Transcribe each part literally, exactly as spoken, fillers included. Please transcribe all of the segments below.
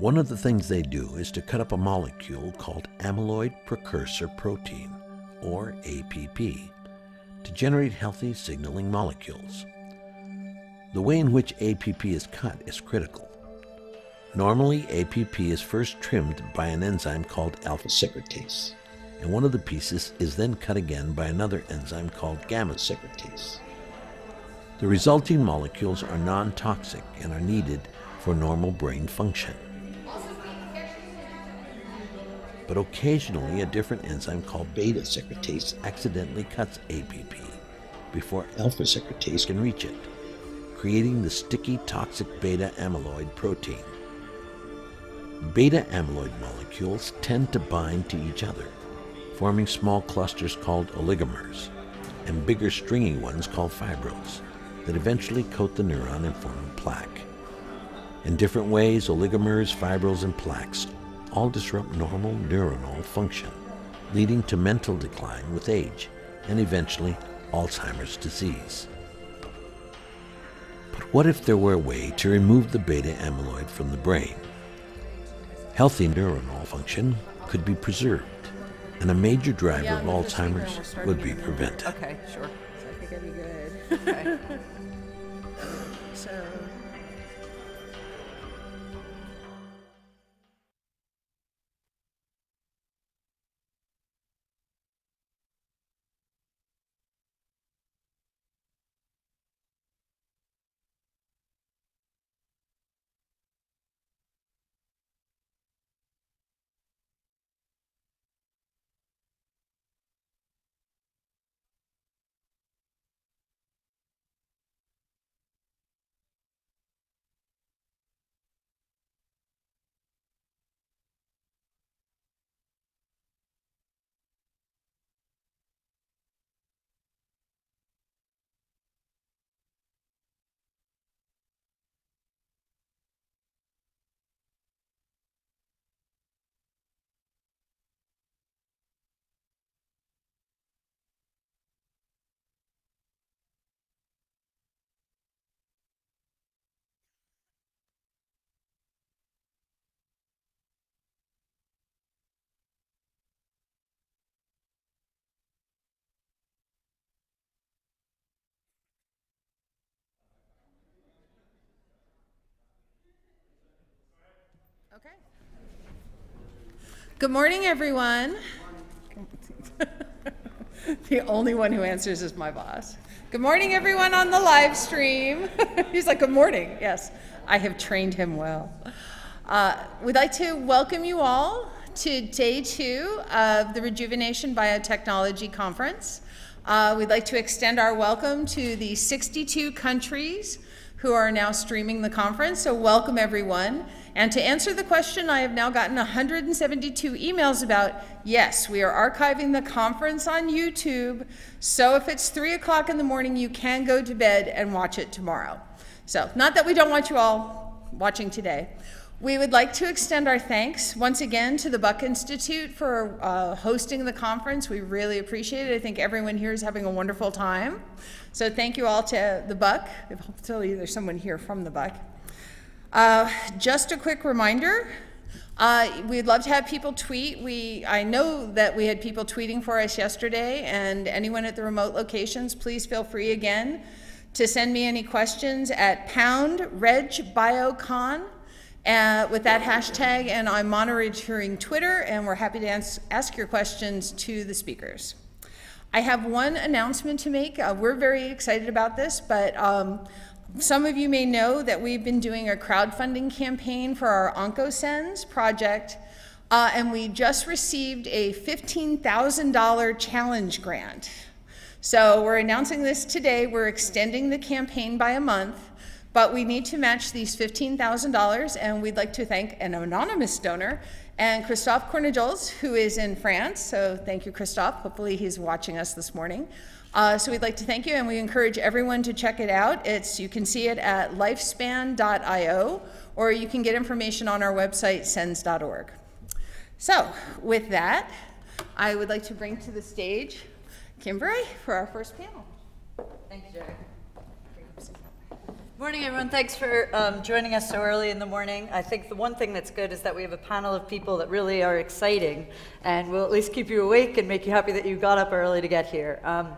One of the things they do is to cut up a molecule called amyloid precursor protein, or A P P, to generate healthy signaling molecules. The way in which A P P is cut is critical. Normally, A P P is first trimmed by an enzyme called alpha-secretase, and one of the pieces is then cut again by another enzyme called gamma-secretase. The resulting molecules are non-toxic and are needed for normal brain function. But occasionally, a different enzyme called beta secretase accidentally cuts A P P before alpha-secretase can reach it, creating the sticky, toxic beta amyloid protein. Beta amyloid molecules tend to bind to each other, forming small clusters called oligomers and bigger stringy ones called fibrils that eventually coat the neuron and form a plaque. In different ways, oligomers, fibrils, and plaques all disrupt normal neuronal function, leading to mental decline with age and eventually Alzheimer's disease. But what if there were a way to remove the beta amyloid from the brain? Healthy neuronal function could be preserved, and a major driver yeah, of Alzheimer's would be prevented. Okay, sure. So I think I'd be good. Okay. So. Okay. Good morning, everyone. The only one who answers is my boss. Good morning, everyone on the live stream. He's like, good morning. Yes, I have trained him well. Uh, we'd like to welcome you all to day two of the Rejuvenation Biotechnology Conference. Uh, we'd like to extend our welcome to the sixty-two countries who are now streaming the conference, so welcome everyone. And to answer the question, I have now gotten one hundred seventy-two emails about, yes, we are archiving the conference on YouTube, so if it's three o'clock in the morning, you can go to bed and watch it tomorrow. So, not that we don't want you all watching today. We would like to extend our thanks once again to the Buck Institute for uh, hosting the conference. We really appreciate it. I think everyone here is having a wonderful time. So thank you all to the Buck. Hopefully there's someone here from the Buck. Uh, just a quick reminder, uh, we'd love to have people tweet. We, I know that we had people tweeting for us yesterday, and anyone at the remote locations, please feel free again to send me any questions at pound reg biocon uh, with that hashtag, and I'm monitoring Twitter, and we're happy to ans ask your questions to the speakers. I have one announcement to make. Uh, we're very excited about this, but um, some of you may know that we've been doing a crowdfunding campaign for our OncoSens project, uh, and we just received a fifteen thousand dollar challenge grant. So we're announcing this today. We're extending the campaign by a month, but we need to match these fifteen thousand dollars, and we'd like to thank an anonymous donor, and Christophe Cornajols, who is in France. So thank you, Christophe. Hopefully he's watching us this morning. Uh, so we'd like to thank you, and we encourage everyone to check it out. It's, you can see it at lifespan dot i o, or you can get information on our website, sens dot org. So with that, I would like to bring to the stage Kimberly for our first panel. Thank you, Jerry. Morning, everyone. Thanks for um, joining us so early in the morning. I think the one thing that's good is that we have a panel of people that really are exciting and will at least keep you awake and make you happy that you got up early to get here. Um,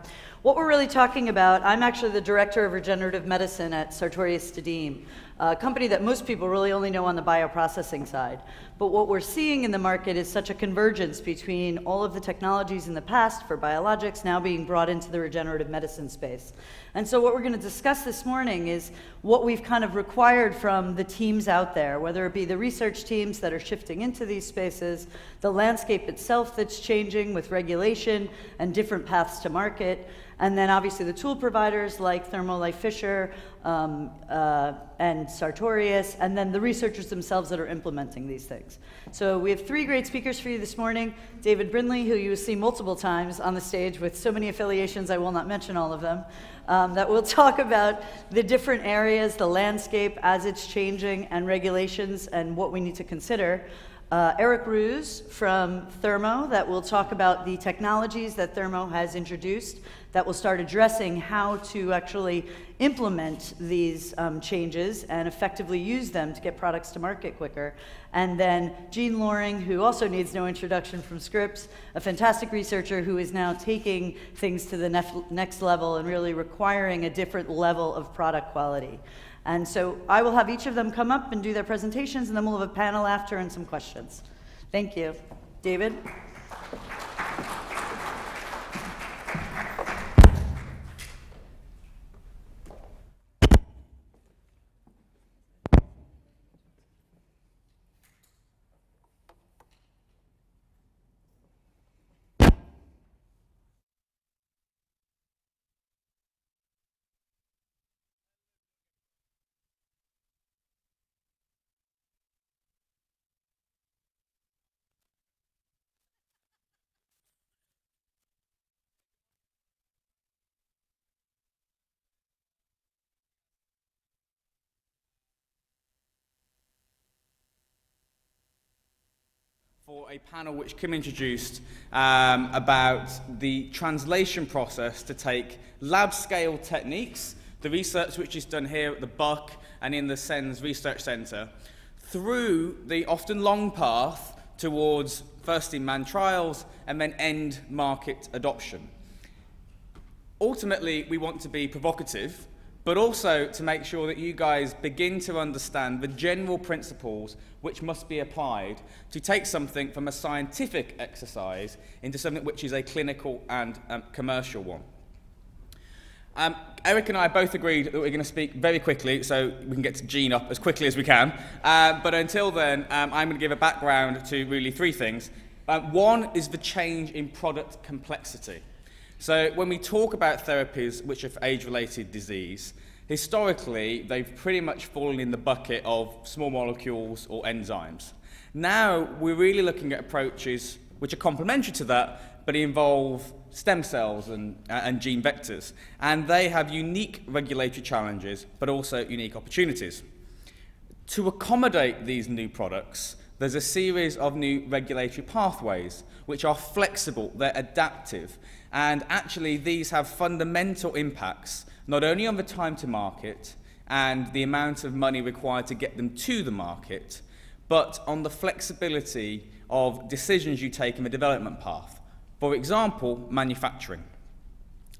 what we're really talking about, I'm actually the director of regenerative medicine at Sartorius Stedim, a company that most people really only know on the bioprocessing side. But what we're seeing in the market is such a convergence between all of the technologies in the past for biologics now being brought into the regenerative medicine space. And so what we're going to discuss this morning is what we've kind of required from the teams out there, whether it be the research teams that are shifting into these spaces, the landscape itself that's changing with regulation and different paths to market, and then obviously the tool providers like Thermo Fisher um, uh, and Sartorius, and then the researchers themselves that are implementing these things. So we have three great speakers for you this morning. David Brindley, who you will see multiple times on the stage with so many affiliations, I will not mention all of them, um, that will talk about the different areas, the landscape as it's changing, and regulations and what we need to consider. Uh, Eric Roos from Thermo that will talk about the technologies that Thermo has introduced that will start addressing how to actually implement these um, changes and effectively use them to get products to market quicker. And then Jeanne Loring, who also needs no introduction from Scripps, a fantastic researcher who is now taking things to the nef- next level and really requiring a different level of product quality. And so I will have each of them come up and do their presentations, and then we'll have a panel after and some questions. Thank you. David? For a panel which Kim introduced um, about the translation process to take lab-scale techniques, the research which is done here at the Buck and in the SENS Research Centre, through the often long path towards first-in-man trials and then end-market adoption. Ultimately, we want to be provocative, but also to make sure that you guys begin to understand the general principles which must be applied to take something from a scientific exercise into something which is a clinical and um, commercial one. Um, Eric and I both agreed that we're going to speak very quickly, so we can get to Jeanne up as quickly as we can. Uh, but until then, um, I'm going to give a background to really three things. Uh, one is the change in product complexity. So when we talk about therapies which are for age-related disease, historically they've pretty much fallen in the bucket of small molecules or enzymes. Now we're really looking at approaches which are complementary to that, but involve stem cells and, uh, and gene vectors. And they have unique regulatory challenges, but also unique opportunities. To accommodate these new products, there's a series of new regulatory pathways which are flexible, they're adaptive, and actually these have fundamental impacts not only on the time to market and the amount of money required to get them to the market, but on the flexibility of decisions you take in the development path. For example, manufacturing.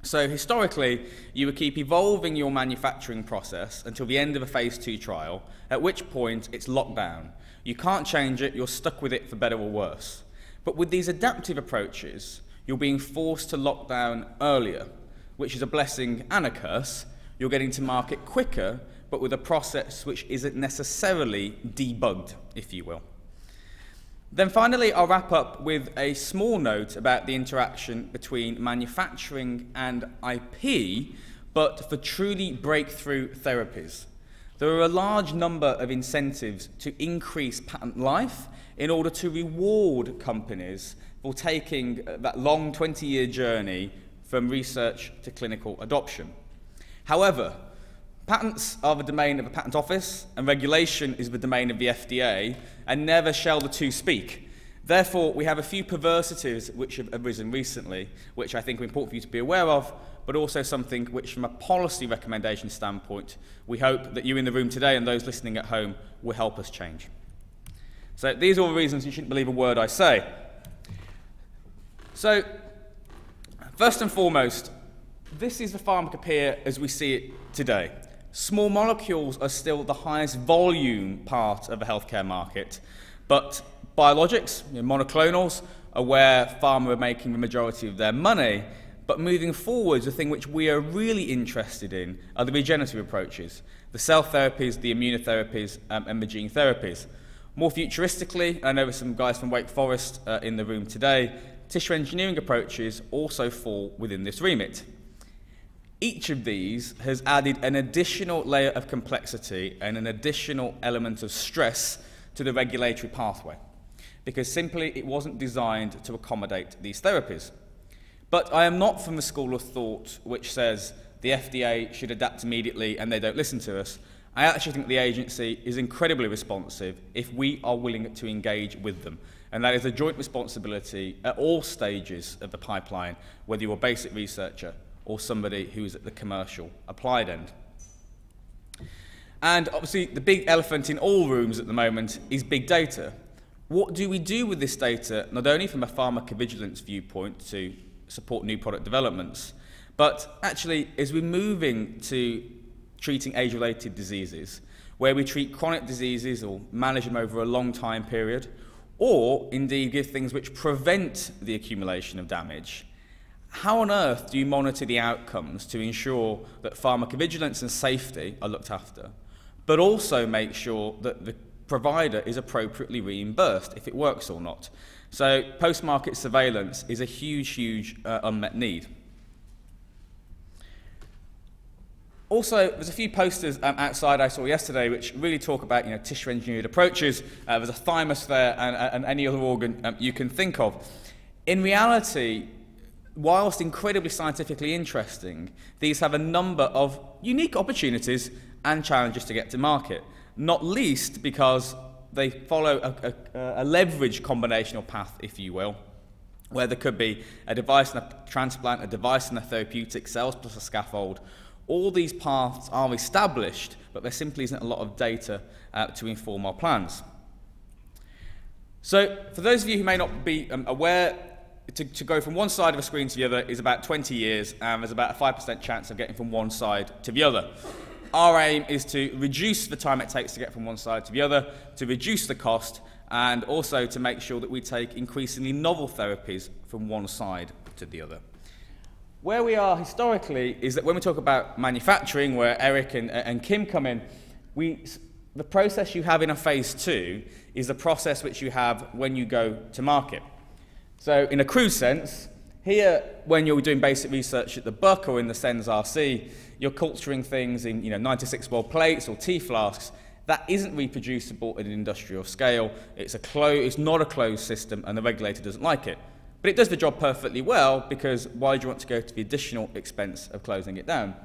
So historically, you would keep evolving your manufacturing process until the end of a phase two trial, at which point it's locked down. You can't change it, you're stuck with it for better or worse. But with these adaptive approaches, you're being forced to lock down earlier, which is a blessing and a curse. You're getting to market quicker, but with a process which isn't necessarily debugged, if you will. Then finally, I'll wrap up with a small note about the interaction between manufacturing and I P, but for truly breakthrough therapies. There are a large number of incentives to increase patent life in order to reward companies for taking that long twenty-year journey from research to clinical adoption. However, patents are the domain of the patent office, and regulation is the domain of the F D A, and never shall the two speak. Therefore, we have a few perversities which have arisen recently, which I think are important for you to be aware of, but also something which, from a policy recommendation standpoint, we hope that you in the room today and those listening at home will help us change. So these are all the reasons you shouldn't believe a word I say. So, first and foremost, this is the pharmacopoeia as we see it today. Small molecules are still the highest volume part of the healthcare market, but biologics, you know, monoclonals, are where pharma are making the majority of their money. But moving forwards, the thing which we are really interested in are the regenerative approaches, the cell therapies, the immunotherapies, um, and the gene therapies. More futuristically, I know there's some guys from Wake Forest uh, in the room today, tissue engineering approaches also fall within this remit. Each of these has added an additional layer of complexity and an additional element of stress to the regulatory pathway, because simply it wasn't designed to accommodate these therapies. But I am not from the school of thought which says the F D A should adapt immediately and they don't listen to us. I actually think the agency is incredibly responsive if we are willing to engage with them. And that is a joint responsibility at all stages of the pipeline, whether you're a basic researcher or somebody who is at the commercial applied end. And obviously the big elephant in all rooms at the moment is big data. What do we do with this data, not only from a pharmacovigilance viewpoint to support new product developments, but actually as we're moving to treating age-related diseases, where we treat chronic diseases or manage them over a long time period, or indeed give things which prevent the accumulation of damage, how on earth do you monitor the outcomes to ensure that pharmacovigilance and safety are looked after, but also make sure that the provider is appropriately reimbursed if it works or not? So post-market surveillance is a huge, huge uh, unmet need. Also, there's a few posters um, outside I saw yesterday which really talk about, you know, tissue-engineered approaches. Uh, there's a thymus there and, and any other organ um, you can think of. In reality, whilst incredibly scientifically interesting, these have a number of unique opportunities and challenges to get to market, not least because they follow a, a, a leveraged combinational path, if you will, where there could be a device and a transplant, a device and a therapeutic, cells plus a scaffold. All these paths are established, but there simply isn't a lot of data uh, to inform our plans. So for those of you who may not be um, aware, To, to go from one side of a screen to the other is about twenty years, and there's about a five percent chance of getting from one side to the other. Our aim is to reduce the time it takes to get from one side to the other, to reduce the cost, and also to make sure that we take increasingly novel therapies from one side to the other. Where we are historically is that when we talk about manufacturing, where Eric and, and Kim come in, we, the process you have in a phase two is the process which you have when you go to market. So in a crude sense, here, when you're doing basic research at the Buck or in the SENS R C, you're culturing things in, you know, ninety-six well plates or tea flasks. That isn't reproducible at an industrial scale. It's, a clo- it's not a closed system, and the regulator doesn't like it. But it does the job perfectly well, because why do you want to go to the additional expense of closing it down?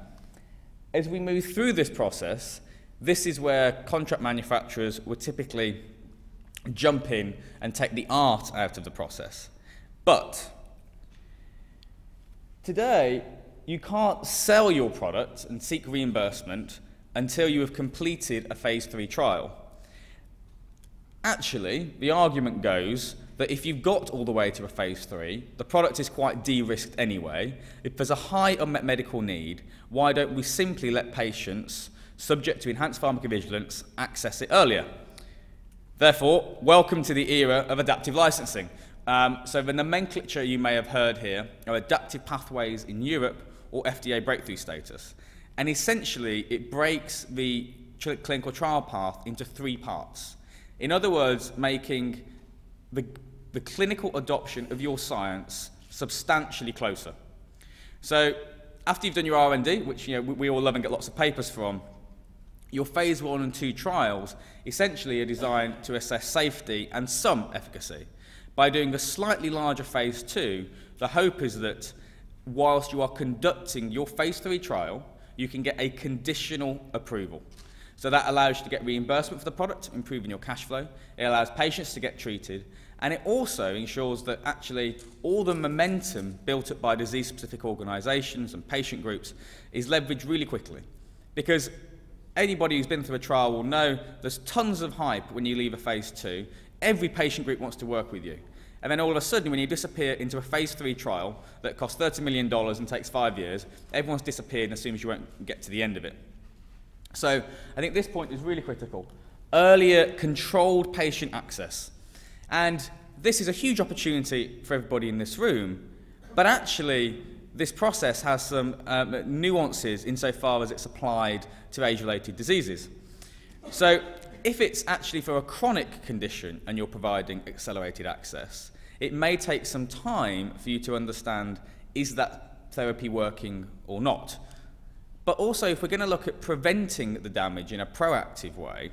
As we move through this process, this is where contract manufacturers would typically jump in and take the art out of the process. But today, you can't sell your product and seek reimbursement until you have completed a phase three trial. Actually, the argument goes that if you've got all the way to a phase three, the product is quite de-risked anyway. If there's a high unmet medical need, why don't we simply let patients, subject to enhanced pharmacovigilance, access it earlier? Therefore, welcome to the era of adaptive licensing. Um, so the nomenclature you may have heard here are adaptive pathways in Europe or F D A breakthrough status. And essentially, it breaks the clinical trial path into three parts. In other words, making the, the clinical adoption of your science substantially closer. So after you've done your R and D, which, you know, we, we all love and get lots of papers from, your phase one and two trials essentially are designed to assess safety and some efficacy. By doing a slightly larger phase two, the hope is that whilst you are conducting your phase three trial, you can get a conditional approval. So that allows you to get reimbursement for the product, improving your cash flow. It allows patients to get treated, And it also ensures that actually all the momentum built up by disease-specific organisations and patient groups is leveraged really quickly. Because anybody who's been through a trial will know there's tons of hype when you leave a phase two. Every patient group wants to work with you. And then all of a sudden, when you disappear into a phase three trial that costs thirty million dollars and takes five years, everyone's disappeared and assumes you won't get to the end of it. So I think this point is really critical. Earlier, controlled patient access. And this is a huge opportunity for everybody in this room, but actually this process has some um, nuances insofar as it's applied to age-related diseases. So if it's actually for a chronic condition and you're providing accelerated access, it may take some time for you to understand, is that therapy working or not? But also, if we're going to look at preventing the damage in a proactive way,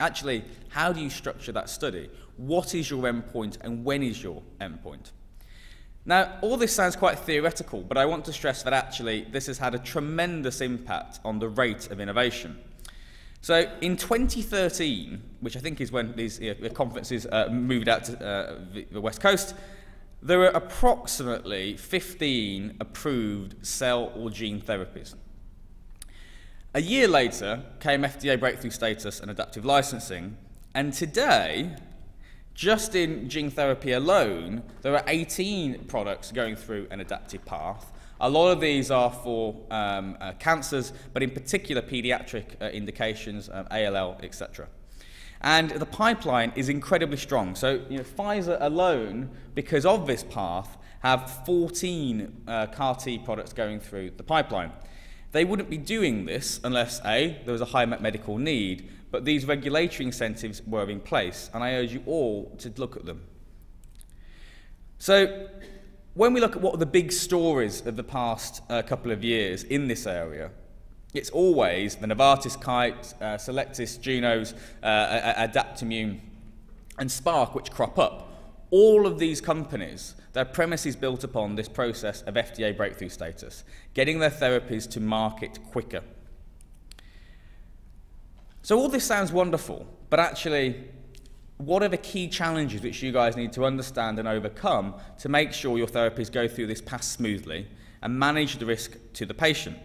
actually, how do you structure that study? What is your endpoint and when is your endpoint? Now, all this sounds quite theoretical, but I want to stress that actually this has had a tremendous impact on the rate of innovation. So in twenty thirteen, which I think is when these you know, conferences uh, moved out to uh, the West Coast, there were approximately fifteen approved cell or gene therapies. A year later came F D A breakthrough status and adaptive licensing, and today, just in gene therapy alone, there are eighteen products going through an adaptive path. A lot of these are for um, uh, cancers, but in particular pediatric uh, indications, um, A L L, et cetera. And the pipeline is incredibly strong. So you know, Pfizer alone, because of this path, have fourteen uh, C A R T products going through the pipeline. They wouldn't be doing this unless, A, there was a high medical need, but these regulatory incentives were in place, and I urge you all to look at them. So when we look at what are the big stories of the past uh, couple of years in this area, it's always the Novartis, Kite, uh, Selectis, Junos, uh, Adaptimmune, and Spark, which crop up. All of these companies, their premise is built upon this process of F D A breakthrough status, getting their therapies to market quicker. So all this sounds wonderful, but actually, what are the key challenges which you guys need to understand and overcome to make sure your therapies go through this path smoothly and manage the risk to the patient?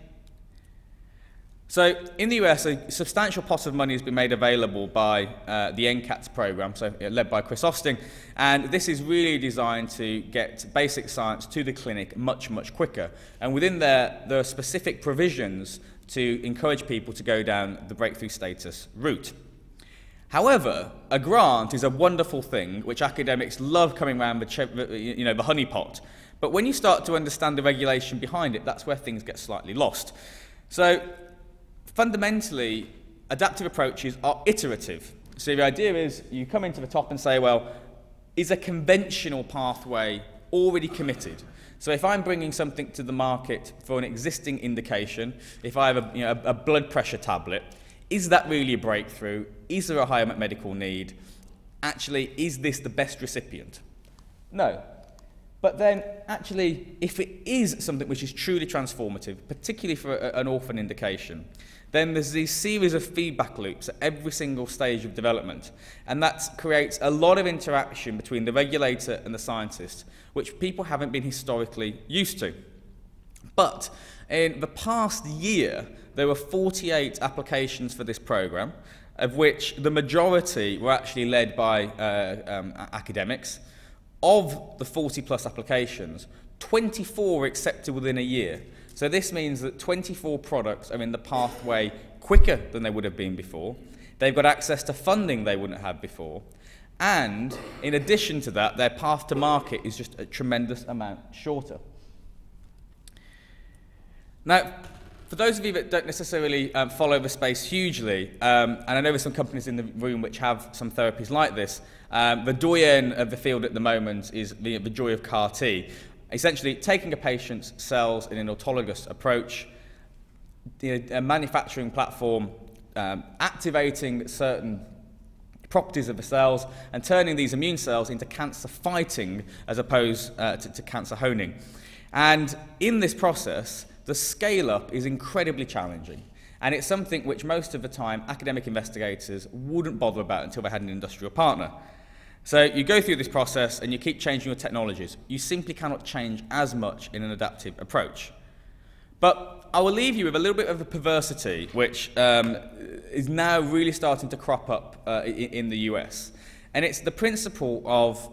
So in the U S, a substantial pot of money has been made available by uh, the N CATS program, so uh, led by Chris Austin, and this is really designed to get basic science to the clinic much, much quicker. And within there, there are specific provisions to encourage people to go down the breakthrough status route. However, a grant is a wonderful thing, which academics love coming around the, you know, the honeypot. But when you start to understand the regulation behind it, that's where things get slightly lost. So, fundamentally, adaptive approaches are iterative. So the idea is you come into the top and say, well, is a conventional pathway already committed? So if I'm bringing something to the market for an existing indication, if I have a, you know, a, a blood pressure tablet, is that really a breakthrough? Is there a higher medical need? Actually, is this the best recipient? No. But then, actually, if it is something which is truly transformative, particularly for a, an orphan indication, then there's these series of feedback loops at every single stage of development. And that creates a lot of interaction between the regulator and the scientist, which people haven't been historically used to. But in the past year, there were forty-eight applications for this program, of which the majority were actually led by uh, um, academics. Of the forty plus applications, twenty-four are accepted within a year. So this means that twenty-four products are in the pathway quicker than they would have been before. They've got access to funding they wouldn't have before. And in addition to that, their path to market is just a tremendous amount shorter. Now, for those of you that don't necessarily um, follow the space hugely, um, and I know there's some companies in the room which have some therapies like this, um, the doyen of the field at the moment is the, the joy of C A R T. Essentially, taking a patient's cells in an autologous approach, the, a manufacturing platform, um, activating certain properties of the cells, and turning these immune cells into cancer fighting as opposed uh, to, to cancer honing. And in this process, the scale-up is incredibly challenging, and it's something which most of the time academic investigators wouldn't bother about until they had an industrial partner. So you go through this process and you keep changing your technologies. You simply cannot change as much in an adaptive approach. But I will leave you with a little bit of a perversity, which um, is now really starting to crop up uh, in, in the U S. And it's the principle of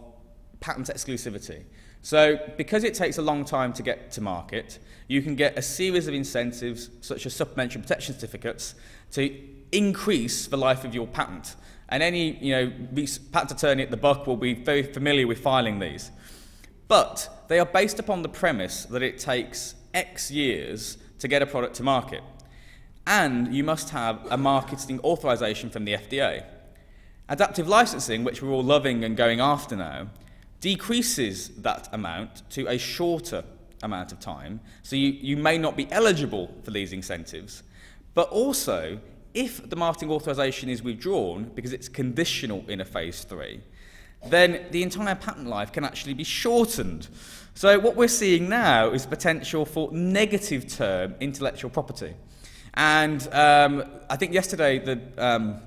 patent exclusivity. So because it takes a long time to get to market, you can get a series of incentives, such as supplementary protection certificates, to increase the life of your patent. And any you know, patent attorney at the Buck will be very familiar with filing these. But they are based upon the premise that it takes X years to get a product to market. And you must have a marketing authorization from the F D A. Adaptive licensing, which we're all loving and going after now, decreases that amount to a shorter amount of time. So you, you may not be eligible for these incentives, but also, if the marketing authorization is withdrawn because it's conditional in a phase three, then the entire patent life can actually be shortened. So what we're seeing now is potential for negative term intellectual property. And um, I think yesterday, the, um,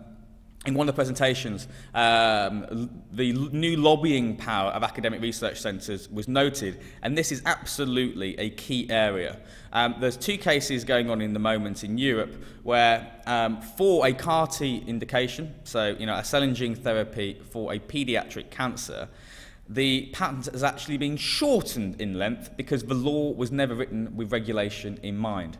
in one of the presentations, um, the new lobbying power of academic research centres was noted, and this is absolutely a key area. Um, there's two cases going on in the moment in Europe where um, for a C A R T indication, so you know, a cell and gene therapy for a paediatric cancer, the patent has actually been shortened in length because the law was never written with regulation in mind.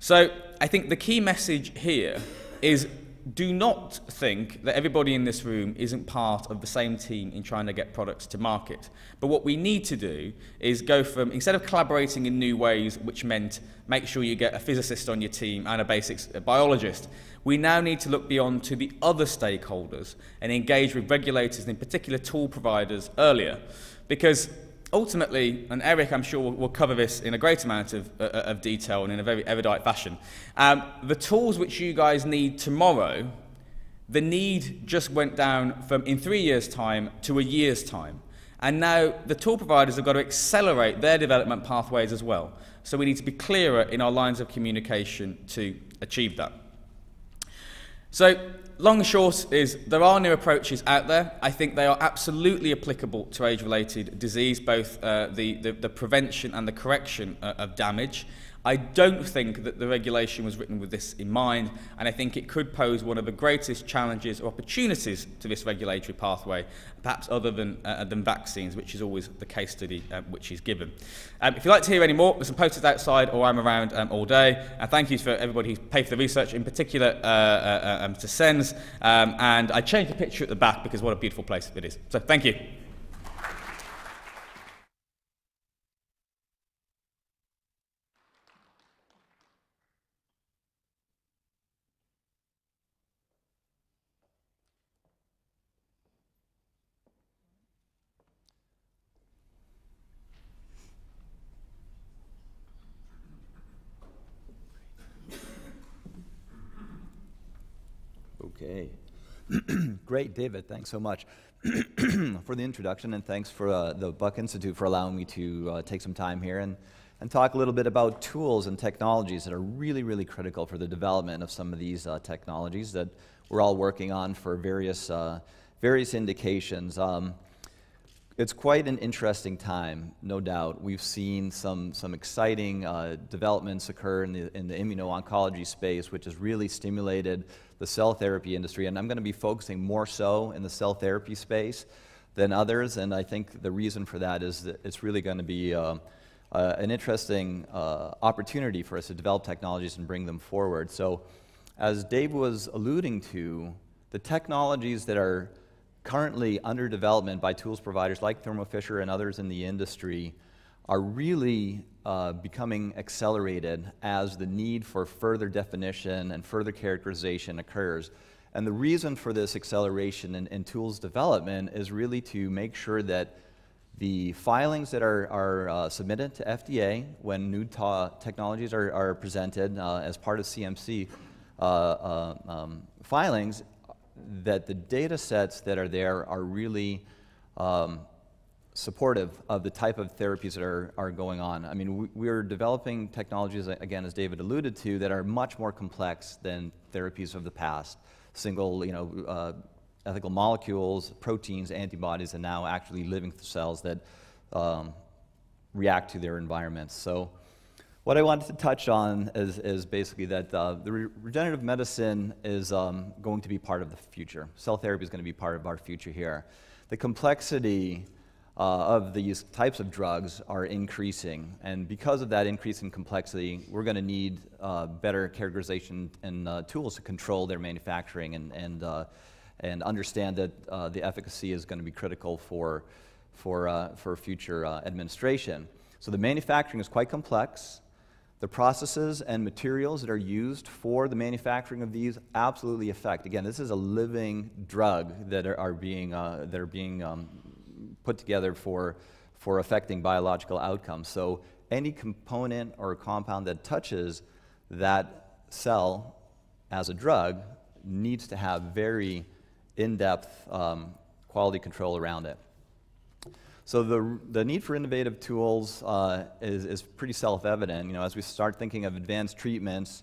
So I think the key message here is do not think that everybody in this room isn't part of the same team in trying to get products to market. But what we need to do is go from, instead of collaborating in new ways, which meant make sure you get a physicist on your team and a basics a biologist, we now need to look beyond to the other stakeholders and engage with regulators and in particular tool providers earlier. Because ultimately, and Eric, I'm sure, will, will cover this in a great amount of, uh, of detail and in a very erudite fashion. Um, the tools which you guys need tomorrow, the need just went down from in three years' time to a year's time. And now the tool providers have got to accelerate their development pathways as well. So we need to be clearer in our lines of communication to achieve that. So long and short is there are new approaches out there. I think they are absolutely applicable to age-related disease, both uh, the, the, the prevention and the correction uh, of damage. I don't think that the regulation was written with this in mind, and I think it could pose one of the greatest challenges or opportunities to this regulatory pathway, perhaps other than, uh, than vaccines, which is always the case study uh, which is given. Um, if you'd like to hear any more, there's some posters outside, or I'm around um, all day. And thank you for everybody who's paid for the research, in particular uh, uh, um, to SENS. Um, and I changed the picture at the back because what a beautiful place it is. So thank you. Great, David, thanks so much for the introduction, and thanks for uh, the Buck Institute for allowing me to uh, take some time here and, and talk a little bit about tools and technologies that are really, really critical for the development of some of these uh, technologies that we're all working on for various, uh, various indications. Um, it's quite an interesting time, no doubt. We've seen some, some exciting uh, developments occur in the, in the immuno-oncology space, which has really stimulated the cell therapy industry, and I'm going to be focusing more so in the cell therapy space than others, and I think the reason for that is that it's really going to be uh, uh, an interesting uh, opportunity for us to develop technologies and bring them forward. So as Dave was alluding to, the technologies that are currently under development by tools providers like Thermo Fisher and others in the industry are really uh, becoming accelerated as the need for further definition and further characterization occurs. And the reason for this acceleration in, in tools development is really to make sure that the filings that are, are uh, submitted to F D A when new ta technologies are, are presented uh, as part of C M C uh, uh, um, filings, that the data sets that are there are really um, supportive of the type of therapies that are, are going on. I mean, we, we're developing technologies, again, as David alluded to, that are much more complex than therapies of the past. Single, you know, uh, ethical molecules, proteins, antibodies, and now actually living cells that um, react to their environments. So what I wanted to touch on is, is basically that uh, the re regenerative medicine is um, going to be part of the future. Cell therapy is going to be part of our future here. The complexity uh, of these types of drugs are increasing, and because of that increase in complexity, we're going to need uh, better characterization and uh, tools to control their manufacturing and, and, uh, and understand that uh, the efficacy is going to be critical for, for, uh, for future uh, administration. So the manufacturing is quite complex. The processes and materials that are used for the manufacturing of these absolutely affect. Again, this is a living drug that are, are being, uh, that are being um, put together for, for affecting biological outcomes. So any component or compound that touches that cell as a drug needs to have very in-depth um, quality control around it. So the, the need for innovative tools uh, is, is pretty self-evident. You know, as we start thinking of advanced treatments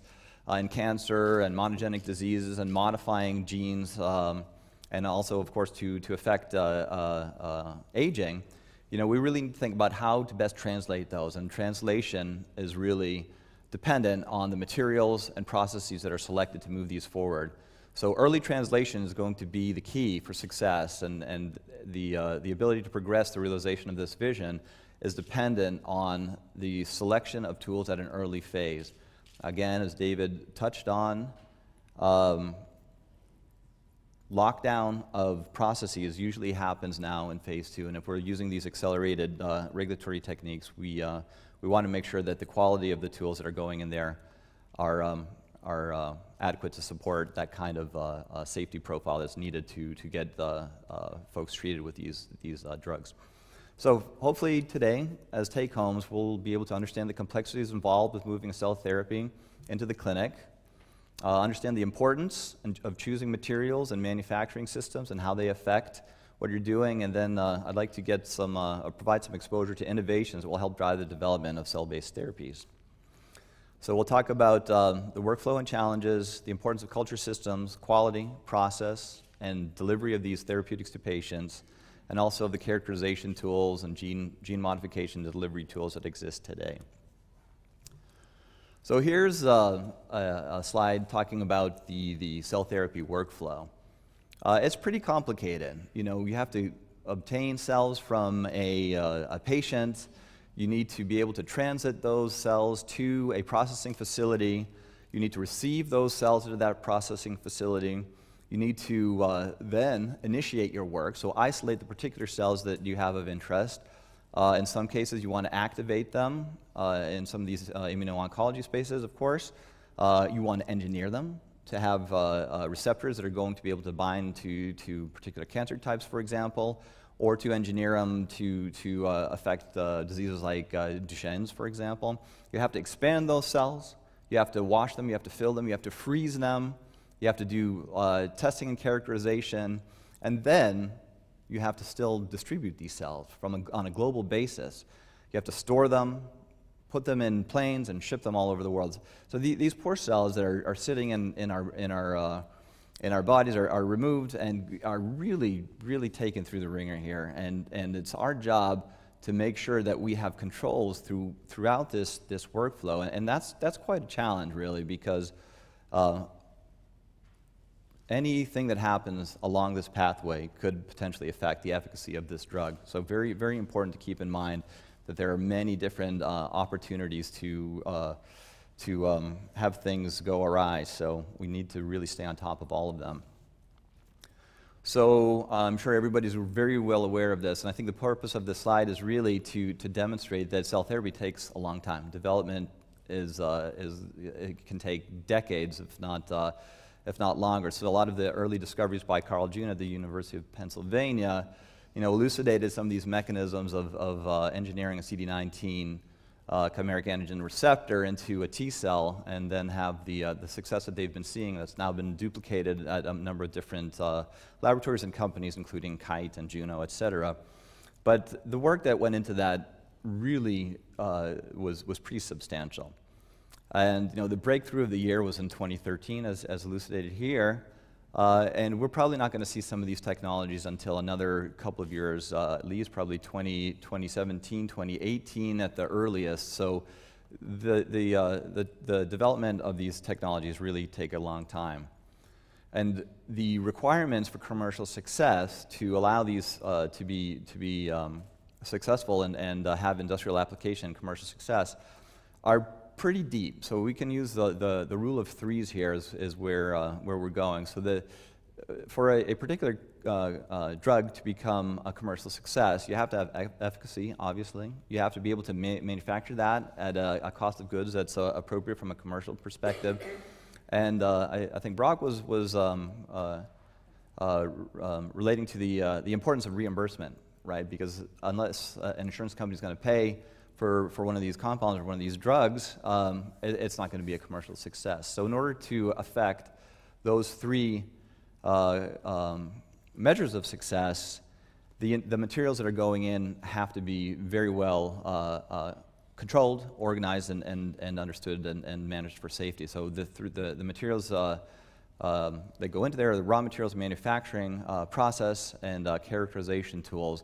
uh, in cancer and monogenic diseases and modifying genes, um, and also, of course, to, to affect uh, uh, uh, aging, you know, we really need to think about how to best translate those. And translation is really dependent on the materials and processes that are selected to move these forward. So early translation is going to be the key for success, and, and the, uh, the ability to progress the realization of this vision is dependent on the selection of tools at an early phase. Again, as David touched on, um, lockdown of processes usually happens now in phase two, and if we're using these accelerated uh, regulatory techniques, we, uh, we want to make sure that the quality of the tools that are going in there are um, are uh, adequate to support that kind of uh, uh, safety profile that's needed to, to get uh, uh, folks treated with these, these uh, drugs. So hopefully today, as take-homes, we'll be able to understand the complexities involved with moving cell therapy into the clinic, uh, understand the importance of choosing materials and manufacturing systems and how they affect what you're doing, and then uh, I'd like to get some, uh, provide some exposure to innovations that will help drive the development of cell-based therapies. So we'll talk about uh, the workflow and challenges, the importance of culture systems, quality, process, and delivery of these therapeutics to patients, and also the characterization tools and gene, gene modification delivery tools that exist today. So here's uh, a, a slide talking about the, the cell therapy workflow. Uh, it's pretty complicated. You know, you have to obtain cells from a, uh, a patient. You need to be able to transit those cells to a processing facility. You need to receive those cells into that processing facility. You need to uh, then initiate your work, so isolate the particular cells that you have of interest. Uh, in some cases, you want to activate them uh, in some of these uh, immuno-oncology spaces, of course. Uh, you want to engineer them to have uh, uh, receptors that are going to be able to bind to, to particular cancer types, for example, or to engineer them to, to uh, affect uh, diseases like uh, Duchenne's, for example. You have to expand those cells. You have to wash them. You have to fill them. You have to freeze them. You have to do uh, testing and characterization. And then you have to still distribute these cells from a, on a global basis. You have to store them, put them in planes, and ship them all over the world. So the, these poor cells that are, are sitting in, in our, in our uh, and our bodies are, are removed and are really, really taken through the ringer here. And, and it's our job to make sure that we have controls through, throughout this, this workflow. And, and that's, that's quite a challenge, really, because uh, anything that happens along this pathway could potentially affect the efficacy of this drug. So very, very important to keep in mind that there are many different uh, opportunities to uh, to um, have things go awry, so we need to really stay on top of all of them. So uh, I'm sure everybody's very well aware of this, and I think the purpose of this slide is really to, to demonstrate that cell therapy takes a long time. Development is, uh, is it can take decades, if not, uh, if not longer. So a lot of the early discoveries by Carl June at the University of Pennsylvania, you know, elucidated some of these mechanisms of, of uh, engineering a C D nineteen Uh, chimeric antigen receptor into a T cell, and then have the, uh, the success that they've been seeing that's now been duplicated at a number of different uh, laboratories and companies, including Kite and Juno, et cetera. But the work that went into that really uh, was, was pretty substantial. And you know, the breakthrough of the year was in twenty thirteen, as, as elucidated here, Uh, and we're probably not going to see some of these technologies until another couple of years, uh, at least probably twenty, twenty seventeen, twenty eighteen at the earliest. So the, the, uh, the, the development of these technologies really take a long time. And the requirements for commercial success to allow these uh, to be, to be um, successful and, and uh, have industrial application, commercial success, are pretty deep. So we can use the, the, the rule of threes here is, is where, uh, where we're going. So the, for a, a particular uh, uh, drug to become a commercial success, you have to have e efficacy, obviously. You have to be able to ma manufacture that at a, a cost of goods that's uh, appropriate from a commercial perspective. And uh, I, I think Brock was, was um, uh, uh, um, relating to the, uh, the importance of reimbursement, right? Because unless uh, an insurance company is going to pay for, for one of these compounds or one of these drugs, um, it, it's not going to be a commercial success. So in order to affect those three uh, um, measures of success, the, the materials that are going in have to be very well uh, uh, controlled, organized, and, and, and understood and, and managed for safety. So the, through the, the materials uh, um, that go into there, the raw materials manufacturing uh, process and uh, characterization tools,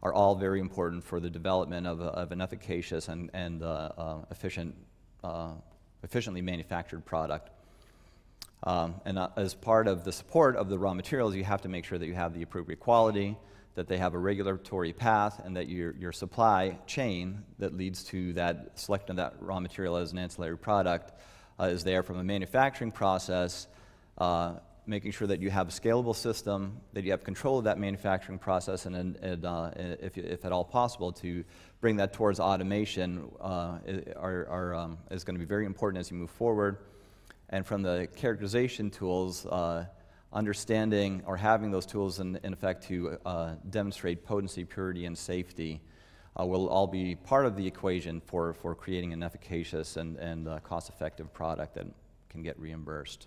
are all very important for the development of, a, of an efficacious and, and uh, uh, efficient, uh, efficiently manufactured product. Um, and uh, as part of the support of the raw materials, you have to make sure that you have the appropriate quality, that they have a regulatory path, and that your, your supply chain that leads to that selection of that raw material as an ancillary product uh, is there from a manufacturing process, uh, making sure that you have a scalable system, that you have control of that manufacturing process, and, and uh, if, if at all possible, to bring that towards automation uh, are, are, um, is going to be very important as you move forward. And from the characterization tools, uh, understanding or having those tools in, in effect to uh, demonstrate potency, purity, and safety uh, will all be part of the equation for, for creating an efficacious and, and uh, cost-effective product that can get reimbursed.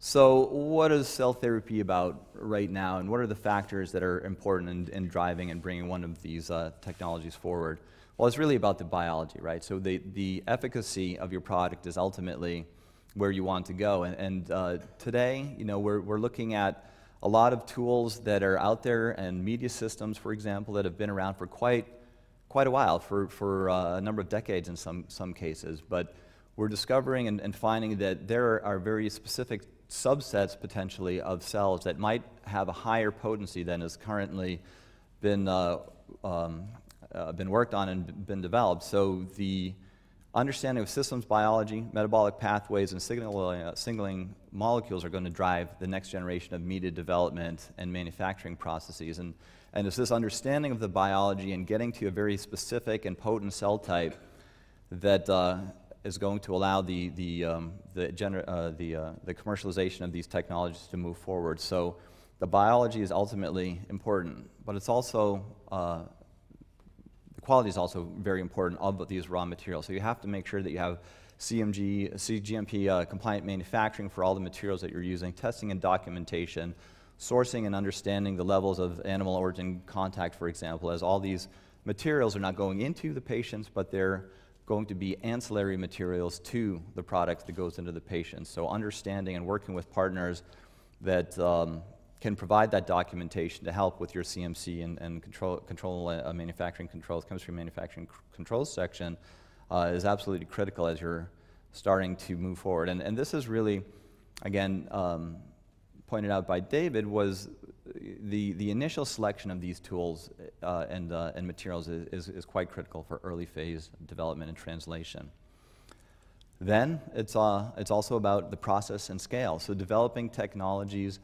So what is cell therapy about right now, and what are the factors that are important in, in driving and bringing one of these uh, technologies forward? Well, it's really about the biology, right? So the, the efficacy of your product is ultimately where you want to go. And, and uh, today, you know, we're, we're looking at a lot of tools that are out there and media systems, for example, that have been around for quite, quite a while, for, for uh, a number of decades in some, some cases. But we're discovering and, and finding that there are very specific subsets potentially of cells that might have a higher potency than has currently been uh, um, uh, been worked on and been developed. So the understanding of systems biology, metabolic pathways, and signaling, uh, signaling molecules are going to drive the next generation of media development and manufacturing processes. And, and it's this understanding of the biology and getting to a very specific and potent cell type that uh, is going to allow the, the, um, the, gener uh, the, uh, the commercialization of these technologies to move forward. So the biology is ultimately important, but it's also, uh, the quality is also very important of these raw materials. So you have to make sure that you have C M G, C G M P uh, compliant manufacturing for all the materials that you're using, testing and documentation, sourcing and understanding the levels of animal origin contact, for example, as all these materials are not going into the patients, but they're going to be ancillary materials to the product that goes into the patient. So understanding and working with partners that um, can provide that documentation to help with your C M C and, and control, control uh, manufacturing controls, chemistry manufacturing controls section uh, is absolutely critical as you're starting to move forward. And, and this is really, again, um, pointed out by David, was the, the initial selection of these tools uh, and, uh, and materials is, is, is quite critical for early phase development and translation. Then it's, uh, it's also about the process and scale. So developing technologies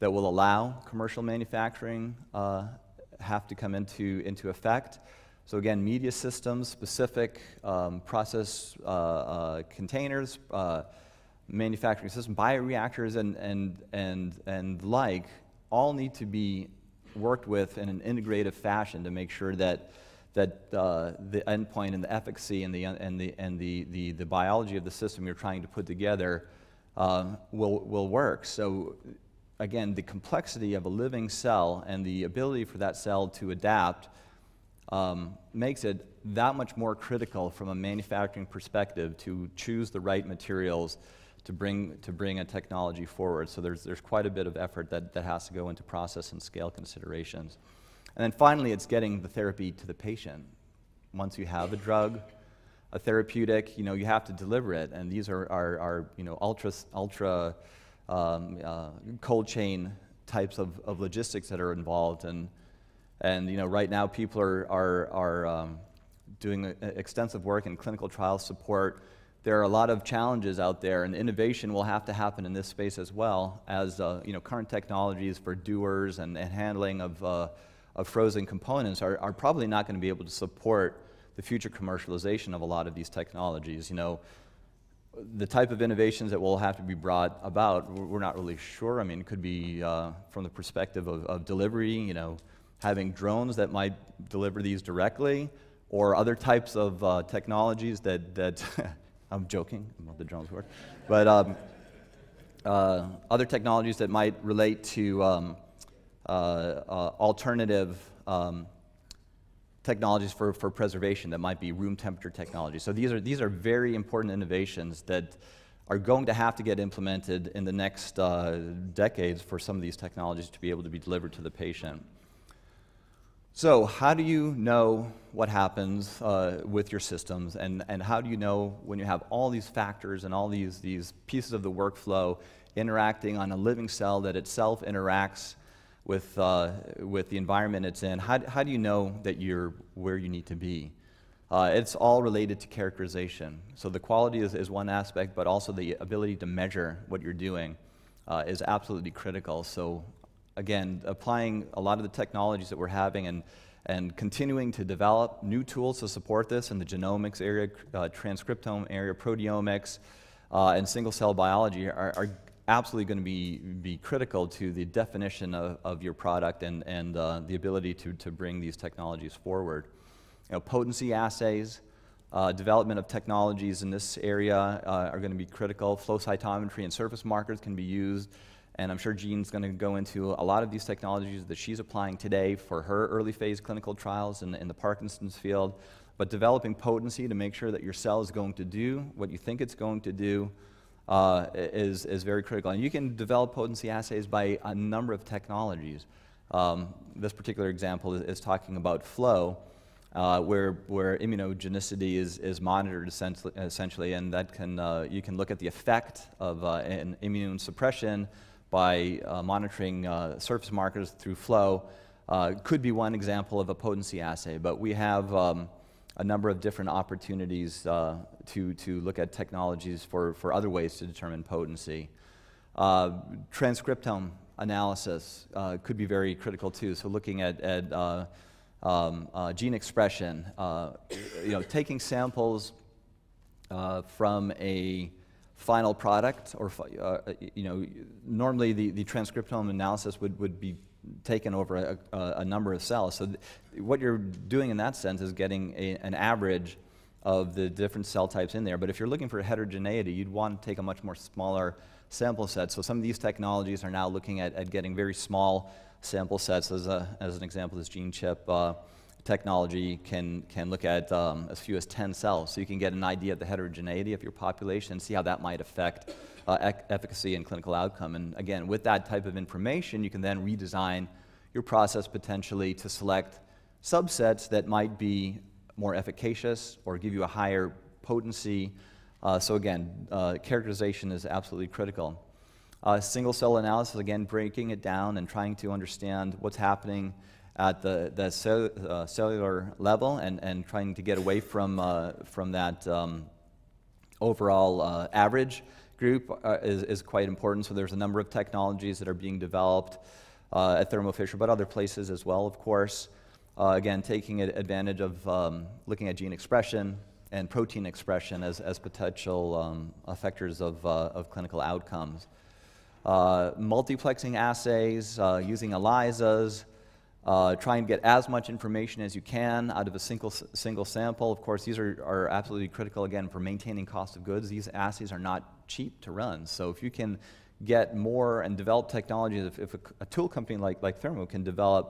that will allow commercial manufacturing uh, have to come into, into effect. So again, media systems, specific um, process uh, uh, containers, uh, manufacturing system, bioreactors, and, and, and, and like, all need to be worked with in an integrative fashion to make sure that, that uh, the endpoint and the efficacy and the, and the, and the, the, the biology of the system you're trying to put together uh, will, will work. So again, the complexity of a living cell and the ability for that cell to adapt um, makes it that much more critical from a manufacturing perspective to choose the right materials to bring to bring a technology forward. So there's there's quite a bit of effort that, that has to go into process and scale considerations. And then finally, it's getting the therapy to the patient. Once you have a drug, a therapeutic, you know, you have to deliver it. And these are are, are you know ultra ultra um, uh, cold chain types of, of logistics that are involved. And and you know right now people are are are um, doing a, a extensive work in clinical trial support. There are a lot of challenges out there, and innovation will have to happen in this space as well as uh, you know current technologies for doers and, and handling of uh, of frozen components are, are probably not going to be able to support the future commercialization of a lot of these technologies. You know, the type of innovations that will have to be brought about, we're not really sure. I mean, it could be uh, from the perspective of, of delivery, you know, having drones that might deliver these directly, or other types of uh, technologies that, that I'm joking about the drones word, but um, uh, other technologies that might relate to um, Uh, uh, alternative um, technologies for, for preservation that might be room temperature technology. So these are, these are very important innovations that are going to have to get implemented in the next uh, decades for some of these technologies to be able to be delivered to the patient. So how do you know what happens uh, with your systems, and, and how do you know when you have all these factors and all these, these pieces of the workflow interacting on a living cell that itself interacts with, uh, with the environment it's in? How, how do you know that you're where you need to be? Uh, it's all related to characterization. So the quality is, is one aspect, but also the ability to measure what you're doing uh, is absolutely critical. So again, applying a lot of the technologies that we're having and, and continuing to develop new tools to support this in the genomics area, uh, transcriptome area, proteomics, uh, and single-cell biology are, are absolutely going to be, be critical to the definition of, of your product and, and uh, the ability to, to bring these technologies forward. You know, potency assays, uh, development of technologies in this area uh, are going to be critical. Flow cytometry and surface markers can be used, and I'm sure Jeanne's going to go into a lot of these technologies that she's applying today for her early phase clinical trials in, in the Parkinson's field, but developing potency to make sure that your cell is going to do what you think it's going to do Uh, is, is very critical. And you can develop potency assays by a number of technologies. Um, this particular example is, is talking about flow, uh, where, where immunogenicity is, is monitored essentially, essentially, and that can, uh, you can look at the effect of uh, an immune suppression by uh, monitoring uh, surface markers through flow. Uh, could be one example of a potency assay, but we have um, a number of different opportunities uh, to, to look at technologies for, for other ways to determine potency. Uh, transcriptome analysis uh, could be very critical too. So looking at, at uh, um, uh, gene expression, uh, you know, taking samples uh, from a final product, or uh, you know, normally the, the transcriptome analysis would, would be taken over a, a, a number of cells. So th what you're doing in that sense is getting a, an average of the different cell types in there. But if you're looking for heterogeneity, you'd want to take a much more smaller sample set. So some of these technologies are now looking at, at getting very small sample sets. As, a, as an example, this gene chip uh, technology can, can look at um, as few as ten cells. So you can get an idea of the heterogeneity of your population and see how that might affect uh, e efficacy and clinical outcome. And again, with that type of information, you can then redesign your process potentially to select subsets that might be more efficacious or give you a higher potency. Uh, so again, uh, characterization is absolutely critical. Uh, single cell analysis, again, breaking it down and trying to understand what's happening at the, the cell, uh, cellular level, and, and trying to get away from, uh, from that um, overall uh, average group uh, is, is quite important. So there's a number of technologies that are being developed uh, at Thermo Fisher, but other places as well, of course. Uh, again, taking advantage of um, looking at gene expression and protein expression as, as potential um, effectors of, uh, of clinical outcomes. Uh, multiplexing assays, uh, using ELISAs, Uh, try and get as much information as you can out of a single, single sample. Of course, these are, are absolutely critical, again, for maintaining cost of goods. These assays are not cheap to run. So if you can get more and develop technologies, if, if a, a tool company like, like Thermo can develop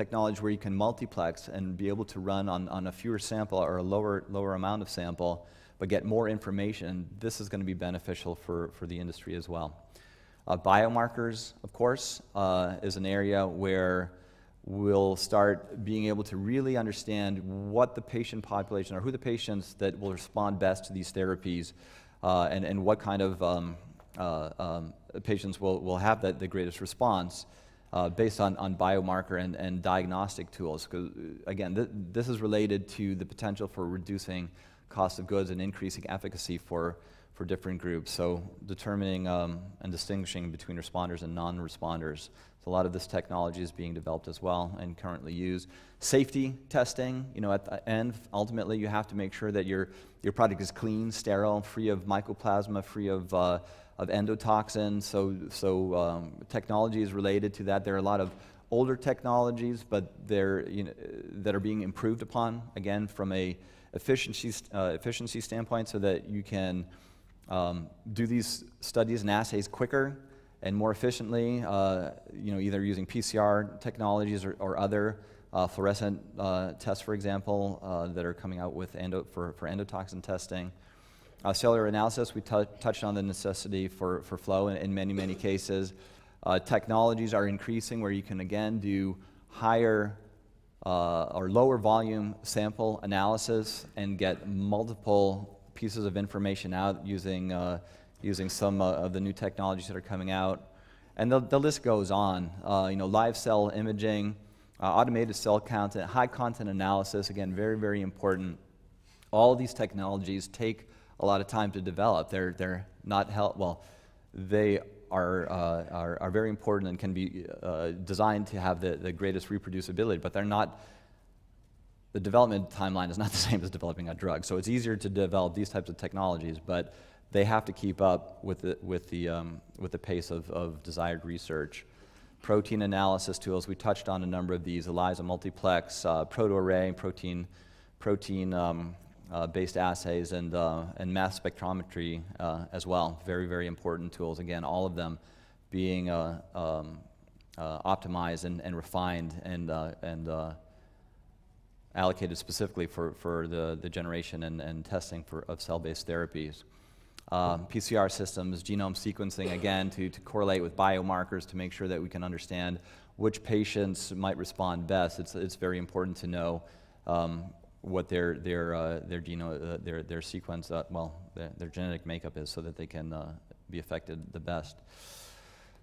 technology where you can multiplex and be able to run on, on a fewer sample or a lower, lower amount of sample, but get more information. This is going to be beneficial for, for the industry as well. Uh, biomarkers, of course, uh, is an area where we'll start being able to really understand what the patient population or who the patients that will respond best to these therapies uh, and, and what kind of um, uh, um, patients will, will have that, the greatest response uh, based on, on biomarker and, and diagnostic tools. Again, th this is related to the potential for reducing cost of goods and increasing efficacy for, for different groups. So determining um, and distinguishing between responders and non-responders. A lot of this technology is being developed as well and currently used. Safety testing, you know, at the end, ultimately you have to make sure that your, your product is clean, sterile, free of mycoplasma, free of, uh, of endotoxin. So, so um, technology is related to that. There are a lot of older technologies, but they're, you know, that are being improved upon, again, from a efficiency, uh, efficiency standpoint so that you can um, do these studies and assays quicker and more efficiently, uh, you know, either using P C R technologies or, or other uh, fluorescent uh, tests, for example, uh, that are coming out with endo for, for endotoxin testing. Uh, cellular analysis, we touched on the necessity for, for flow in, in many, many cases. Uh, technologies are increasing where you can, again, do higher uh, or lower volume sample analysis and get multiple pieces of information out using uh, using some uh, of the new technologies that are coming out. And the, the list goes on. Uh, you know, live cell imaging, uh, automated cell count, and high content analysis, again, very, very important. All these technologies take a lot of time to develop. They're, they're not help, well, they are, uh, are, are very important and can be uh, designed to have the, the greatest reproducibility, but they're not, the development timeline is not the same as developing a drug. So it's easier to develop these types of technologies, but they have to keep up with the, with the, um, with the pace of, of desired research. Protein analysis tools, we touched on a number of these, ELISA multiplex, uh, proto-array, protein, protein um, uh, based assays, and, uh, and mass spectrometry uh, as well. Very, very important tools. Again, all of them being uh, um, uh, optimized and, and refined and, uh, and uh, allocated specifically for, for the, the generation and, and testing for, of cell-based therapies. Uh, P C R systems, genome sequencing, again, to, to correlate with biomarkers to make sure that we can understand which patients might respond best. It's, it's very important to know um, what their, their, uh, their, genome, uh, their, their sequence, uh, well, their, their genetic makeup is so that they can uh, be affected the best.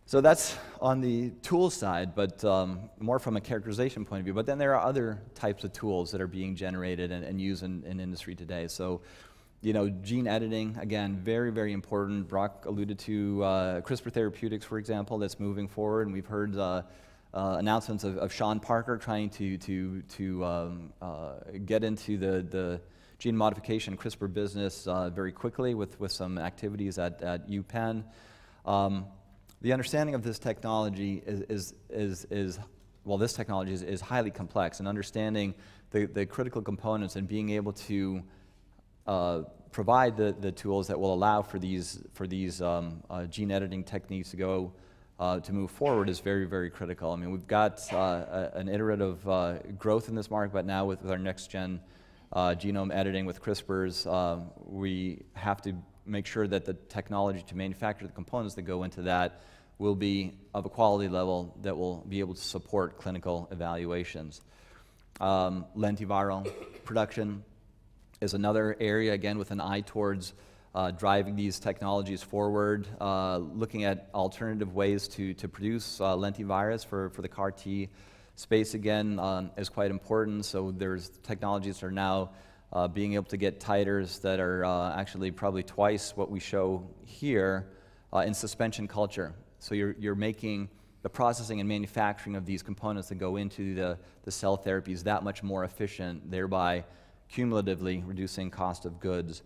So that's on the tool side, but um, more from a characterization point of view. But then there are other types of tools that are being generated and, and used in, in industry today. So, you know, gene editing, again, very, very important. Brock alluded to uh, CRISPR Therapeutics, for example, that's moving forward, and we've heard uh, uh, announcements of, of Sean Parker trying to, to, to um, uh, get into the, the gene modification CRISPR business uh, very quickly with, with some activities at, at UPenn. Um, the understanding of this technology is, is, is, is well, this technology is, is highly complex, and understanding the, the critical components and being able to Uh, provide the, the tools that will allow for these, for these um, uh, gene editing techniques to go, uh, to move forward is very, very critical. I mean, we've got uh, a, an iterative uh, growth in this market, but now with, with our next-gen uh, genome editing with CRISPRs, uh, we have to make sure that the technology to manufacture the components that go into that will be of a quality level that will be able to support clinical evaluations. Um, lentiviral production is another area, again, with an eye towards uh, driving these technologies forward, uh, looking at alternative ways to, to produce uh, lentivirus for, for the C A R T space, again, um, is quite important. So there's technologies that are now uh, being able to get titers that are uh, actually probably twice what we show here uh, in suspension culture. So you're, you're making the processing and manufacturing of these components that go into the, the cell therapies that much more efficient, thereby cumulatively reducing cost of goods.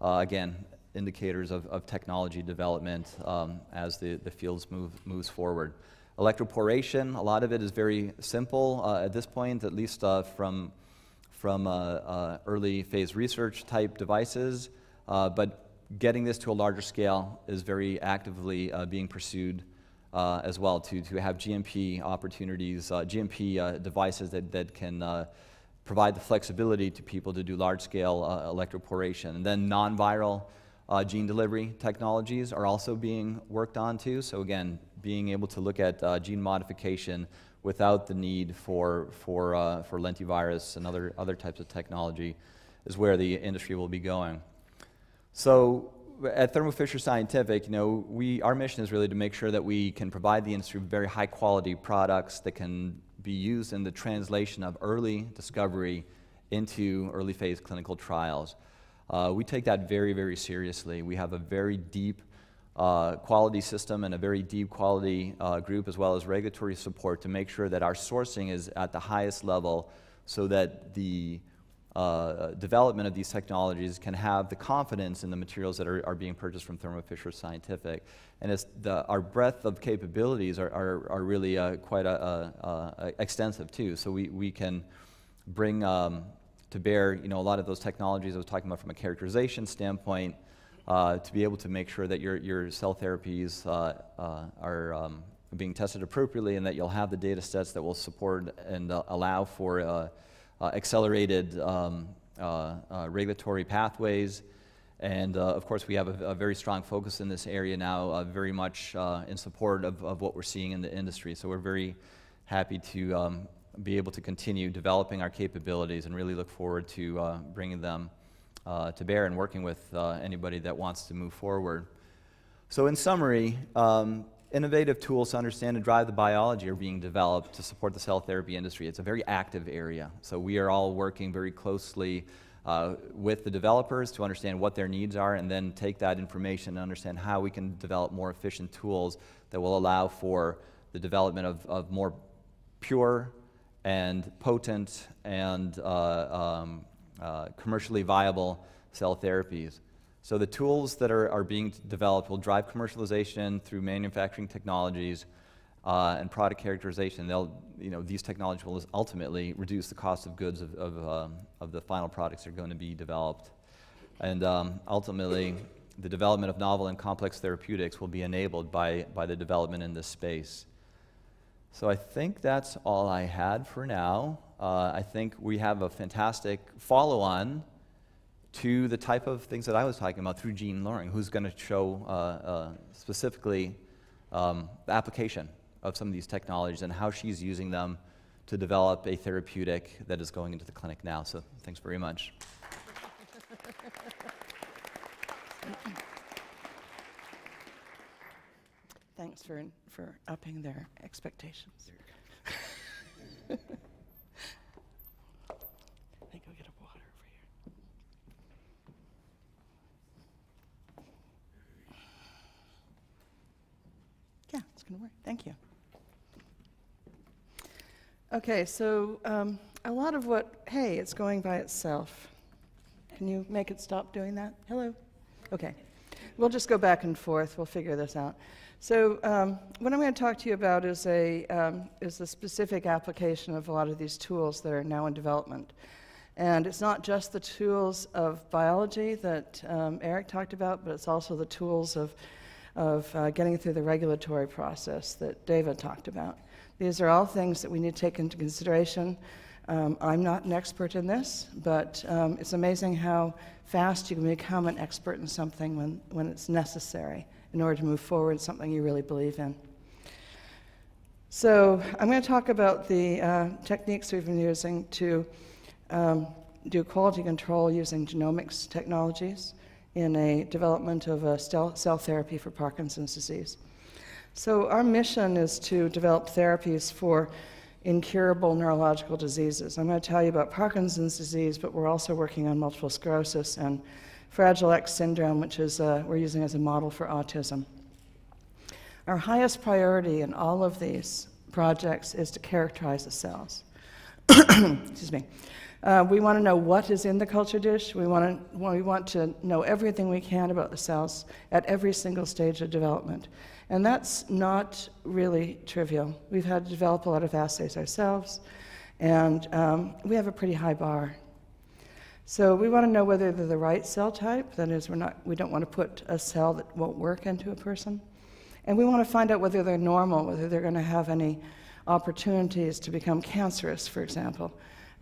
Uh, again, indicators of, of technology development um, as the, the fields move, moves forward. Electroporation, a lot of it is very simple uh, at this point, at least uh, from, from uh, uh, early phase research type devices, uh, but getting this to a larger scale is very actively uh, being pursued uh, as well to, to have G M P opportunities, uh, G M P uh, devices that, that can uh, provide the flexibility to people to do large-scale uh, electroporation. And then non-viral uh, gene delivery technologies are also being worked on too. So again, being able to look at uh, gene modification without the need for, for, uh, for lentivirus and other, other types of technology is where the industry will be going. So at Thermo Fisher Scientific, you know, we, our mission is really to make sure that we can provide the industry with very high quality products that can be used in the translation of early discovery into early phase clinical trials. Uh, we take that very, very seriously. We have a very deep uh, quality system and a very deep quality uh, group, as well as regulatory support, to make sure that our sourcing is at the highest level so that the Uh, development of these technologies can have the confidence in the materials that are, are being purchased from Thermo Fisher Scientific. And it's the, our breadth of capabilities are, are, are really uh, quite a, a, a extensive too. So we, we can bring um, to bear, you know, a lot of those technologies I was talking about from a characterization standpoint uh, to be able to make sure that your, your cell therapies uh, uh, are um, being tested appropriately, and that you'll have the data sets that will support and uh, allow for uh, Uh, accelerated um, uh, uh, regulatory pathways. And uh, of course, we have a, a very strong focus in this area now, uh, very much uh, in support of, of what we're seeing in the industry. So we're very happy to um, be able to continue developing our capabilities and really look forward to uh, bringing them uh, to bear and working with uh, anybody that wants to move forward. So in summary, um, innovative tools to understand and drive the biology are being developed to support the cell therapy industry. It's a very active area, so we are all working very closely uh, with the developers to understand what their needs are, and then take that information and understand how we can develop more efficient tools that will allow for the development of, of more pure and potent and uh, um, uh, commercially viable cell therapies. So the tools that are, are being developed will drive commercialization through manufacturing technologies uh, and product characterization. They'll, you know, these technologies will ultimately reduce the cost of goods of, of, um, of the final products that are going to be developed. And um, ultimately, the development of novel and complex therapeutics will be enabled by, by the development in this space. So I think that's all I had for now. Uh, I think we have a fantastic follow-on to the type of things that I was talking about through Jeanne Loring, who's going to show uh, uh, specifically um, the application of some of these technologies and how she's using them to develop a therapeutic that is going into the clinic now. So thanks very much. Thanks for, for upping their expectations. There you go. Thank you. Okay, so um, a lot of what, hey, it's going by itself. Can you make it stop doing that? Hello? Okay. We'll just go back and forth. We'll figure this out. So um, what I'm going to talk to you about is a, um, is the specific application of a lot of these tools that are now in development. And it's not just the tools of biology that um, Eric talked about, but it's also the tools of of uh, getting through the regulatory process that David talked about. These are all things that we need to take into consideration. Um, I'm not an expert in this, but um, it's amazing how fast you can become an expert in something when, when it's necessary in order to move forward something you really believe in. So I'm going to talk about the uh, techniques we've been using to um, do quality control using genomics technologies in a development of a cell therapy for Parkinson's disease. So our mission is to develop therapies for incurable neurological diseases. I'm going to tell you about Parkinson's disease, but we're also working on multiple sclerosis and Fragile X syndrome, which is uh, we're using as a model for autism. Our highest priority in all of these projects is to characterize the cells. Excuse me. Uh, we want to know what is in the culture dish. We want to, we want to know everything we can about the cells at every single stage of development. And that's not really trivial. We've had to develop a lot of assays ourselves, and um, we have a pretty high bar. So we want to know whether they're the right cell type. That is, we're not, we don't want to put a cell that won't work into a person. And we want to find out whether they're normal, whether they're going to have any opportunities to become cancerous, for example.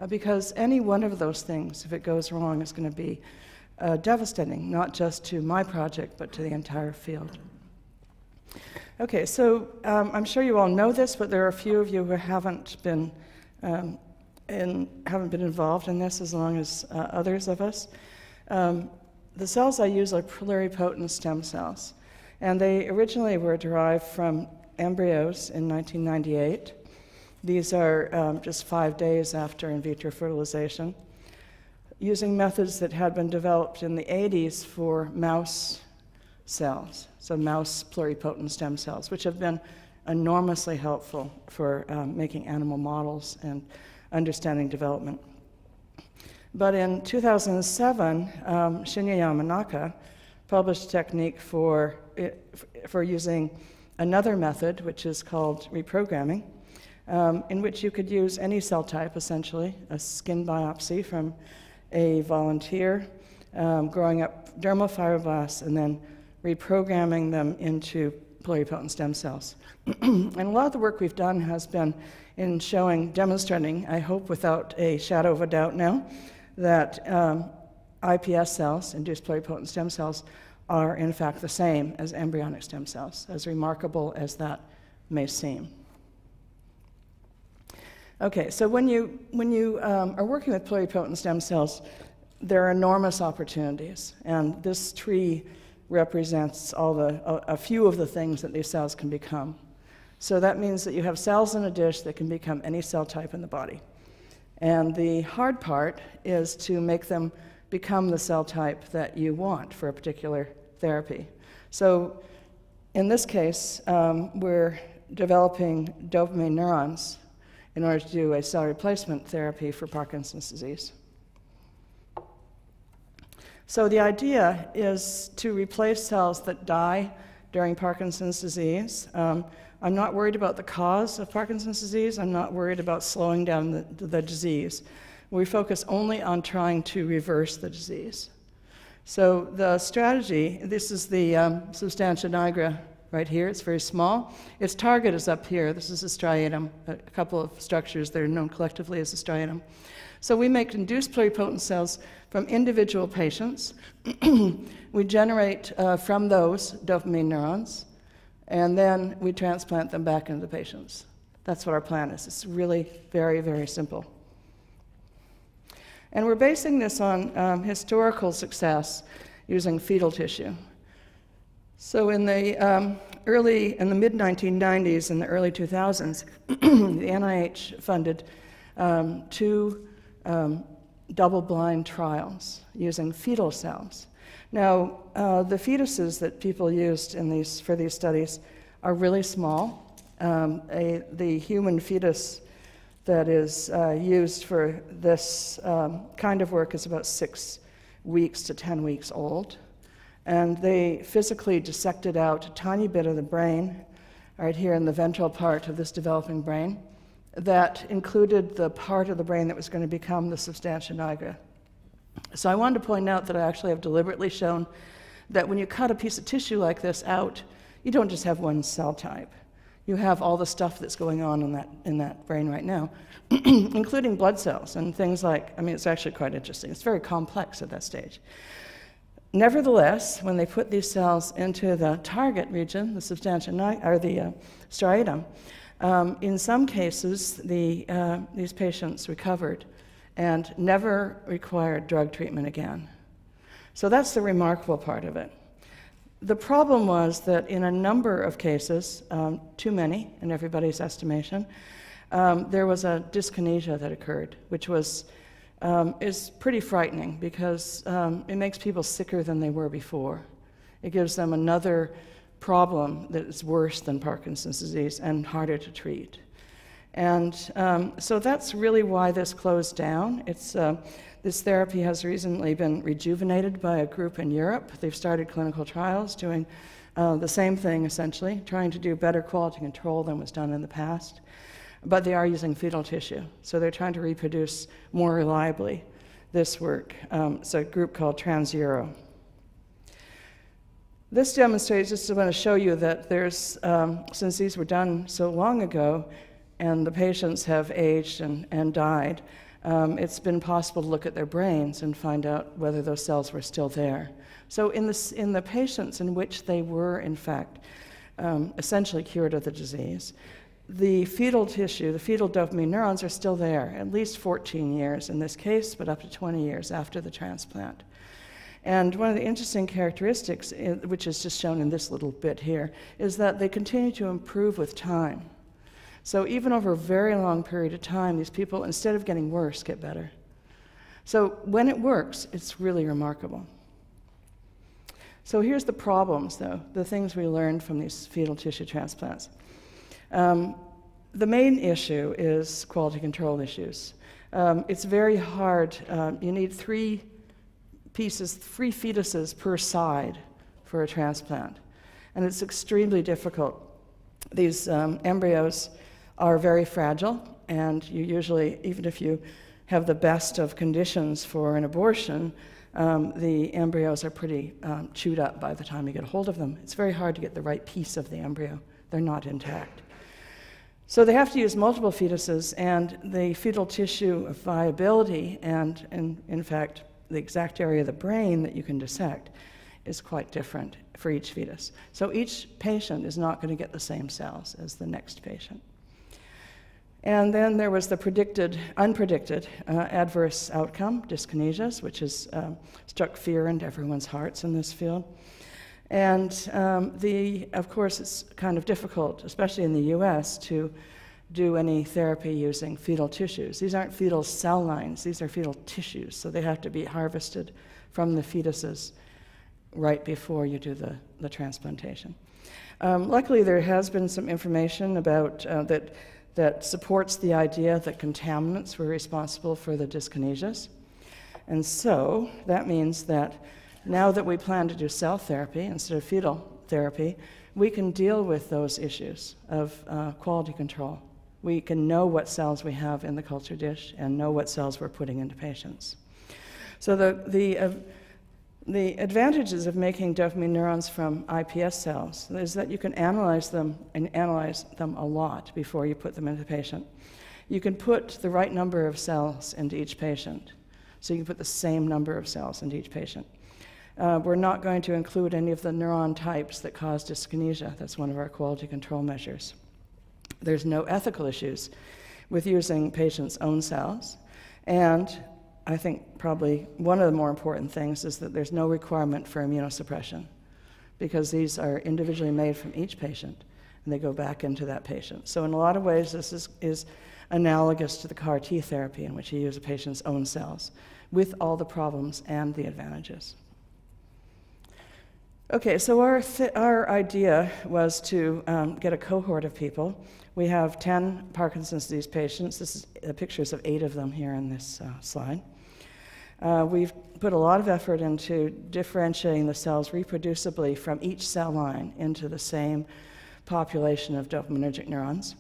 uh, because any one of those things, if it goes wrong, is going to be uh, devastating, not just to my project, but to the entire field. Okay, so um, I'm sure you all know this, but there are a few of you who haven't been, um, in, haven't been involved in this as long as uh, others of us. Um, the cells I use are pluripotent stem cells, and they originally were derived from embryos in nineteen ninety-eight. These are um, just five days after in vitro fertilization, using methods that had been developed in the eighties for mouse cells, so mouse pluripotent stem cells, which have been enormously helpful for um, making animal models and understanding development. But in two thousand seven, um, Shinya Yamanaka published a technique for, for using another method, which is called reprogramming, um, in which you could use any cell type, essentially, a skin biopsy from a volunteer, um, growing up dermal fibroblasts, and then reprogramming them into pluripotent stem cells. And a lot of the work we've done has been in showing, demonstrating, I hope without a shadow of a doubt now, that um, I P S cells, induced pluripotent stem cells, are in fact the same as embryonic stem cells, as remarkable as that may seem. Okay, so when you, when you um, are working with pluripotent stem cells, there are enormous opportunities, and this tree represents all the, a, a few of the things that these cells can become. So that means that you have cells in a dish that can become any cell type in the body. And the hard part is to make them become the cell type that you want for a particular therapy. So in this case, um, we're developing dopamine neurons in order to do a cell replacement therapy for Parkinson's disease. So the idea is to replace cells that die during Parkinson's disease. Um, I'm not worried about the cause of Parkinson's disease. I'm not worried about slowing down the, the disease. We focus only on trying to reverse the disease. So the strategy, this is the um, substantia nigra right here. It's very small. Its target is up here. This is a striatum, a couple of structures that are known collectively as the striatum. So we make induced pluripotent cells from individual patients. We generate uh, from those dopamine neurons, and then we transplant them back into the patients. That's what our plan is. It's really very, very simple. And we're basing this on um, historical success using fetal tissue. So in the um, early, in the mid nineteen nineties and the early two thousands, the N I H funded um, two um, double-blind trials using fetal cells. Now, uh, the fetuses that people used in these, for these studies are really small. Um, a, the human fetus that is uh, used for this um, kind of work is about six weeks to ten weeks old. And they physically dissected out a tiny bit of the brain, right here in the ventral part of this developing brain, that included the part of the brain that was going to become the substantia nigra. So I wanted to point out that I actually have deliberately shown that when you cut a piece of tissue like this out, you don't just have one cell type. You have all the stuff that's going on in that, in that brain right now, including blood cells and things like, I mean, it's actually quite interesting. It's very complex at that stage. Nevertheless, when they put these cells into the target region, the substantia nigra, or the uh, striatum, um, in some cases, the, uh, these patients recovered and never required drug treatment again. So that's the remarkable part of it. The problem was that in a number of cases, um, too many in everybody's estimation, um, there was a dyskinesia that occurred, which was um, is pretty frightening because um, it makes people sicker than they were before. It gives them another problem that is worse than Parkinson's disease and harder to treat. And um, so that's really why this closed down. It's, uh, this therapy has recently been rejuvenated by a group in Europe. They've started clinical trials doing uh, the same thing, essentially, trying to do better quality control than was done in the past. But they are using fetal tissue, so they're trying to reproduce more reliably this work. Um, it's a group called TransEuro. This demonstrates, just to want to show you that there's, um, since these were done so long ago, and the patients have aged and, and died. um, it's been possible to look at their brains and find out whether those cells were still there. So in the, in the patients in which they were, in fact, um, essentially cured of the disease, the fetal tissue, the fetal dopamine neurons are still there, at least fourteen years in this case, but up to twenty years after the transplant. And one of the interesting characteristics, which is just shown in this little bit here, is that they continue to improve with time. So even over a very long period of time, these people, instead of getting worse, get better. So when it works, it's really remarkable. So here's the problems, though, the things we learned from these fetal tissue transplants. Um, the main issue is quality control issues. Um, it's very hard. Uh, you need three pieces, three fetuses per side for a transplant. And it's extremely difficult. These um, embryos are very fragile, and you usually, even if you have the best of conditions for an abortion, um, the embryos are pretty um, chewed up by the time you get a hold of them. It's very hard to get the right piece of the embryo. They're not intact. So they have to use multiple fetuses, and the fetal tissue viability and, and in fact, the exact area of the brain that you can dissect is quite different for each fetus. So each patient is not going to get the same cells as the next patient. And then there was the predicted, unpredicted uh, adverse outcome, dyskinesias, which has um, struck fear into everyone's hearts in this field. And um, the, of course, it's kind of difficult, especially in the U S, to do any therapy using fetal tissues. These aren't fetal cell lines, these are fetal tissues, so they have to be harvested from the fetuses right before you do the, the transplantation. Um, luckily, there has been some information about uh, that, that supports the idea that contaminants were responsible for the dyskinesias. And so that means that now that we plan to do cell therapy instead of fetal therapy, we can deal with those issues of uh, quality control. We can know what cells we have in the culture dish and know what cells we're putting into patients. So the, the, uh, the advantages of making dopamine neurons from I P S cells is that you can analyze them and analyze them a lot before you put them into the patient. You can put the right number of cells into each patient. So you can put the same number of cells into each patient. Uh, we're not going to include any of the neuron types that cause dyskinesia. That's one of our quality control measures. There's no ethical issues with using patients' own cells. And I think probably one of the more important things is that there's no requirement for immunosuppression, because these are individually made from each patient, and they go back into that patient. So in a lot of ways, this is, is analogous to the C A R T therapy, in which you use a patient's own cells, with all the problems and the advantages. Okay, so our, our idea was to um, get a cohort of people. We have ten Parkinson's disease patients. This is uh, pictures of eight of them here in this uh, slide. Uh, we've put a lot of effort into differentiating the cells reproducibly from each cell line into the same population of dopaminergic neurons.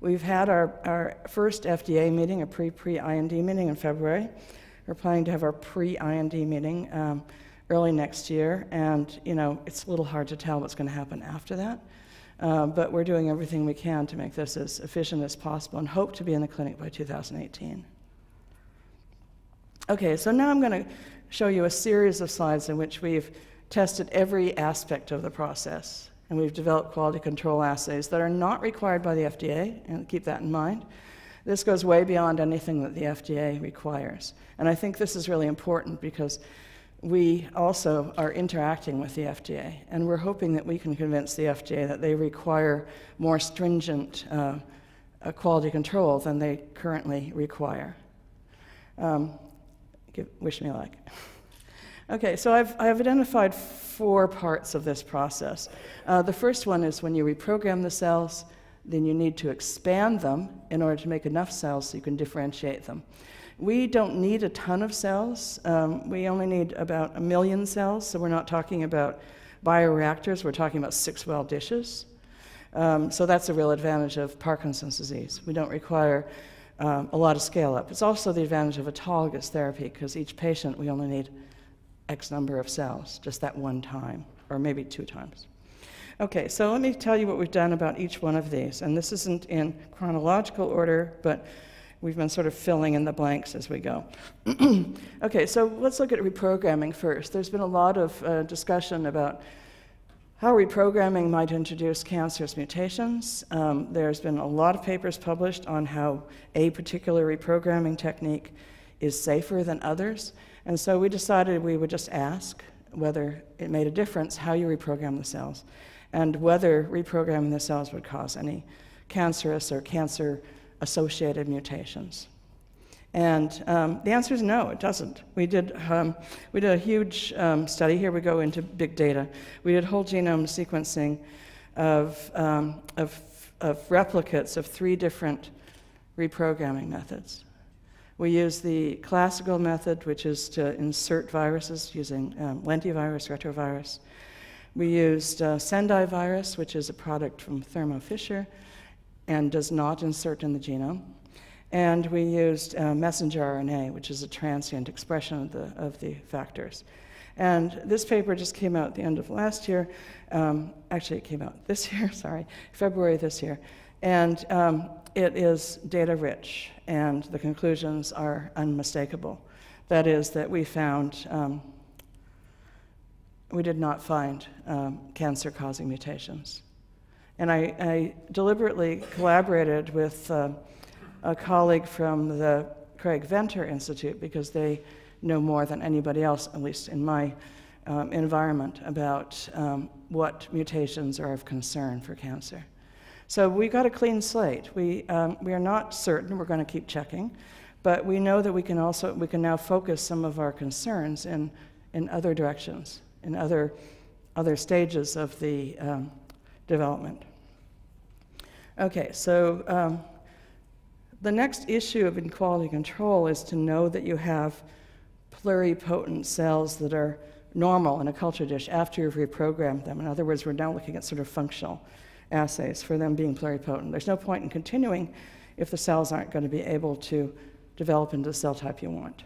We've had our, our first F D A meeting, a pre-pre-I N D meeting in February. We're planning to have our pre-I N D meeting um, early next year, and you know, it's a little hard to tell what's going to happen after that, uh, but we're doing everything we can to make this as efficient as possible and hope to be in the clinic by two thousand eighteen. Okay, so now I'm going to show you a series of slides in which we've tested every aspect of the process, and we've developed quality control assays that are not required by the F D A, and keep that in mind. This goes way beyond anything that the F D A requires, and I think this is really important because we also are interacting with the F D A, and we're hoping that we can convince the F D A that they require more stringent uh, quality control than they currently require. Um, give, wish me luck. Okay, so I've, I've identified four parts of this process. Uh, the first one is when you reprogram the cells, then you need to expand them in order to make enough cells so you can differentiate them. We don't need a ton of cells. Um, we only need about a million cells, so we're not talking about bioreactors, we're talking about six-well dishes. Um, so that's a real advantage of Parkinson's disease. We don't require um, a lot of scale-up. It's also the advantage of autologous therapy, because each patient we only need X number of cells, just that one time, or maybe two times. Okay, so let me tell you what we've done about each one of these, and this isn't in chronological order, but We've been sort of filling in the blanks as we go. Okay, so let's look at reprogramming first. There's been a lot of uh, discussion about how reprogramming might introduce cancerous mutations. Um, there's been a lot of papers published on how a particular reprogramming technique is safer than others. And so we decided we would just ask whether it made a difference how you reprogram the cells and whether reprogramming the cells would cause any cancerous or cancer-associated mutations. And um, the answer is no, it doesn't. We did, um, we did a huge um, study. Here we go into big data. We did whole genome sequencing of, um, of, of replicates of three different reprogramming methods. We use the classical method, which is to insert viruses using um, lentivirus, retrovirus. We used uh, Sendai virus, which is a product from Thermo Fisher and does not insert in the genome. And we used uh, messenger R N A, which is a transient expression of the, of the factors. And this paper just came out at the end of last year. Um, actually, it came out this year, sorry, February this year. And um, it is data rich, and the conclusions are unmistakable. That is that we found, um, we did not find um, cancer-causing mutations. And I, I deliberately collaborated with uh, a colleague from the Craig Venter Institute because they know more than anybody else, at least in my um, environment, about um, what mutations are of concern for cancer. So we've got a clean slate. We, um, we are not certain, we're going to keep checking, but we know that we can also, we can now focus some of our concerns in, in other directions, in other, other stages of the um, development. Okay, so um, the next issue of quality control is to know that you have pluripotent cells that are normal in a culture dish after you've reprogrammed them. In other words, we're now looking at sort of functional assays for them being pluripotent. There's no point in continuing if the cells aren't going to be able to develop into the cell type you want.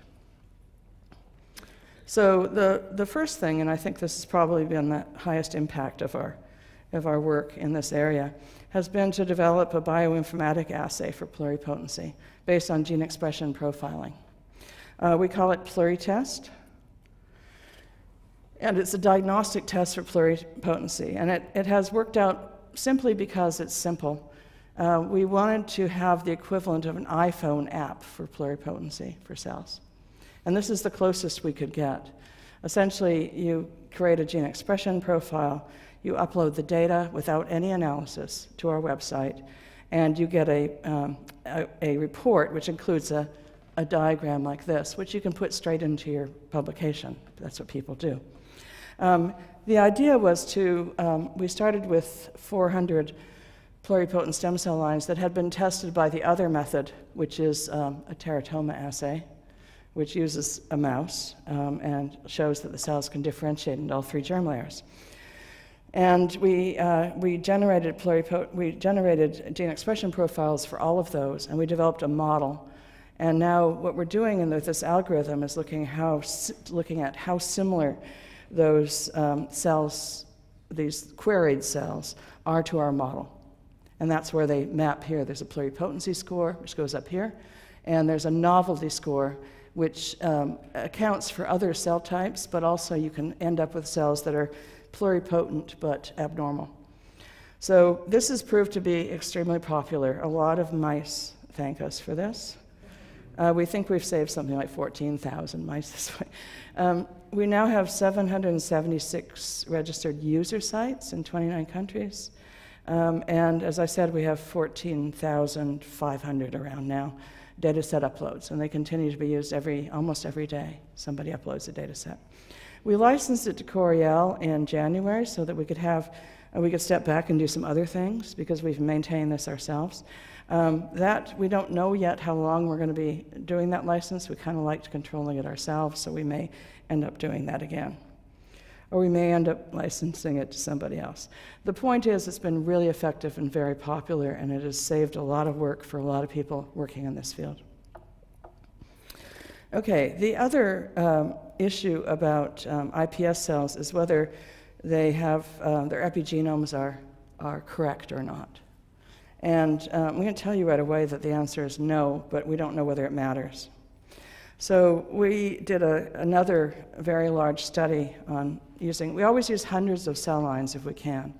So the, the first thing, and I think this has probably been the highest impact of our, of our work in this area, has been to develop a bioinformatic assay for pluripotency based on gene expression profiling. Uh, we call it Pluritest. And it's a diagnostic test for pluripotency. And it, it has worked out simply because it's simple. Uh, we wanted to have the equivalent of an iPhone app for pluripotency for cells. And this is the closest we could get. Essentially, you create a gene expression profile, you upload the data without any analysis to our website, and you get a, um, a, a report which includes a, a diagram like this, which you can put straight into your publication. That's what people do. Um, The idea was to, um, we started with four hundred pluripotent stem cell lines that had been tested by the other method, which is um, a teratoma assay, which uses a mouse um, and shows that the cells can differentiate into all three germ layers. And we, uh, we, generated pluripotent, we generated gene expression profiles for all of those, and we developed a model. And now what we're doing in this algorithm is looking, how, looking at how similar those um, cells, these queried cells, are to our model. And that's where they map here. There's a pluripotency score, which goes up here, and there's a novelty score, which um, accounts for other cell types, but also you can end up with cells that are pluripotent but abnormal. So this has proved to be extremely popular. A lot of mice thank us for this. Uh, we think we've saved something like fourteen thousand mice this way. Um, we now have seven hundred seventy-six registered user sites in twenty-nine countries. Um, and as I said, we have fourteen thousand five hundred around now data set uploads, and they continue to be used every, almost every day. Somebody uploads a data set. We licensed it to Coriell in January so that we could have, uh, we could step back and do some other things because we've maintained this ourselves. Um, that, we don't know yet how long we're going to be doing that license. We kind of liked controlling it ourselves, so we may end up doing that again. Or we may end up licensing it to somebody else. The point is, it's been really effective and very popular, and it has saved a lot of work for a lot of people working in this field. Okay, the other um, issue about um, iPS cells is whether they have, uh, their epigenomes are, are correct or not. And uh, I'm going to tell you right away that the answer is no, but we don't know whether it matters. So we did a, another very large study on using, we always use hundreds of cell lines if we can.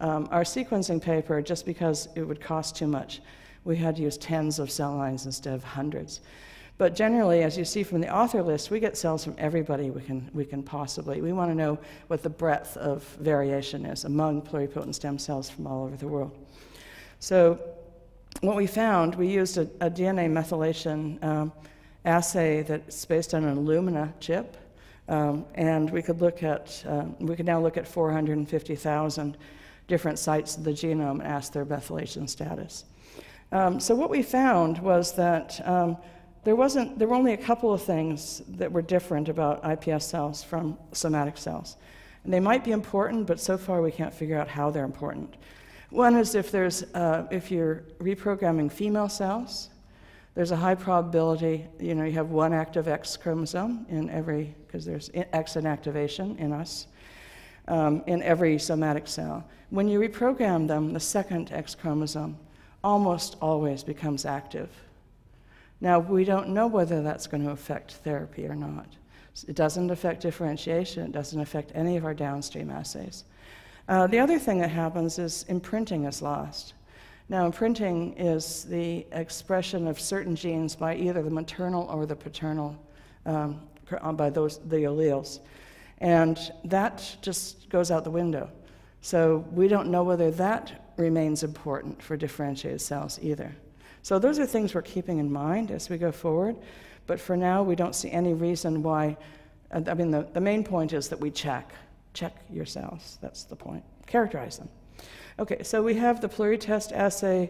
Um, our sequencing paper, just because it would cost too much, we had used tens of cell lines instead of hundreds. But generally, as you see from the author list, we get cells from everybody we can, we can possibly. We want to know what the breadth of variation is among pluripotent stem cells from all over the world. So what we found, we used a, a D N A methylation um, assay that's based on an Illumina chip, um, and we could look at, uh, we could now look at four hundred fifty thousand different sites of the genome and ask their methylation status. Um, so what we found was that um, there wasn't, there were only a couple of things that were different about iPS cells from somatic cells. And they might be important, but so far we can't figure out how they're important. One is if there's, uh, if you're reprogramming female cells, there's a high probability, you know, you have one active X chromosome in every, because there's X inactivation in us, um, in every somatic cell. When you reprogram them, the second X chromosome almost always becomes active. Now, we don't know whether that's going to affect therapy or not. It doesn't affect differentiation. It doesn't affect any of our downstream assays. Uh, the other thing that happens is imprinting is lost. Now, imprinting is the expression of certain genes by either the maternal or the paternal, um, by those, the alleles. And that just goes out the window. So we don't know whether that remains important for differentiated cells either. So those are things we're keeping in mind as we go forward. But for now, we don't see any reason why. I mean, the, the main point is that we check. Check your cells. That's the point. Characterize them. Okay, so we have the Pluritest assay.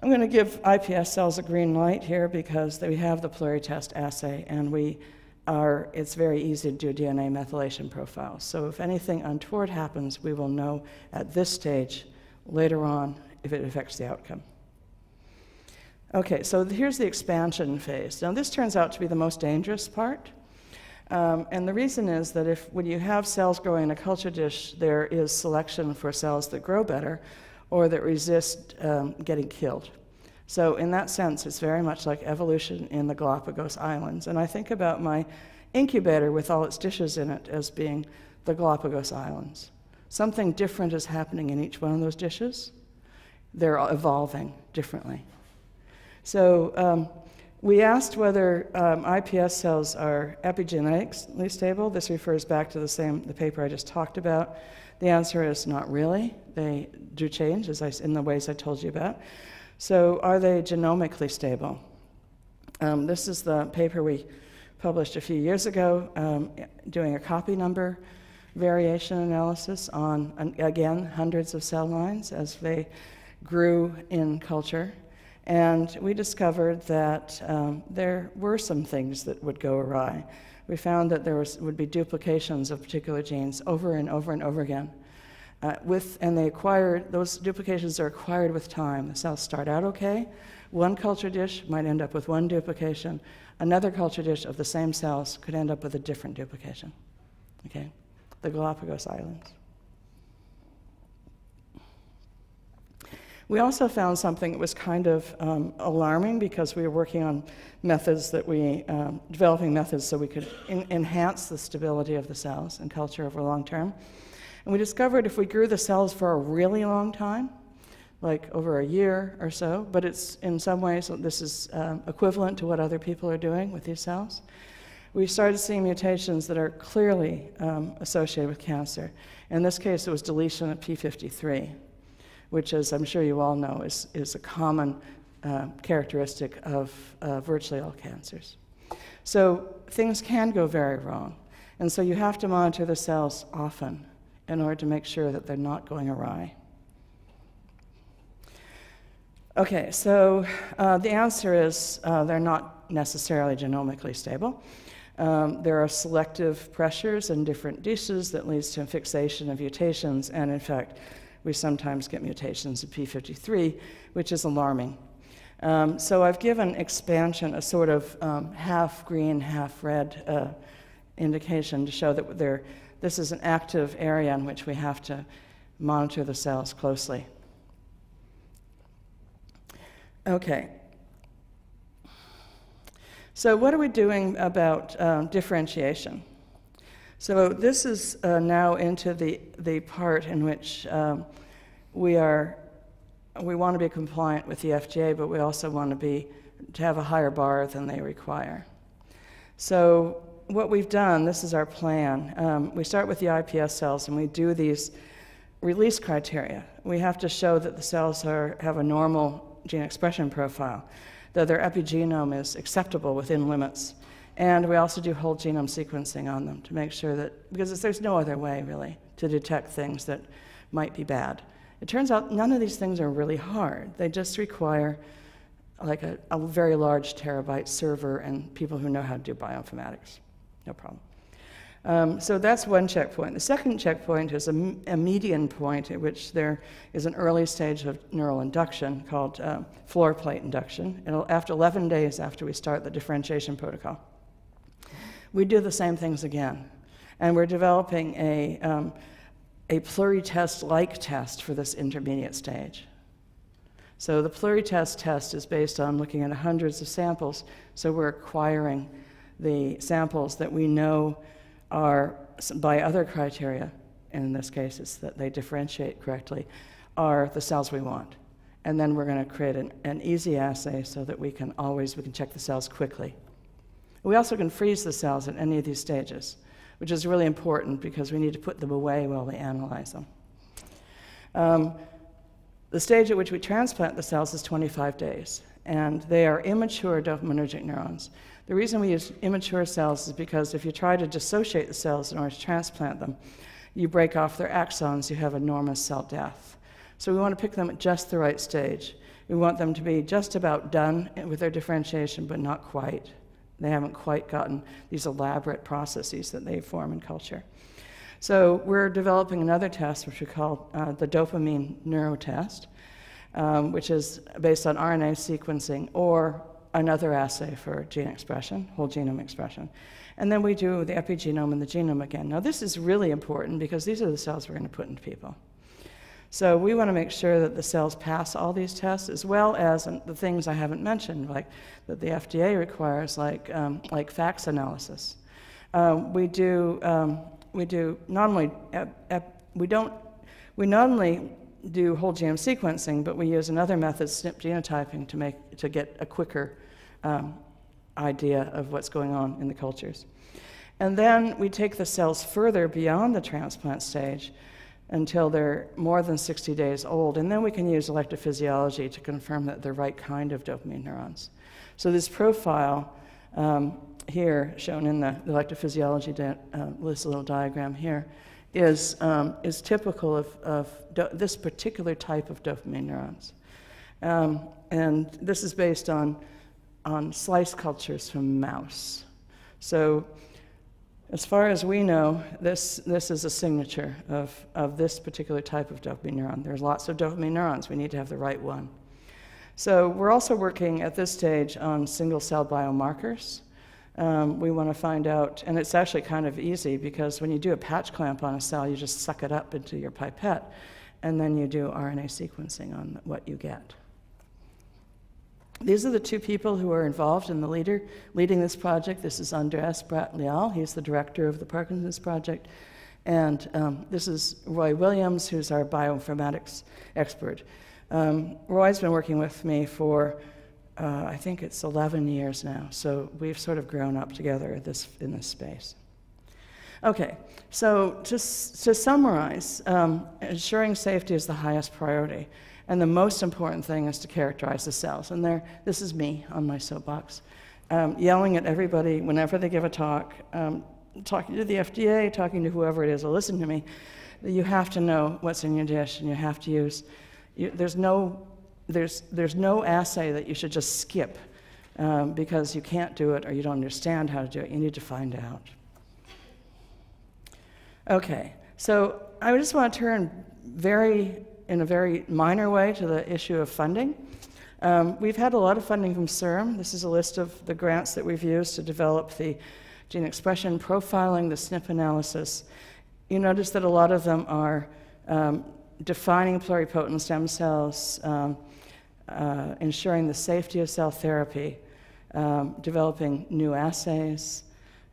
I'm going to give iPS cells a green light here because we have the Pluritest assay, and we are, it's very easy to do D N A methylation profiles. So if anything untoward happens, we will know at this stage later on if it affects the outcome. Okay, so here's the expansion phase. Now, this turns out to be the most dangerous part. Um, and the reason is that if when you have cells growing in a culture dish, there is selection for cells that grow better or that resist um, getting killed. So in that sense, it's very much like evolution in the Galapagos Islands. And I think about my incubator with all its dishes in it as being the Galapagos Islands. Something different is happening in each one of those dishes. They're evolving differently. So um, we asked whether um, iPS cells are epigenetically stable. This refers back to the same the paper I just talked about. The answer is not really. They do change, as I, in the ways I told you about. So are they genomically stable? Um, this is the paper we published a few years ago, um, doing a copy number variation analysis on, again, hundreds of cell lines as they grew in culture. And we discovered that um, there were some things that would go awry. We found that there was, would be duplications of particular genes over and over and over again. Uh, with, and they acquired, those duplications are acquired with time. The cells start out okay. One culture dish might end up with one duplication. Another culture dish of the same cells could end up with a different duplication. Okay? The Galapagos Islands. We also found something that was kind of um, alarming because we were working on methods that we, um, developing methods so we could en enhance the stability of the cells and culture over long term. And we discovered if we grew the cells for a really long time, like over a year or so, but it's in some ways this is uh, equivalent to what other people are doing with these cells, we started seeing mutations that are clearly um, associated with cancer. In this case, it was deletion of P fifty-three. Which, as I'm sure you all know, is, is a common uh, characteristic of uh, virtually all cancers. So things can go very wrong. And so you have to monitor the cells often in order to make sure that they're not going awry. Okay, so uh, the answer is uh, they're not necessarily genomically stable. Um, there are selective pressures in different dishes that leads to fixation of mutations, and in fact, we sometimes get mutations of P fifty-three, which is alarming. Um, so I've given expansion a sort of um, half green, half red uh, indication to show that there, this is an active area in which we have to monitor the cells closely. Okay. So what are we doing about um, differentiation? So this is uh, now into the, the part in which um, we are, we want to be compliant with the F D A, but we also want to be, to have a higher bar than they require. So what we've done, this is our plan. Um, we start with the iPS cells and we do these release criteria. We have to show that the cells are, have a normal gene expression profile, that their epigenome is acceptable within limits. And we also do whole genome sequencing on them to make sure that, because there's no other way really to detect things that might be bad. It turns out none of these things are really hard. They just require like a, a very large terabyte server and people who know how to do bioinformatics. No problem. Um, so that's one checkpoint. The second checkpoint is a, a median point at which there is an early stage of neural induction called uh, floor plate induction. It'll, after eleven days after we start the differentiation protocol. We do the same things again. And we're developing a, um, a Pluritest-like test for this intermediate stage. So the Pluritest test is based on looking at hundreds of samples, so we're acquiring the samples that we know are, by other criteria, and in this case it's that they differentiate correctly, are the cells we want. And then we're going to create an, an easy assay so that we can always, we can check the cells quickly. We also can freeze the cells at any of these stages, which is really important because we need to put them away while we analyze them. Um, the stage at which we transplant the cells is twenty-five days, and they are immature dopaminergic neurons. The reason we use immature cells is because if you try to dissociate the cells in order to transplant them, you break off their axons, you have enormous cell death. So we want to pick them at just the right stage. We want them to be just about done with their differentiation, but not quite. They haven't quite gotten these elaborate processes that they form in culture. So we're developing another test, which we call uh, the dopamine neurotest, um, which is based on R N A sequencing or another assay for gene expression, whole genome expression. And then we do the epigenome and the genome again. Now this is really important because these are the cells we're going to put into people. So we want to make sure that the cells pass all these tests, as well as the things I haven't mentioned, like that the F D A requires, like, um, like FACS analysis. Um, we do, um, we do not only, ep, ep, we don't, we not only do whole genome sequencing, but we use another method, SNP genotyping, to make to get a quicker um, idea of what's going on in the cultures. And then we take the cells further beyond the transplant stage until they're more than sixty days old, and then we can use electrophysiology to confirm that they're the right kind of dopamine neurons. So this profile um, here, shown in the electrophysiology uh, this little diagram here, is, um, is typical of, of this particular type of dopamine neurons. Um, and this is based on, on slice cultures from mouse. So as far as we know, this, this is a signature of, of this particular type of dopamine neuron. There's lots of dopamine neurons. We need to have the right one. So we're also working at this stage on single-cell biomarkers. Um, we want to find out, and it's actually kind of easy because when you do a patch clamp on a cell, you just suck it up into your pipette, and then you do R N A sequencing on what you get. These are the two people who are involved in the leader leading this project. This is Andreas Brattlial. He's the director of the Parkinson's Project. And um, this is Roy Williams, who's our bioinformatics expert. Um, Roy's been working with me for Uh, I think it's eleven years now, so we've sort of grown up together this, in this space. Okay, so to, to summarize, um, ensuring safety is the highest priority, and the most important thing is to characterize the cells. And there, this is me on my soapbox, um, yelling at everybody whenever they give a talk, um, talking to the F D A, talking to whoever it is will listen to me. You have to know what's in your dish, and you have to use, you, there's no There's, there's no assay that you should just skip um, because you can't do it or you don't understand how to do it. You need to find out. Okay, so I just want to turn very, in a very minor way to the issue of funding. Um, we've had a lot of funding from CIRM. This is a list of the grants that we've used to develop the gene expression profiling, the SNP analysis. You notice that a lot of them are um, defining pluripotent stem cells, um, uh, ensuring the safety of cell therapy, um, developing new assays,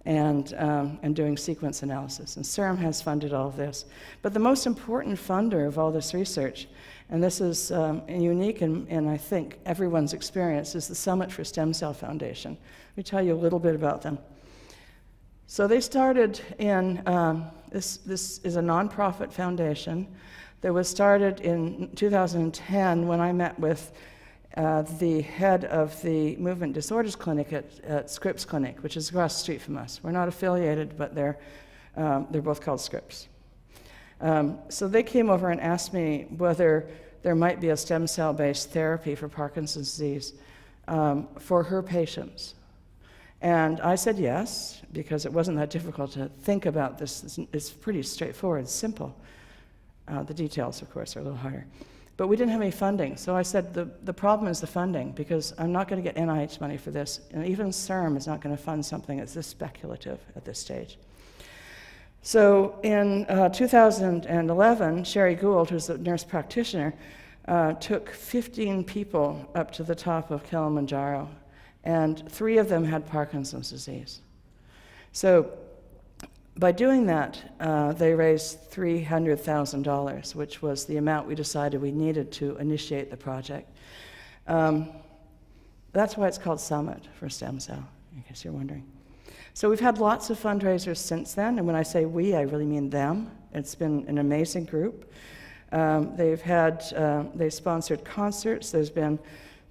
and, um, and doing sequence analysis. And CIRM has funded all of this. But the most important funder of all this research, and this is um, unique in, in, I think, everyone's experience, is the Summit for Stem Cell Foundation. Let me tell you a little bit about them. So they started in, um, this, this is a nonprofit foundation that was started in two thousand ten when I met with Uh, the head of the Movement Disorders Clinic at, at Scripps Clinic, which is across the street from us. We're not affiliated, but they're, um, they're both called Scripps. Um, so they came over and asked me whether there might be a stem cell-based therapy for Parkinson's disease um, for her patients. And I said yes, because it wasn't that difficult to think about this. It's, it's pretty straightforward, simple. Uh, the details, of course, are a little harder. But we didn't have any funding, so I said the, the problem is the funding, because I'm not going to get N I H money for this, and even CIRM is not going to fund something that's this speculative at this stage. So in uh, two thousand eleven, Sherry Gould, who's a nurse practitioner, uh, took fifteen people up to the top of Kilimanjaro, and three of them had Parkinson's disease. So by doing that, uh, they raised three hundred thousand dollars, which was the amount we decided we needed to initiate the project. Um, that's why it's called Summit for Stem Cell, in case you're wondering. So we've had lots of fundraisers since then, and when I say we, I really mean them. It's been an amazing group. Um, they've had, uh, they've sponsored concerts. There's been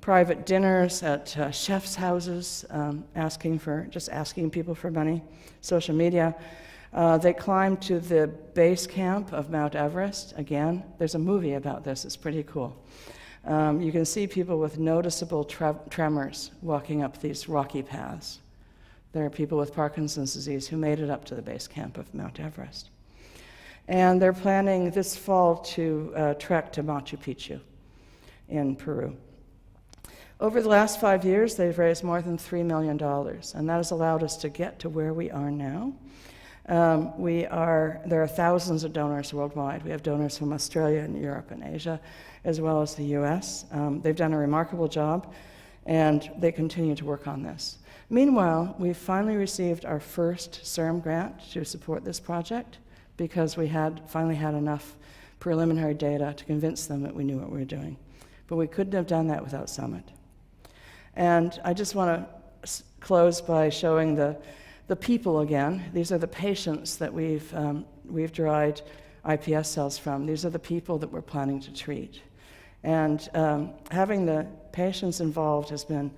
private dinners at uh, chefs' houses, um, asking for, just asking people for money, social media. Uh, they climbed to the base camp of Mount Everest. Again, there's a movie about this. It's pretty cool. Um, you can see people with noticeable tremors walking up these rocky paths. There are people with Parkinson's disease who made it up to the base camp of Mount Everest. And they're planning this fall to uh, trek to Machu Picchu in Peru. Over the last five years, they've raised more than three million dollars, and that has allowed us to get to where we are now. Um, we are, there are thousands of donors worldwide. We have donors from Australia and Europe and Asia, as well as the U S. Um, they've done a remarkable job, and they continue to work on this. Meanwhile, we finally received our first CIRM grant to support this project, because we had finally had enough preliminary data to convince them that we knew what we were doing. But we couldn't have done that without Summit. And I just want to close by showing the the people again. These are the patients that we've, um, we've derived I P S cells from. These are the people that we're planning to treat. And um, having the patients involved has been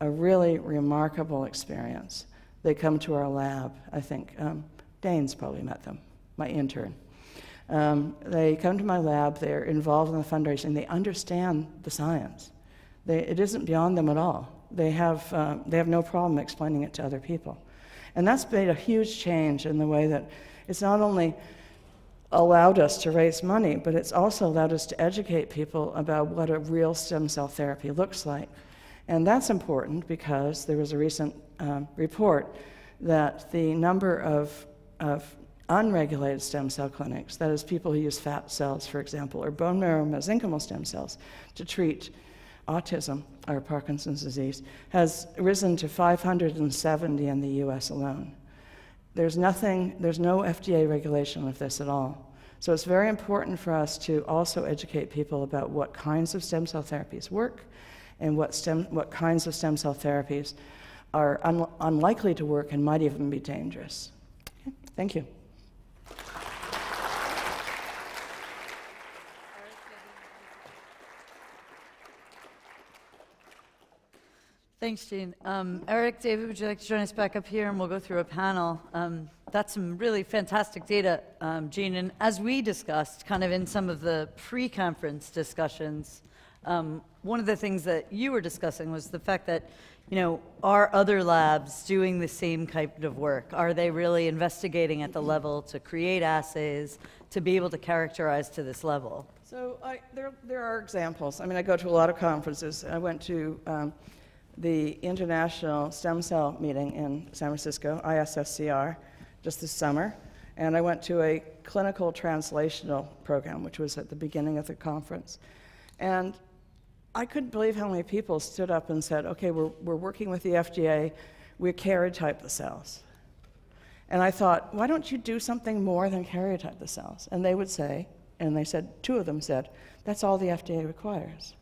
a really remarkable experience. They come to our lab, I think. Um, Dane's probably met them, my intern. Um, they come to my lab, they're involved in the fundraising, they understand the science. They, it isn't beyond them at all. They have, uh, they have no problem explaining it to other people. And that's made a huge change in the way that it's not only allowed us to raise money, but it's also allowed us to educate people about what a real stem cell therapy looks like. And that's important because there was a recent um, report that the number of, of unregulated stem cell clinics, that is people who use fat cells, for example, or bone marrow mesenchymal stem cells to treat autism or Parkinson's disease, has risen to five hundred seventy in the U S alone. There's nothing, there's no F D A regulation of this at all. So it's very important for us to also educate people about what kinds of stem cell therapies work and what, stem, what kinds of stem cell therapies are un, unlikely to work and might even be dangerous. Okay, thank you. Thanks, Jeanne. Um, Eric, David, would you like to join us back up here, and we'll go through a panel. Um, that's some really fantastic data, um, Jeanne. And as we discussed, kind of in some of the pre-conference discussions, um, one of the things that you were discussing was the fact that, you know, are other labs doing the same kind of work? Are they really investigating at the level to create assays to be able to characterize to this level? So I, there, there are examples. I mean, I go to a lot of conferences. I went to Um, the International Stem Cell Meeting in San Francisco, I S S C R, just this summer. And I went to a clinical translational program, which was at the beginning of the conference. And I couldn't believe how many people stood up and said, okay, we're, we're working with the F D A, we're karyotype the cells. And I thought, why don't you do something more than karyotype the cells? And they would say, and they said, two of them said, that's all the F D A requires.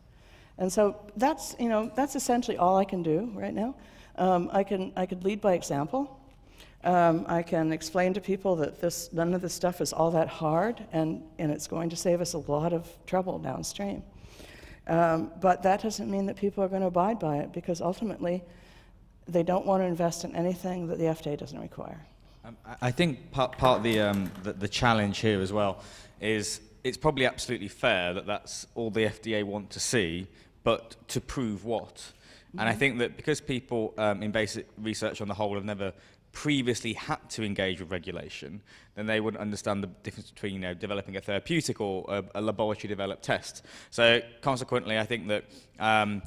And so that's, you know, that's essentially all I can do right now. Um, I can, I could lead by example. Um, I can explain to people that this, none of this stuff is all that hard, and, and it's going to save us a lot of trouble downstream. Um, but that doesn't mean that people are going to abide by it, because ultimately they don't want to invest in anything that the F D A doesn't require. Um, I think part, part of the, um, the, the challenge here as well is it's probably absolutely fair that that's all the F D A want to see, but to prove what? Mm-hmm. And I think that because people um, in basic research on the whole have never previously had to engage with regulation, then they wouldn't understand the difference between, you know, developing a therapeutic or a, a laboratory-developed test. So consequently, I think that um,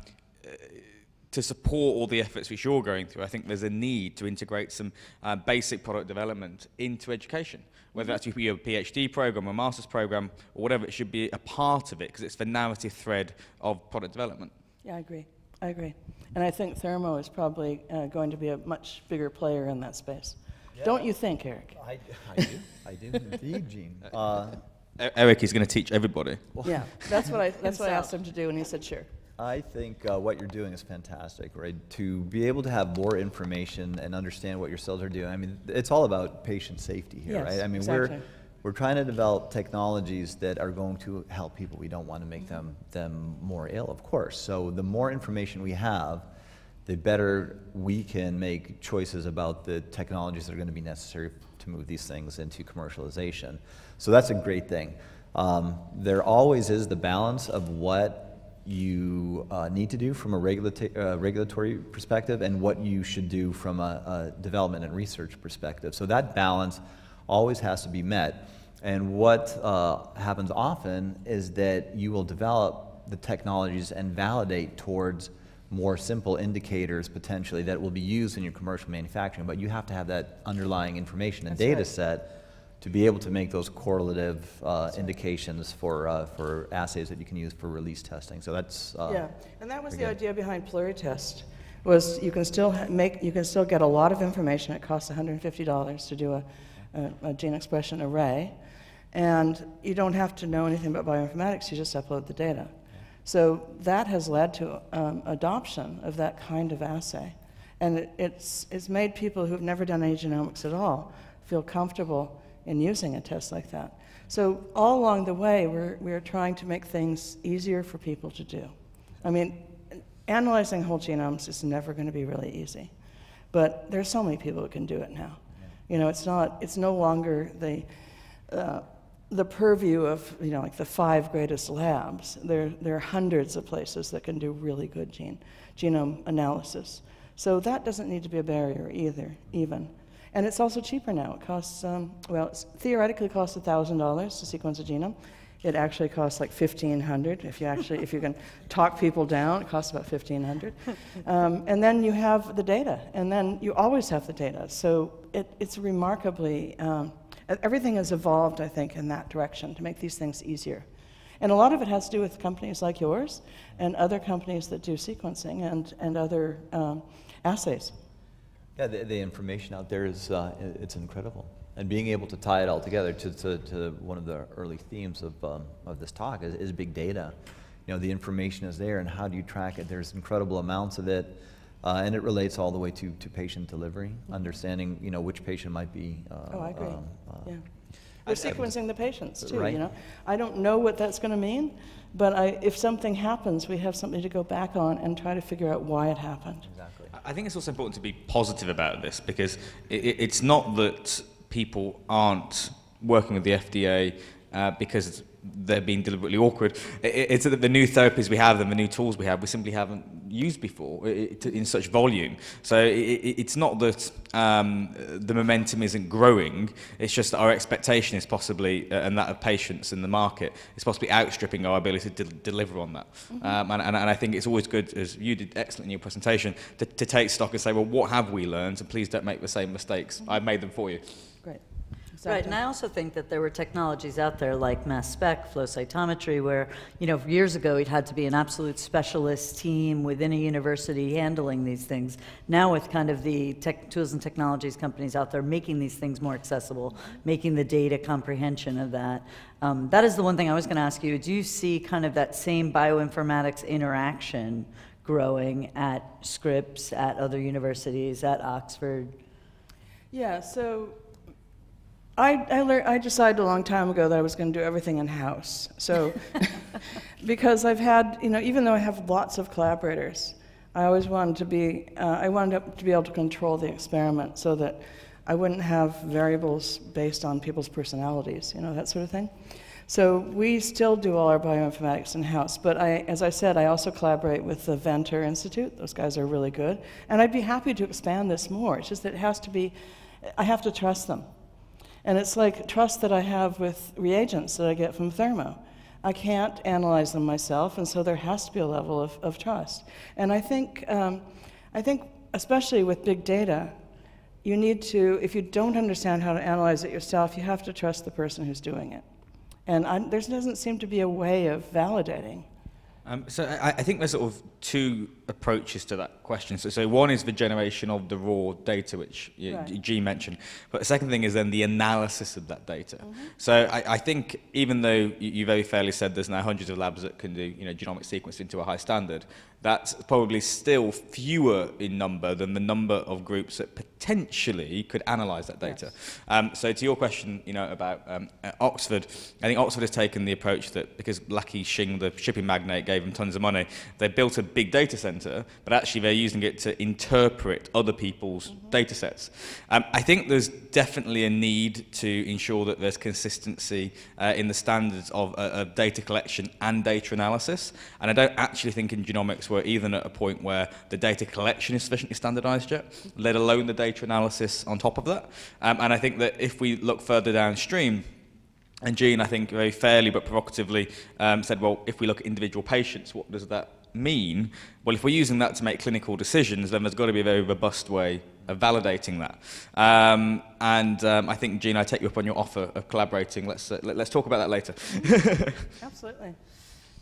to support all the efforts which you're going through, I think there's a need to integrate some uh, basic product development into education, whether that's your PhD program or master's program or whatever. It should be a part of it because it's the narrative thread of product development. Yeah, I agree. I agree. And I think Thermo is probably uh, going to be a much bigger player in that space. Yeah. Don't you think, Eric? I, I do. I do indeed, Jeanne. Uh, Eric is going to teach everybody. Yeah, that's what I, that's what I asked him to do, and he said, sure. I think uh, what you're doing is fantastic, right? To be able to have more information and understand what your cells are doing. I mean, it's all about patient safety here, yes, right? I mean, exactly. we're we're trying to develop technologies that are going to help people. We don't want to make them them more ill, of course. So the more information we have, the better we can make choices about the technologies that are going to be necessary to move these things into commercialization. So that's a great thing. Um, there always is the balance of what you uh, need to do from a regulata uh, regulatory perspective and what you should do from a, a development and research perspective. So that balance always has to be met. And what uh, happens often is that you will develop the technologies and validate towards more simple indicators potentially that will be used in your commercial manufacturing, but you have to have that underlying information and That's data right. set to be able to make those correlative uh, indications for, uh, for assays that you can use for release testing. So that's uh, yeah, and that was the idea behind Pluritest, was you can still make, you can still get a lot of information. It costs one hundred fifty dollars to do a, a, a gene expression array, and you don't have to know anything about bioinformatics. You just upload the data. So that has led to um, adoption of that kind of assay, and it, it's it's made people who've never done any genomics at all feel comfortable in using a test like that. So all along the way, we're, we're trying to make things easier for people to do. I mean, analyzing whole genomes is never going to be really easy, but there's so many people who can do it now. You know, it's not, it's no longer the, uh, the purview of, you know, like the five greatest labs. There, there are hundreds of places that can do really good gene, genome analysis. So that doesn't need to be a barrier either, even. And it's also cheaper now. It costs, um, well, it's theoretically costs one thousand dollars to sequence a genome. It actually costs like fifteen hundred dollars if you actually, if you can talk people down. It costs about fifteen hundred dollars. Um, and then you have the data, and then you always have the data. So it, it's remarkably, um, everything has evolved, I think, in that direction to make these things easier. And a lot of it has to do with companies like yours and other companies that do sequencing and, and other um, assays. Yeah, the, the information out there is, uh, it's incredible. And being able to tie it all together to, to, to one of the early themes of, um, of this talk is, is big data. You know, the information is there, and how do you track it? There's incredible amounts of it, uh, and it relates all the way to, to patient delivery, understanding, you know, which patient might be. Uh, oh, I agree, um, uh, yeah. We're sequencing the patients, too, right? You know. I don't know what that's going to mean, but I, if something happens, we have something to go back on and try to figure out why it happened. Exactly. I think it's also important to be positive about this, because it, it's not that people aren't working with the F D A uh, because they're being deliberately awkward. It, it's that the new therapies we have and the new tools we have, we simply haven't used before in such volume. So it's not that um, the momentum isn't growing, it's just that our expectation is possibly, uh, and that of patients in the market, is possibly outstripping our ability to de deliver on that. Mm-hmm. um, and, and, and I think it's always good, as you did excellent in your presentation, to, to take stock and say, well, what have we learned, and please don't make the same mistakes. Mm-hmm. I've made them for you. Great. Exactly. Right, and I also think that there were technologies out there like mass spec, flow cytometry, where, you know, years ago it had to be an absolute specialist team within a university handling these things. Now with kind of the tech, tools and technologies companies out there making these things more accessible, making the data comprehension of that. Um, that is the one thing I was going to ask you. Do you see kind of that same bioinformatics interaction growing at Scripps, at other universities, at Oxford? Yeah, so I, I, learned, I decided a long time ago that I was going to do everything in-house. So because I've had, you know, even though I have lots of collaborators, I always wanted to be, uh, I wanted to be able to control the experiment so that I wouldn't have variables based on people's personalities, you know, that sort of thing. So we still do all our bioinformatics in-house, but I, as I said, I also collaborate with the Venter Institute. Those guys are really good. And I'd be happy to expand this more. It's just that it has to be, I have to trust them. And it's like trust that I have with reagents that I get from Thermo. I can't analyze them myself, and so there has to be a level of, of trust. And I think, um, I think, especially with big data, you need to, if you don't understand how to analyze it yourself, you have to trust the person who's doing it. And I'm, there doesn't seem to be a way of validating. Um, so I, I think there's sort of two approaches to that question. So, so one is the generation of the raw data, which you, right. Jeanne mentioned. But the second thing is then the analysis of that data. Mm-hmm. So I, I think even though you very fairly said there's now hundreds of labs that can do you know, genomic sequencing to a high standard, that's probably still fewer in number than the number of groups that potentially could analyse that data. Yes. Um, so to your question you know, about um, Oxford, I think Oxford has taken the approach that because Lackey Shing, the shipping magnate, gave them tons of money, they built a big data centre, but actually they're using it to interpret other people's mm-hmm. data sets. Um, I think there's definitely a need to ensure that there's consistency uh, in the standards of, uh, of data collection and data analysis, and I don't actually think in genomics we're even at a point where the data collection is sufficiently standardised yet, let alone the data analysis on top of that. Um, and I think that if we look further downstream, and Jeanne, I think, very fairly but provocatively um, said, well, if we look at individual patients, what does that mean? Well, if we're using that to make clinical decisions, then there's got to be a very robust way of validating that. Um, and um, I think, Jeanne, I take you up on your offer of collaborating. Let's, uh, let's talk about that later. Absolutely.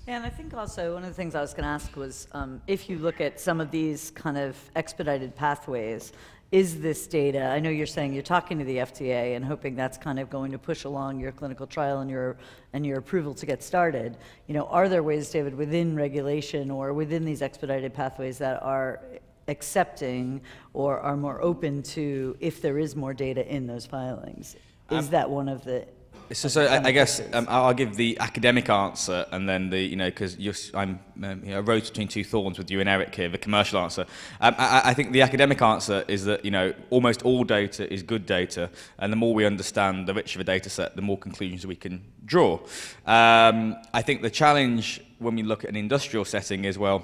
Yeah, and I think also one of the things I was going to ask was, um, if you look at some of these kind of expedited pathways, is this data, I know you're saying you're talking to the F D A and hoping that's kind of going to push along your clinical trial and your, and your approval to get started. You know, are there ways, David, within regulation or within these expedited pathways that are accepting or are more open to if there is more data in those filings? Is um, that one of the... So, so I, I guess um, I'll give the academic answer, and then the you know because I'm um, you know, I rode between two thorns with you and Eric here. The commercial answer, um, I, I think the academic answer is that you know almost all data is good data, and the more we understand, the richer the data set, the more conclusions we can draw. Um, I think the challenge when we look at an industrial setting is well,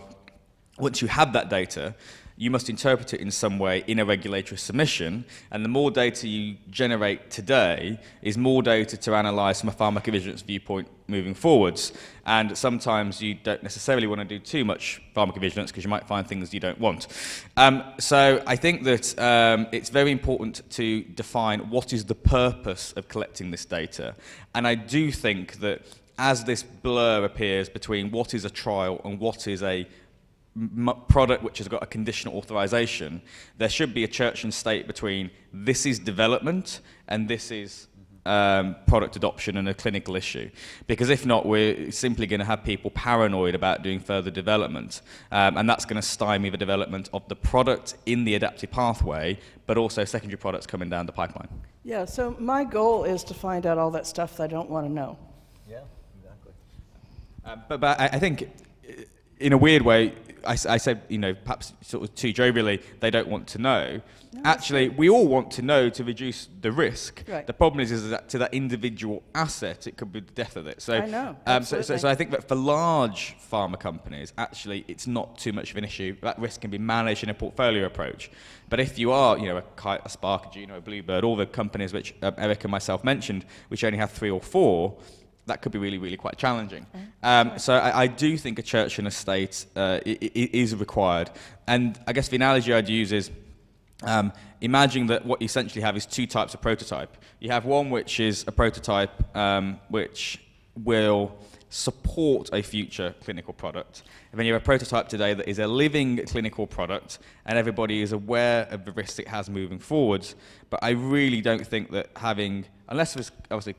once you have that data, you must interpret it in some way in a regulatory submission, and the more data you generate today is more data to analyse from a pharmacovigilance viewpoint moving forwards. And sometimes you don't necessarily want to do too much pharmacovigilance because you might find things you don't want. Um, so I think that um, it's very important to define what is the purpose of collecting this data. And I do think that as this blur appears between what is a trial and what is a product which has got a conditional authorization, there should be a church and state between this is development and this is um, product adoption and a clinical issue. Because if not, we're simply going to have people paranoid about doing further development. Um, and that's going to stymie the development of the product in the adaptive pathway, but also secondary products coming down the pipeline. Yeah, so my goal is to find out all that stuff that I don't want to know. Yeah, exactly. Uh, but, but I, I think, in a weird way, I, I said, you know, perhaps sort of too jovially, they don't want to know. No, actually, we all want to know to reduce the risk. Right. The problem is, is that to that individual asset, it could be the death of it. So, I know, um, so, so, so I think that for large pharma companies, actually, it's not too much of an issue. That risk can be managed in a portfolio approach. But if you are, you know, a Kite, a Spark, a Juno, a Bluebird, all the companies which um, Eric and myself mentioned, which only have three or four, that could be really, really quite challenging. Um, so I, I do think a church and a state uh, is required. And I guess the analogy I'd use is Um, imagining that what you essentially have is two types of prototype. You have one which is a prototype um, which will support a future clinical product. And then you have a prototype today that is a living clinical product, and everybody is aware of the risks it has moving forwards. But I really don't think that having, unless there's obviously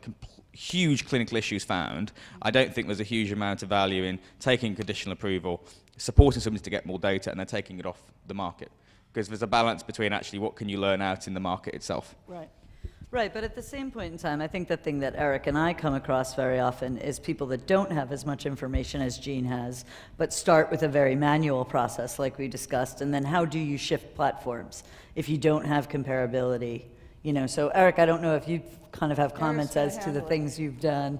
huge clinical issues found, I don't think there's a huge amount of value in taking conditional approval, supporting somebody to get more data, and then taking it off the market. Because there's a balance between actually what can you learn out in the market itself. Right. Right, but at the same point in time, I think the thing that Eric and I come across very often is people that don't have as much information as Jeanne has, but start with a very manual process like we discussed, and then how do you shift platforms if you don't have comparability? You know, so Eric, I don't know if you kind of have comments as to the things you've done.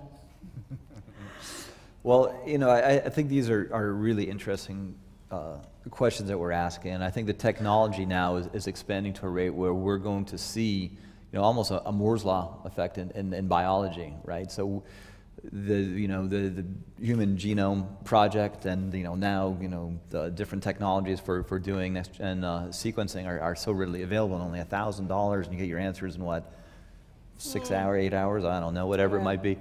Well, you know, I, I think these are, are really interesting uh, questions that we're asking, and I think the technology now is, is expanding to a rate where we're going to see you know, almost a, a Moore's law effect in, in, in biology, right? So the, you know, the, the Human Genome Project and, you know, now, you know, the different technologies for, for doing next-gen uh, sequencing are, are so readily available, and only a thousand dollars, and you get your answers in, what, six yeah. hour, eight hours? I don't know, whatever yeah. it might be.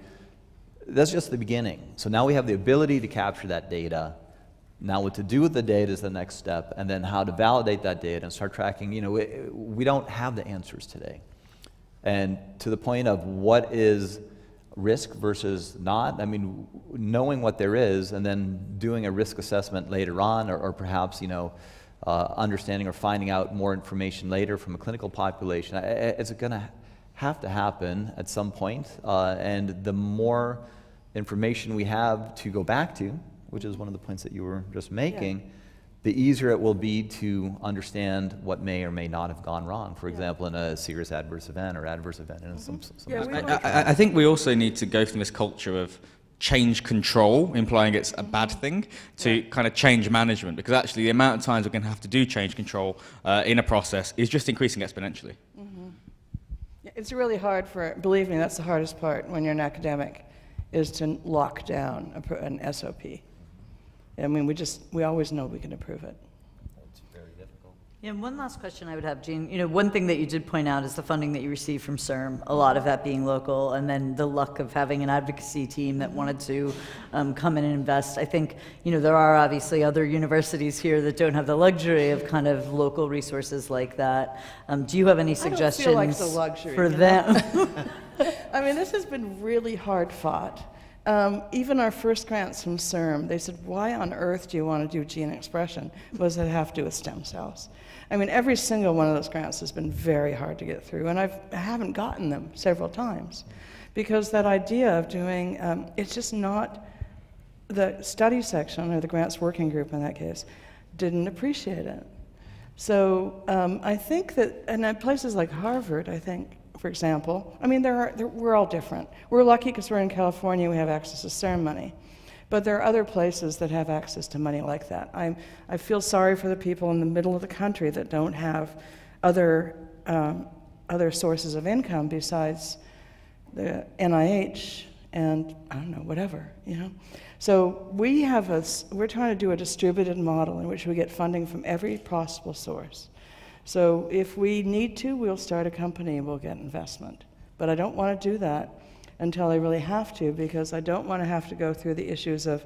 That's just the beginning. So now we have the ability to capture that data. Now what to do with the data is the next step, and then how to validate that data and start tracking. You know, we, we don't have the answers today. And to the point of what is risk versus not, I mean, knowing what there is and then doing a risk assessment later on, or, or perhaps, you know, uh, understanding or finding out more information later from a clinical population, it's going to have to happen at some point. Uh, and the more information we have to go back to, which is one of the points that you were just making, yeah. the easier it will be to understand what may or may not have gone wrong, for example, in a serious adverse event or adverse event. In some, some yeah, I, I, I think we also need to go from this culture of change control, implying it's a bad thing, to kind of change management, because actually the amount of times we're going to have to do change control uh, in a process is just increasing exponentially. Mm-hmm. It's really hard for, believe me, that's the hardest part when you're an academic, is to lock down a, an S O P. I mean, we just, we always know we can approve it. It's very difficult. Yeah, and one last question I would have, Jeanne. You know, one thing that you did point out is the funding that you received from C I R M, a lot of that being local, and then the luck of having an advocacy team that wanted to um, come in and invest. I think, you know, there are obviously other universities here that don't have the luxury of kind of local resources like that. Um, do you have any suggestions I don't feel like the luxury, for them? You know? I mean, this has been really hard fought. Um, even our first grants from C I R M, they said, why on earth do you want to do gene expression? What does it have to do with stem cells? I mean, every single one of those grants has been very hard to get through, and I've, I haven't gotten them several times. Because that idea of doing, um, it's just not, the study section, or the grants working group in that case, didn't appreciate it. So um, I think that, and at places like Harvard, I think, for example, I mean, there are, there, we're all different. We're lucky because we're in California, we have access to C I R M money. But there are other places that have access to money like that. I'm, I feel sorry for the people in the middle of the country that don't have other, um, other sources of income besides the N I H and, I don't know, whatever, you know? So we have a, we're trying to do a distributed model in which we get funding from every possible source. So if we need to, we'll start a company and we'll get investment. But I don't want to do that until I really have to, because I don't want to have to go through the issues of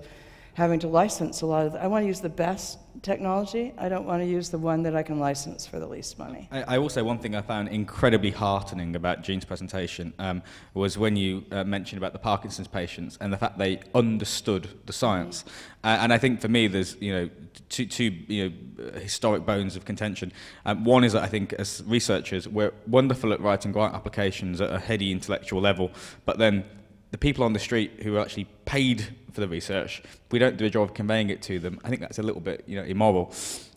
having to license a lot of, the, I want to use the best technology. I don't want to use the one that I can license for the least money. I, I also, one thing I found incredibly heartening about Jeanne's presentation um, was when you uh, mentioned about the Parkinson's patients and the fact they understood the science. Uh, and I think for me, there's you know two, two you know historic bones of contention. Um, one is that I think as researchers, we're wonderful at writing grant applications at a heady intellectual level, but then the people on the street who are actually paid for the research, if we don't do a job of conveying it to them, I think that's a little bit you know, immoral.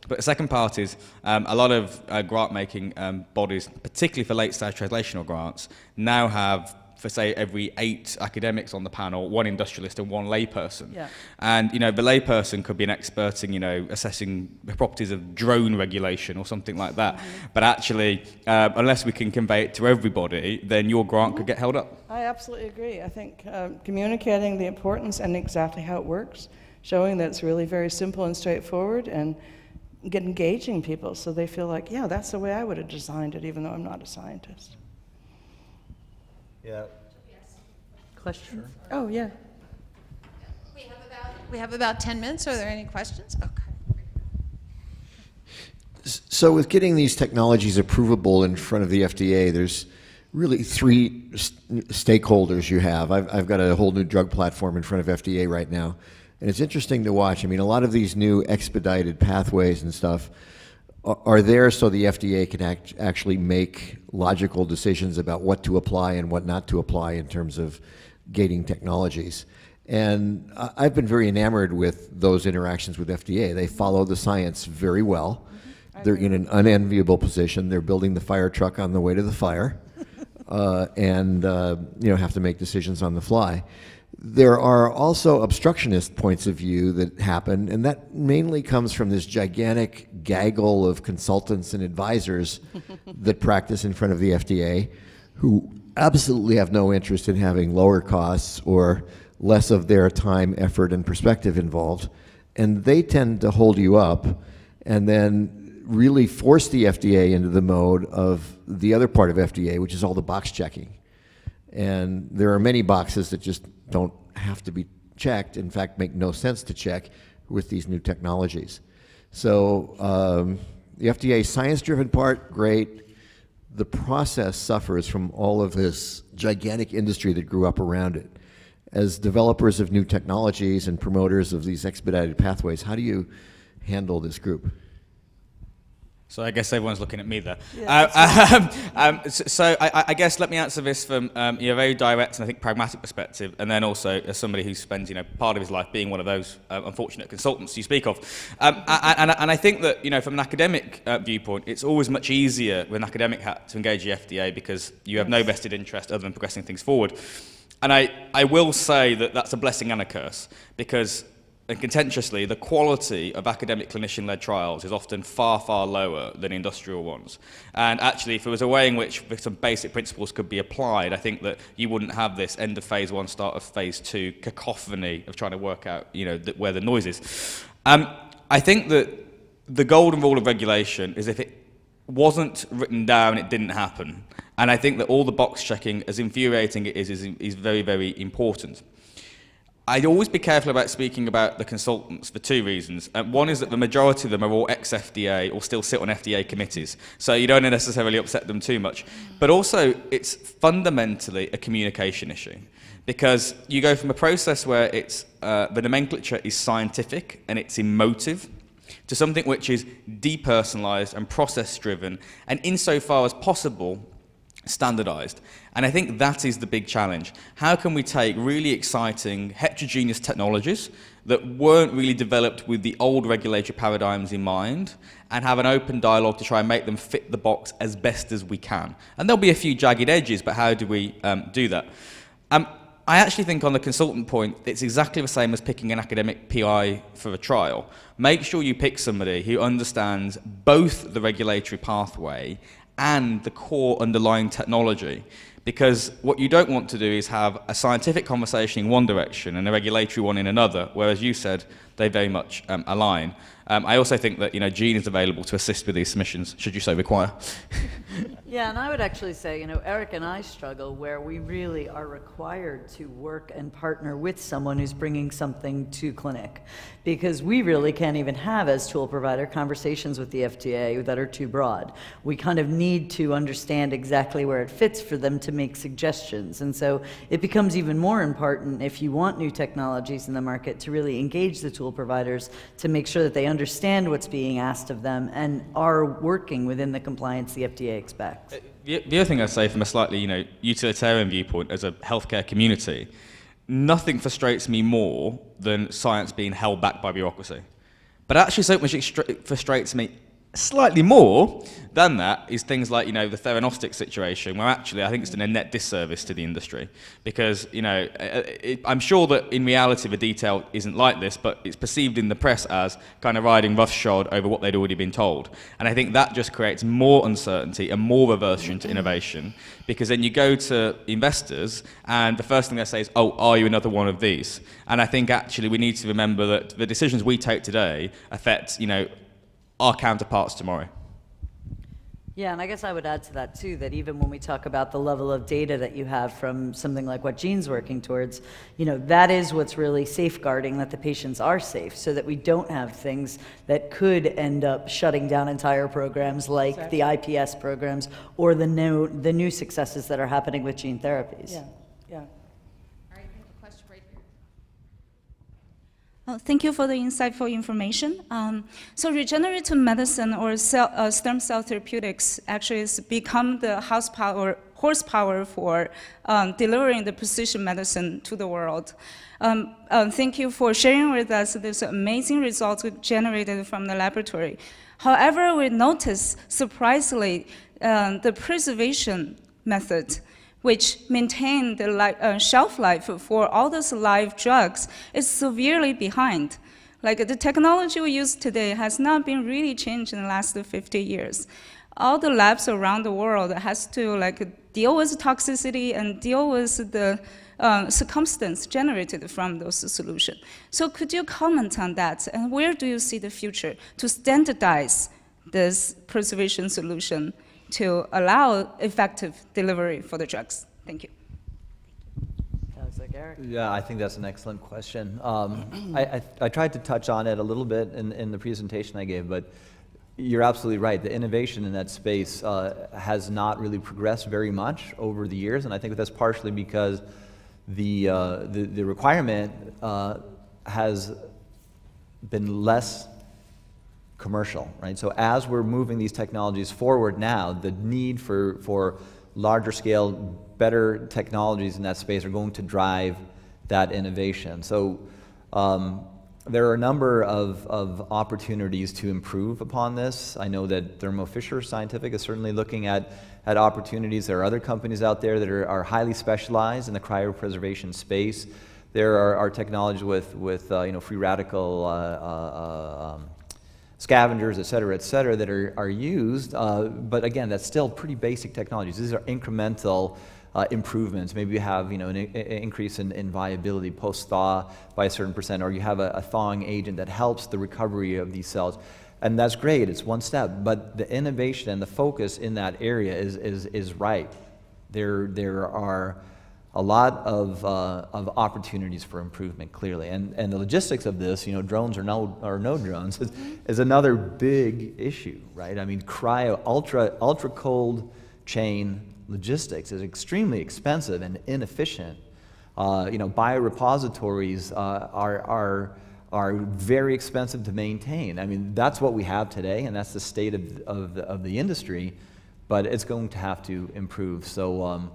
But the second part is um, a lot of uh, grant-making um, bodies, particularly for late-stage translational grants, now have, for say, every eight academics on the panel, one industrialist and one layperson. Yeah. And you know, the layperson could be an expert in you know, assessing the properties of drone regulation or something like that. Mm-hmm. But actually, uh, unless we can convey it to everybody, then your grant mm-hmm. could get held up. I absolutely agree. I think uh, communicating the importance and exactly how it works, showing that it's really very simple and straightforward, and engaging people so they feel like, yeah, that's the way I would have designed it, even though I'm not a scientist. Yeah. Questions? Sure. Oh, yeah. We have, about, we have about ten minutes. Are there any questions? Okay. So with getting these technologies approvable in front of the F D A, there's really three st stakeholders you have. I've, I've got a whole new drug platform in front of F D A right now. And it's interesting to watch. I mean, a lot of these new expedited pathways and stuff are, are there so the F D A can act, actually make logical decisions about what to apply and what not to apply in terms of gating technologies. And I've been very enamored with those interactions with F D A. They follow the science very well. They're in an unenviable position. They're building the fire truck on the way to the fire, uh, and uh, you know, have to make decisions on the fly. There are also obstructionist points of view that happen, and that mainly comes from this gigantic gaggle of consultants and advisors that practice in front of the F D A, who absolutely have no interest in having lower costs or less of their time, effort, and perspective involved. And they tend to hold you up and then really force the F D A into the mode of the other part of F D A, which is all the box checking. And there are many boxes that just don't have to be checked, in fact, make no sense to check with these new technologies. So um, the F D A science-driven part, great. The process suffers from all of this gigantic industry that grew up around it. As developers of new technologies and promoters of these expedited pathways, how do you handle this group? So I guess everyone's looking at me there. Yeah, um, um, um, so so I, I guess let me answer this from um, you know, a very direct and I think pragmatic perspective, and then also as somebody who spends you know part of his life being one of those uh, unfortunate consultants you speak of. Um, and, and I think that you know from an academic uh, viewpoint, it's always much easier with an academic hat to engage the F D A because you have no vested interest other than progressing things forward. And I, I will say that that's a blessing and a curse because. And contentiously, the quality of academic clinician-led trials is often far, far lower than industrial ones. And actually, if it was a way in which some basic principles could be applied, I think that you wouldn't have this end of phase one, start of phase two cacophony of trying to work out, you know, th where the noise is. Um, I think that the golden rule of regulation is if it wasn't written down, it didn't happen. And I think that all the box checking, as infuriating it is, is, is very, very important. I'd always be careful about speaking about the consultants for two reasons. Uh, one is that the majority of them are all ex-F D A or still sit on F D A committees, so you don't necessarily upset them too much. But also, it's fundamentally a communication issue, because you go from a process where it's, uh, the nomenclature is scientific and it's emotive, to something which is depersonalized and process-driven, and insofar as possible, standardized. And I think that is the big challenge. How can we take really exciting heterogeneous technologies that weren't really developed with the old regulatory paradigms in mind and have an open dialogue to try and make them fit the box as best as we can? And there'll be a few jagged edges, but how do we um, do that? Um, I actually think on the consultant point, it's exactly the same as picking an academic P I for a trial. Make sure you pick somebody who understands both the regulatory pathway and the core underlying technology. Because what you don't want to do is have a scientific conversation in one direction and a regulatory one in another, whereas you said they very much um, align. Um, I also think that you know, Jeanne is available to assist with these submissions, should you so require. Yeah, and I would actually say, you know, Eric and I struggle where we really are required to work and partner with someone who's bringing something to clinic, because we really can't even have, as tool provider, conversations with the F D A that are too broad. We kind of need to understand exactly where it fits for them to make suggestions. And so it becomes even more important if you want new technologies in the market to really engage the tool providers to make sure that they understand what's being asked of them and are working within the compliance the F D A expects. The, the other thing I'd say from a slightly you know, utilitarian viewpoint as a healthcare community, nothing frustrates me more than science being held back by bureaucracy. But actually so much frustrates me slightly more than that is things like, you know, the theranostic situation, where actually I think it's done a net disservice to the industry, because, you know, it, I'm sure that in reality the detail isn't like this, but it's perceived in the press as kind of riding roughshod over what they'd already been told. And I think that just creates more uncertainty and more aversion to innovation, because then you go to investors and the first thing they say is, oh, are you another one of these? And I think actually we need to remember that the decisions we take today affect, you know, our counterparts tomorrow. Yeah, and I guess I would add to that too, that even when we talk about the level of data that you have from something like what Jean's working towards, you know, that is what's really safeguarding that the patients are safe, so that we don't have things that could end up shutting down entire programs like Sorry. the I P S programs or the new, the new successes that are happening with gene therapies. Yeah, yeah. All right, we have a question right here. Oh, thank you for the insightful information. Um, so regenerative medicine or cell, uh, stem cell therapeutics actually has become the horsepower, horsepower for um, delivering the precision medicine to the world. Um, uh, thank you for sharing with us this amazing results generated from the laboratory. However, we noticed surprisingly uh, the preservation method, which maintain the life, uh, shelf life for all those live drugs, is severely behind. Like the technology we use today has not been really changed in the last fifty years. All the labs around the world has to like deal with toxicity and deal with the uh, circumstance generated from those solutions. So could you comment on that? And where do you see the future to standardize this preservation solution to allow effective delivery for the drugs? Thank you. That was like Eric. Yeah, I think that's an excellent question. Um, I, I, I tried to touch on it a little bit in, in the presentation I gave, but you're absolutely right. The innovation in that space uh, has not really progressed very much over the years, and I think that's partially because the, uh, the, the requirement uh, has been less commercial, right? So as we're moving these technologies forward now, the need for, for larger scale, better technologies in that space are going to drive that innovation. So um, there are a number of, of opportunities to improve upon this. I know that Thermo Fisher Scientific is certainly looking at, at opportunities. There are other companies out there that are, are highly specialized in the cryopreservation space. There are, are technologies with, with uh, you know, free radical uh, uh, um, scavengers, et cetera, et cetera, that are, are used. Uh, but again, that's still pretty basic technologies. These are incremental uh, improvements. Maybe you have you know, an, an increase in, in viability post-thaw by a certain percent, or you have a, a thawing agent that helps the recovery of these cells. And that's great, it's one step. But the innovation and the focus in that area is, is, is right. There, there are a lot of, uh, of opportunities for improvement, clearly. And, and the logistics of this, you know, drones or no, or no drones, is, is another big issue, right? I mean, cryo, ultra, ultra cold chain logistics is extremely expensive and inefficient. Uh, you know, biorepositories uh, are, are, are very expensive to maintain. I mean, that's what we have today, and that's the state of, of, the, of the industry, but it's going to have to improve. So, um,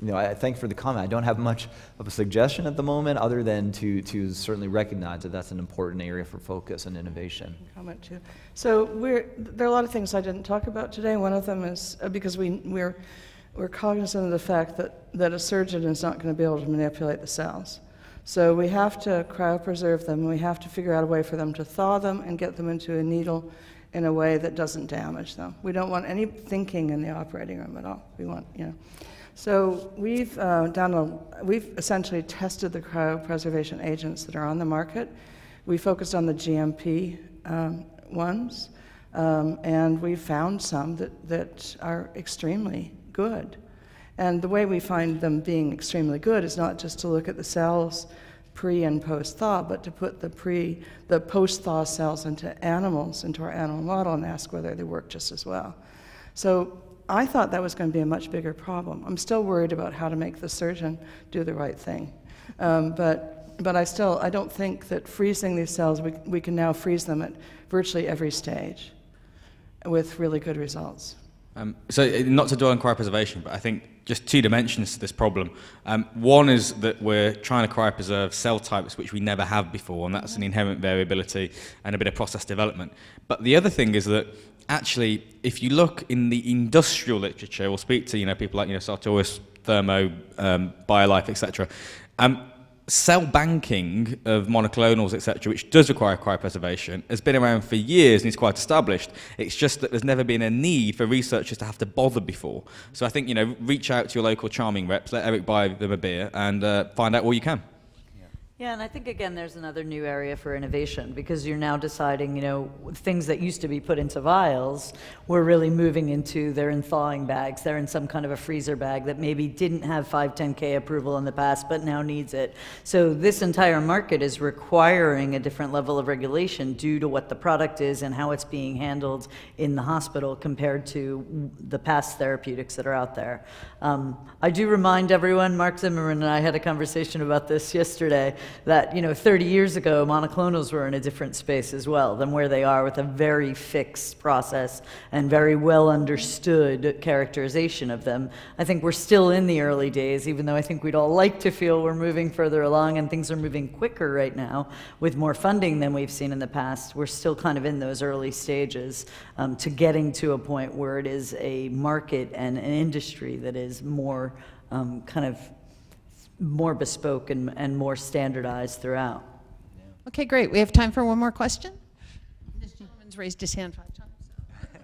You know, I thank you for the comment. I don't have much of a suggestion at the moment other than to, to certainly recognize that that's an important area for focus and innovation. Comment too. So we're, there are a lot of things I didn't talk about today. One of them is because we, we're, we're cognizant of the fact that, that a surgeon is not going to be able to manipulate the cells. So we have to cryopreserve them, and we have to figure out a way for them to thaw them and get them into a needle in a way that doesn't damage them. We don't want any thinking in the operating room at all. We want, you know. So we've uh, done a, we've essentially tested the cryopreservation agents that are on the market. We focused on the G M P um, ones, um, and we found some that, that are extremely good. And the way we find them being extremely good is not just to look at the cells pre and post thaw, but to put the pre, the post thaw cells into animals, into our animal model, and ask whether they work just as well. So I thought that was going to be a much bigger problem. I'm still worried about how to make the surgeon do the right thing. Um, but, but I still, I don't think that freezing these cells, we, we can now freeze them at virtually every stage with really good results. Um, so not to dwell on cryopreservation, but I think just two dimensions to this problem. Um, one is that we're trying to cryopreserve cell types which we never have before, and that's an inherent variability and a bit of process development. But the other thing is that actually, if you look in the industrial literature, we'll speak to you know people like you know Sartorius, Thermo, um, BioLife, et cetera. Um, cell banking of monoclonals, et cetera, which does require cryopreservation, has been around for years and is quite established. It's just that there's never been a need for researchers to have to bother before. So I think you know, reach out to your local charming reps, let Eric buy them a beer, and uh, find out all you can. Yeah, and I think, again, there's another new area for innovation, because you're now deciding, you know, things that used to be put into vials, we're really moving into, they're in thawing bags, they're in some kind of a freezer bag that maybe didn't have five ten K approval in the past, but now needs it. So this entire market is requiring a different level of regulation due to what the product is and how it's being handled in the hospital compared to the past therapeutics that are out there. Um, I do remind everyone, Mark Zimmerman and I had a conversation about this yesterday, that, you know, thirty years ago, monoclonals were in a different space as well than where they are, with a very fixed process and very well understood characterization of them. I think we're still in the early days, even though I think we'd all like to feel we're moving further along, and things are moving quicker right now with more funding than we've seen in the past. We're still kind of in those early stages um, to getting to a point where it is a market and an industry that is more um, kind of more bespoke and, and more standardized throughout. Okay, great. We have time for one more question. This gentleman's raised his hand five times. So.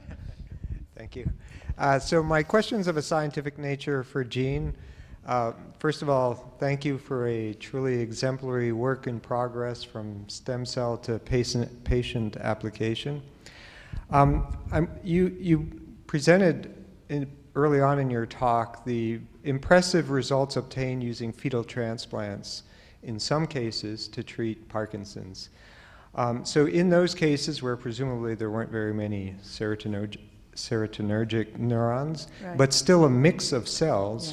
Thank you. Uh, so my question's of a scientific nature for Jeanne. Uh, first of all, thank you for a truly exemplary work in progress from stem cell to patient, patient application. Um, I'm, you, you presented in, early on in your talk the impressive results obtained using fetal transplants in some cases to treat Parkinson's. Um, so in those cases where presumably there weren't very many serotonergic, serotonergic neurons, right, but still a mix of cells,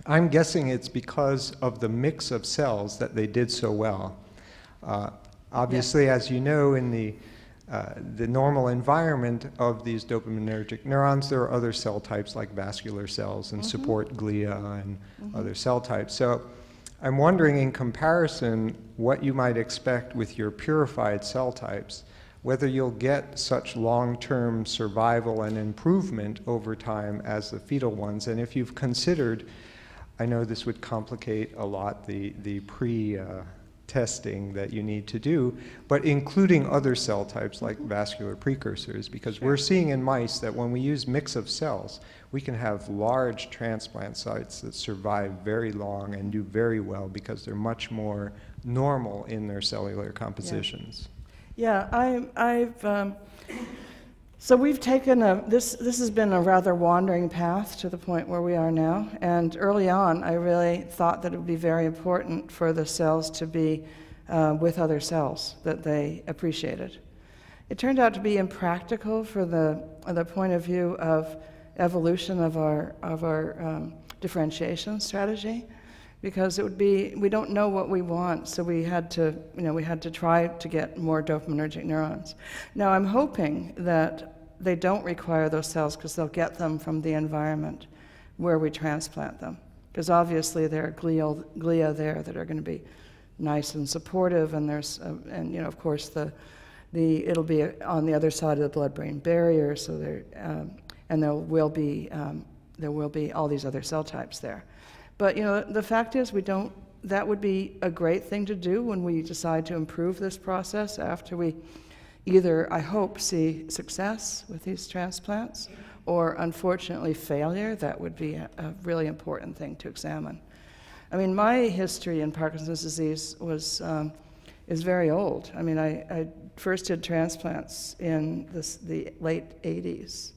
yeah, I'm guessing it's because of the mix of cells that they did so well. Uh, obviously, yeah, as you know, in the Uh, the normal environment of these dopaminergic neurons, there are other cell types like vascular cells and mm-hmm. support glia and mm-hmm. other cell types. So I'm wondering, in comparison, what you might expect with your purified cell types, whether you'll get such long-term survival and improvement over time as the fetal ones, and if you've considered, I know this would complicate a lot the, the pre- uh, testing that you need to do, but including other cell types like vascular precursors, because sure. we're seeing in mice that when we use mix of cells, we can have large transplant sites that survive very long and do very well because they're much more normal in their cellular compositions. Yeah, yeah I, I've, um, so we've taken a, this, this has been a rather wandering path to the point where we are now, and early on I really thought that it would be very important for the cells to be uh, with other cells that they appreciated. It turned out to be impractical for the, the point of view of evolution of our, of our um, differentiation strategy, because it would be, we don't know what we want, so we had to, you know, we had to try to get more dopaminergic neurons. Now I'm hoping that they don't require those cells because they'll get them from the environment where we transplant them. Because obviously there are glial, glia there that are going to be nice and supportive, and there's, uh, and you know, of course the, the it'll be on the other side of the blood-brain barrier, so there, um, and there will be, um, there will be all these other cell types there. But you know, the fact is we don't, that would be a great thing to do when we decide to improve this process after we either, I hope, see success with these transplants, or unfortunately failure. That would be a, a really important thing to examine. I mean, my history in Parkinson's disease was, um, is very old. I mean, I, I first did transplants in this, the late eighties.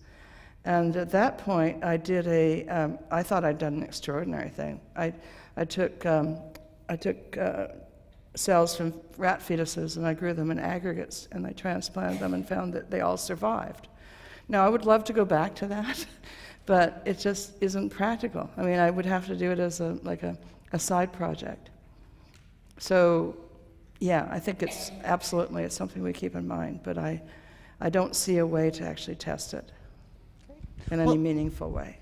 And at that point, I did a, um, I thought I'd done an extraordinary thing. I, I took, um, I took uh, cells from rat fetuses and I grew them in aggregates and I transplanted them and found that they all survived. Now, I would love to go back to that, but it just isn't practical. I mean, I would have to do it as a, like a, a side project. So, yeah, I think it's absolutely, it's something we keep in mind, but I, I don't see a way to actually test it in any well, meaningful way.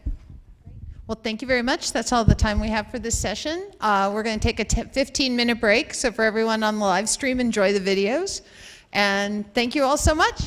Well, thank you very much. That's all the time we have for this session. Uh, we're going to take a fifteen minute break. So for everyone on the live stream, enjoy the videos. And thank you all so much.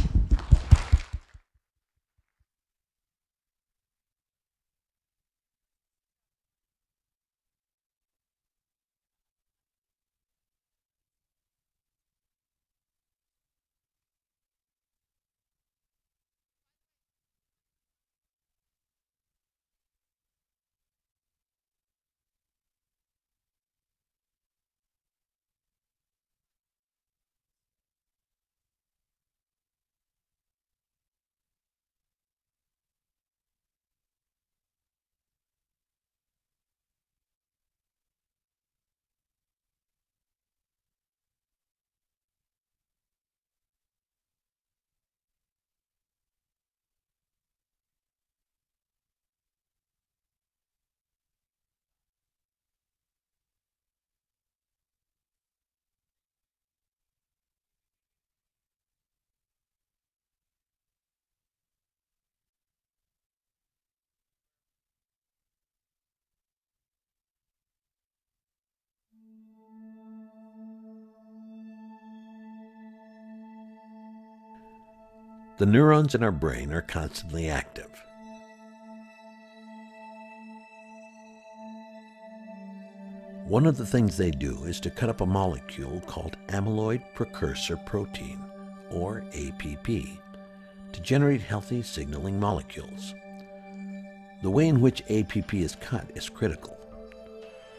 The neurons in our brain are constantly active. One of the things they do is to cut up a molecule called amyloid precursor protein, or A P P, to generate healthy signaling molecules. The way in which A P P is cut is critical.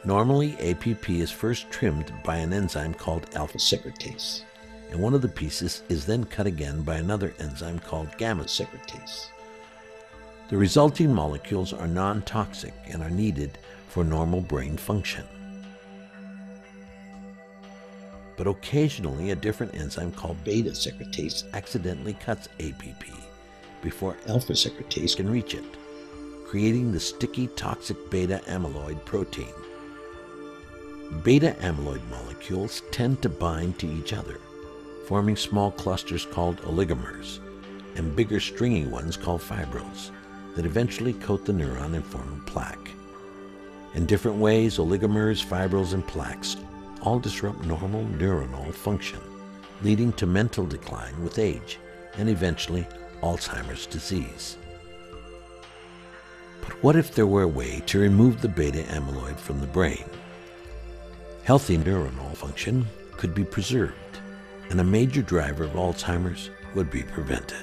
Normally, A P P is first trimmed by an enzyme called alpha-secretase, and one of the pieces is then cut again by another enzyme called gamma-secretase. The resulting molecules are non-toxic and are needed for normal brain function. But occasionally, a different enzyme called beta secretase accidentally cuts A P P before alpha secretase can reach it, creating the sticky, toxic beta amyloid protein. Beta amyloid molecules tend to bind to each other, forming small clusters called oligomers and bigger stringy ones called fibrils that eventually coat the neuron and form a plaque. In different ways, oligomers, fibrils, and plaques all disrupt normal neuronal function, leading to mental decline with age and eventually Alzheimer's disease. But what if there were a way to remove the beta amyloid from the brain? Healthy neuronal function could be preserved, and a major driver of Alzheimer's would be prevented.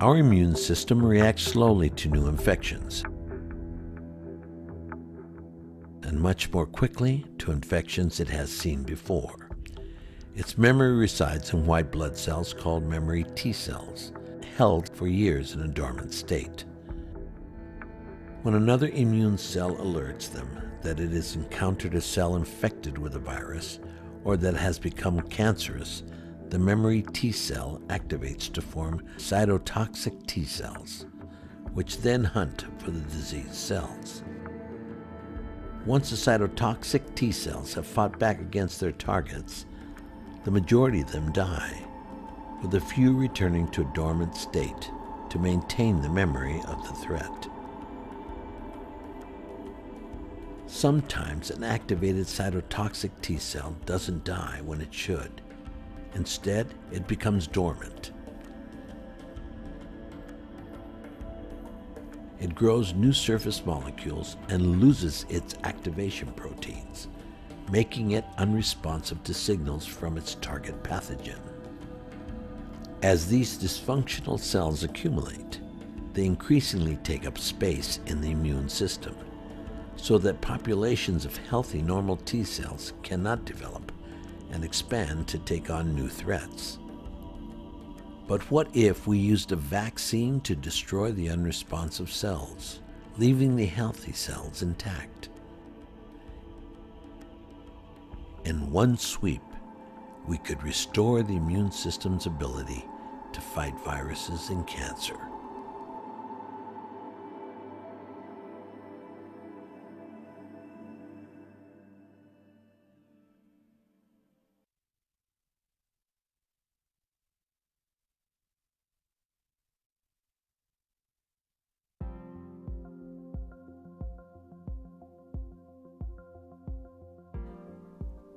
Our immune system reacts slowly to new infections and much more quickly to infections it has seen before. Its memory resides in white blood cells called memory T cells, held for years in a dormant state. When another immune cell alerts them that it has encountered a cell infected with a virus or that has become cancerous, the memory T cell activates to form cytotoxic T cells, which then hunt for the diseased cells. Once the cytotoxic T cells have fought back against their targets, the majority of them die, with a few returning to a dormant state to maintain the memory of the threat. Sometimes an activated cytotoxic T cell doesn't die when it should. Instead, it becomes dormant. It grows new surface molecules and loses its activation proteins, making it unresponsive to signals from its target pathogen. As these dysfunctional cells accumulate, they increasingly take up space in the immune system, so that populations of healthy normal T cells cannot develop and expand to take on new threats. But what if we used a vaccine to destroy the unresponsive cells, leaving the healthy cells intact? In one sweep, we could restore the immune system's ability to fight viruses and cancer.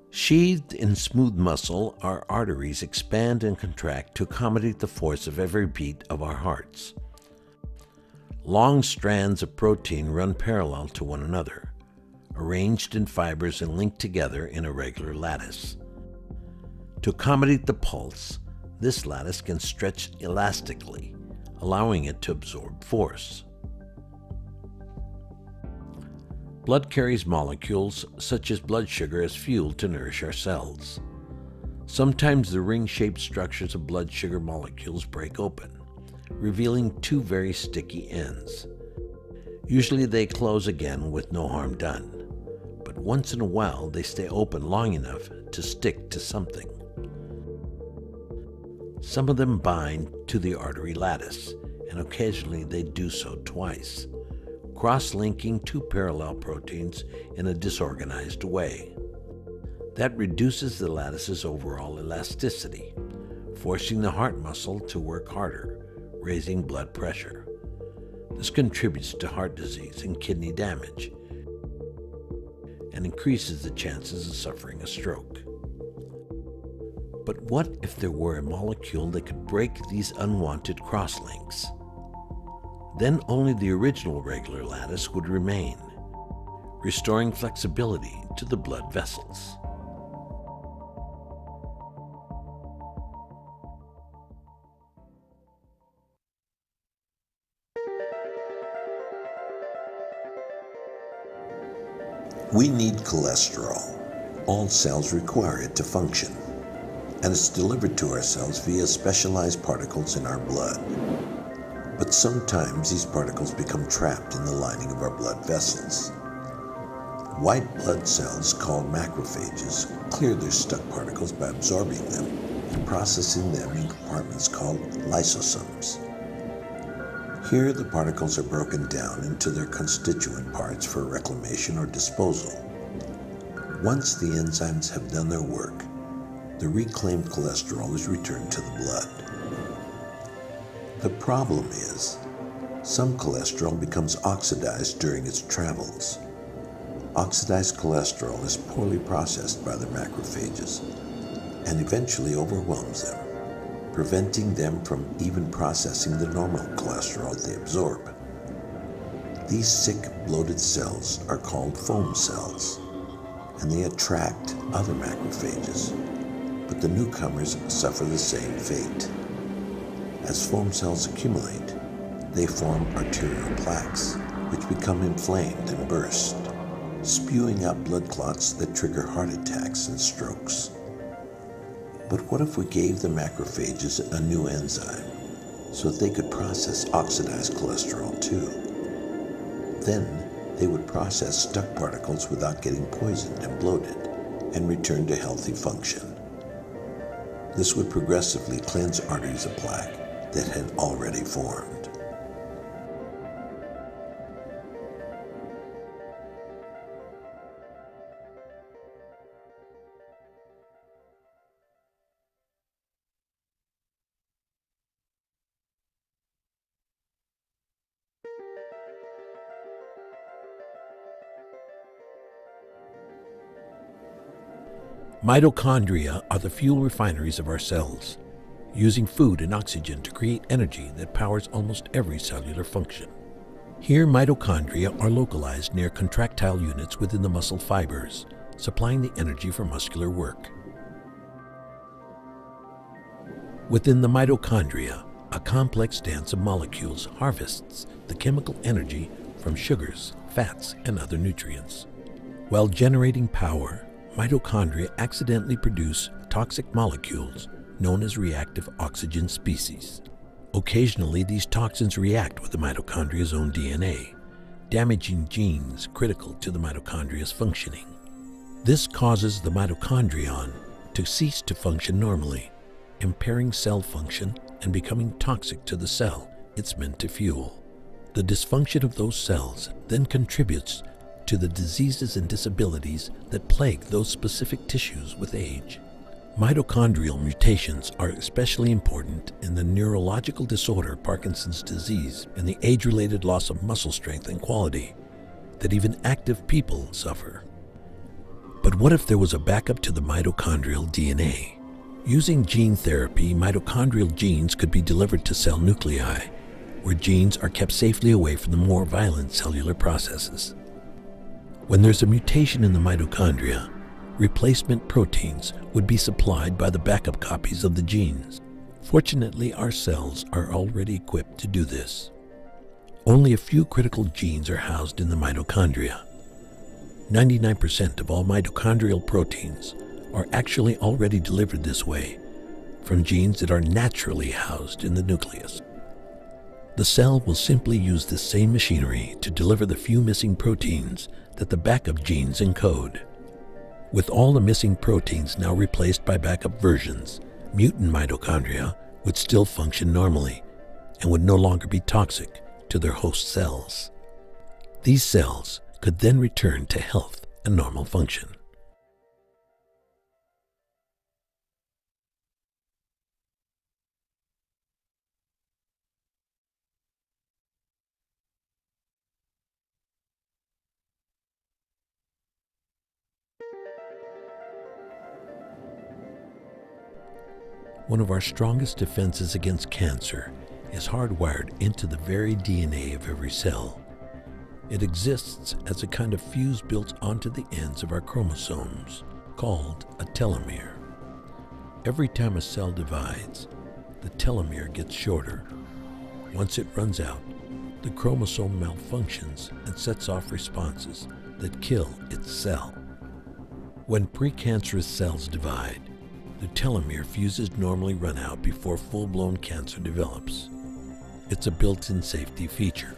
Sheathed in smooth muscle, our arteries expand and contract to accommodate the force of every beat of our hearts. Long strands of protein run parallel to one another, arranged in fibers and linked together in a regular lattice. To accommodate the pulse, this lattice can stretch elastically, allowing it to absorb force. Blood carries molecules such as blood sugar as fuel to nourish our cells. Sometimes the ring-shaped structures of blood sugar molecules break open, revealing two very sticky ends. Usually they close again with no harm done, but once in a while they stay open long enough to stick to something. Some of them bind to the artery lattice, and occasionally they do so twice, cross-linking two parallel proteins in a disorganized way. That reduces the lattice's overall elasticity, forcing the heart muscle to work harder, raising blood pressure. This contributes to heart disease and kidney damage, and increases the chances of suffering a stroke. But what if there were a molecule that could break these unwanted crosslinks? Then only the original regular lattice would remain, restoring flexibility to the blood vessels. We need cholesterol. All cells require it to function, and it's delivered to our cells via specialized particles in our blood. But sometimes these particles become trapped in the lining of our blood vessels. White blood cells, called macrophages, clear their stuck particles by absorbing them and processing them in compartments called lysosomes. Here, the particles are broken down into their constituent parts for reclamation or disposal. Once the enzymes have done their work, the reclaimed cholesterol is returned to the blood. The problem is, some cholesterol becomes oxidized during its travels. Oxidized cholesterol is poorly processed by the macrophages and eventually overwhelms them, preventing them from even processing the normal cholesterol they absorb. These sick, bloated cells are called foam cells, and they attract other macrophages, but the newcomers suffer the same fate. As foam cells accumulate, they form arterial plaques, which become inflamed and burst, spewing out blood clots that trigger heart attacks and strokes. But what if we gave the macrophages a new enzyme so that they could process oxidized cholesterol too? Then they would process stuck particles without getting poisoned and bloated and return to healthy function. This would progressively cleanse arteries of plaque that had already formed. Mitochondria are the fuel refineries of our cells, using food and oxygen to create energy that powers almost every cellular function. Here, mitochondria are localized near contractile units within the muscle fibers, supplying the energy for muscular work. Within the mitochondria, a complex dance of molecules harvests the chemical energy from sugars, fats, and other nutrients. While generating power, mitochondria accidentally produce toxic molecules known as reactive oxygen species. Occasionally, these toxins react with the mitochondria's own D N A, damaging genes critical to the mitochondria's functioning. This causes the mitochondrion to cease to function normally, impairing cell function and becoming toxic to the cell it's meant to fuel. The dysfunction of those cells then contributes to the diseases and disabilities that plague those specific tissues with age. Mitochondrial mutations are especially important in the neurological disorder Parkinson's disease and the age-related loss of muscle strength and quality that even active people suffer. But what if there was a backup to the mitochondrial D N A? Using gene therapy, mitochondrial genes could be delivered to cell nuclei, where genes are kept safely away from the more violent cellular processes. When there's a mutation in the mitochondria, replacement proteins would be supplied by the backup copies of the genes. Fortunately, our cells are already equipped to do this. Only a few critical genes are housed in the mitochondria. ninety-nine percent of all mitochondrial proteins are actually already delivered this way from genes that are naturally housed in the nucleus. The cell will simply use this same machinery to deliver the few missing proteins that the backup genes encode. With all the missing proteins now replaced by backup versions, mutant mitochondria would still function normally and would no longer be toxic to their host cells. These cells could then return to health and normal function. One of our strongest defenses against cancer is hardwired into the very D N A of every cell. It exists as a kind of fuse built onto the ends of our chromosomes, called a telomere. Every time a cell divides, the telomere gets shorter. Once it runs out, the chromosome malfunctions and sets off responses that kill its cell. When precancerous cells divide, the telomere fuses normally run out before full-blown cancer develops. It's a built-in safety feature.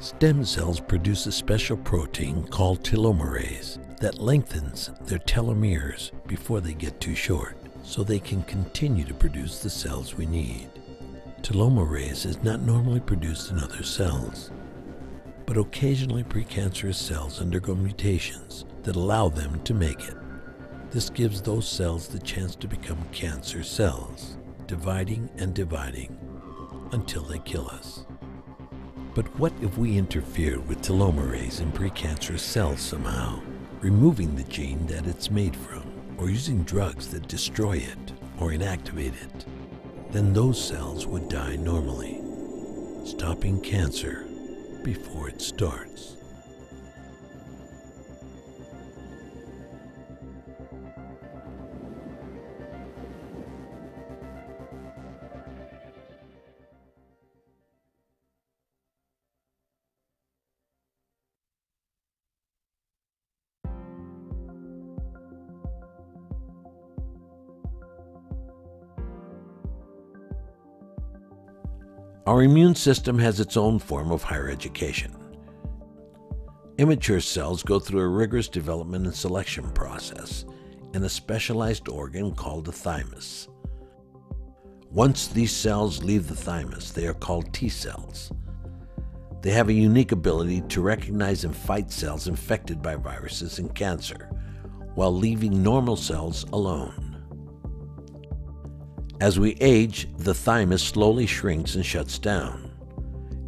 Stem cells produce a special protein called telomerase that lengthens their telomeres before they get too short, so they can continue to produce the cells we need. Telomerase is not normally produced in other cells, but occasionally precancerous cells undergo mutations that allow them to make it. This gives those cells the chance to become cancer cells, dividing and dividing until they kill us. But what if we interfered with telomerase in precancerous cells somehow, removing the gene that it's made from, or using drugs that destroy it or inactivate it? Then those cells would die normally, stopping cancer before it starts. Our immune system has its own form of higher education. Immature cells go through a rigorous development and selection process in a specialized organ called the thymus. Once these cells leave the thymus, they are called T cells. They have a unique ability to recognize and fight cells infected by viruses and cancer, while leaving normal cells alone. As we age, the thymus slowly shrinks and shuts down.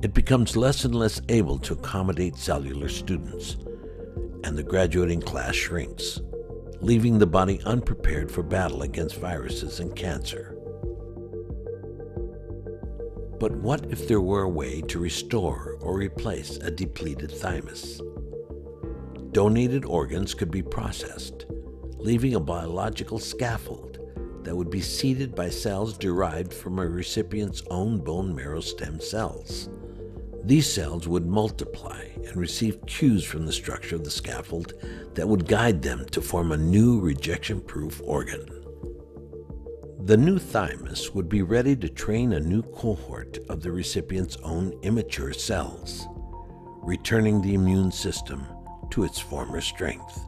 It becomes less and less able to accommodate cellular students, and the graduating class shrinks, leaving the body unprepared for battle against viruses and cancer. But what if there were a way to restore or replace a depleted thymus? Donated organs could be processed, leaving a biological scaffold that would be seeded by cells derived from a recipient's own bone marrow stem cells. These cells would multiply and receive cues from the structure of the scaffold that would guide them to form a new rejection-proof organ. The new thymus would be ready to train a new cohort of the recipient's own immature cells, returning the immune system to its former strength.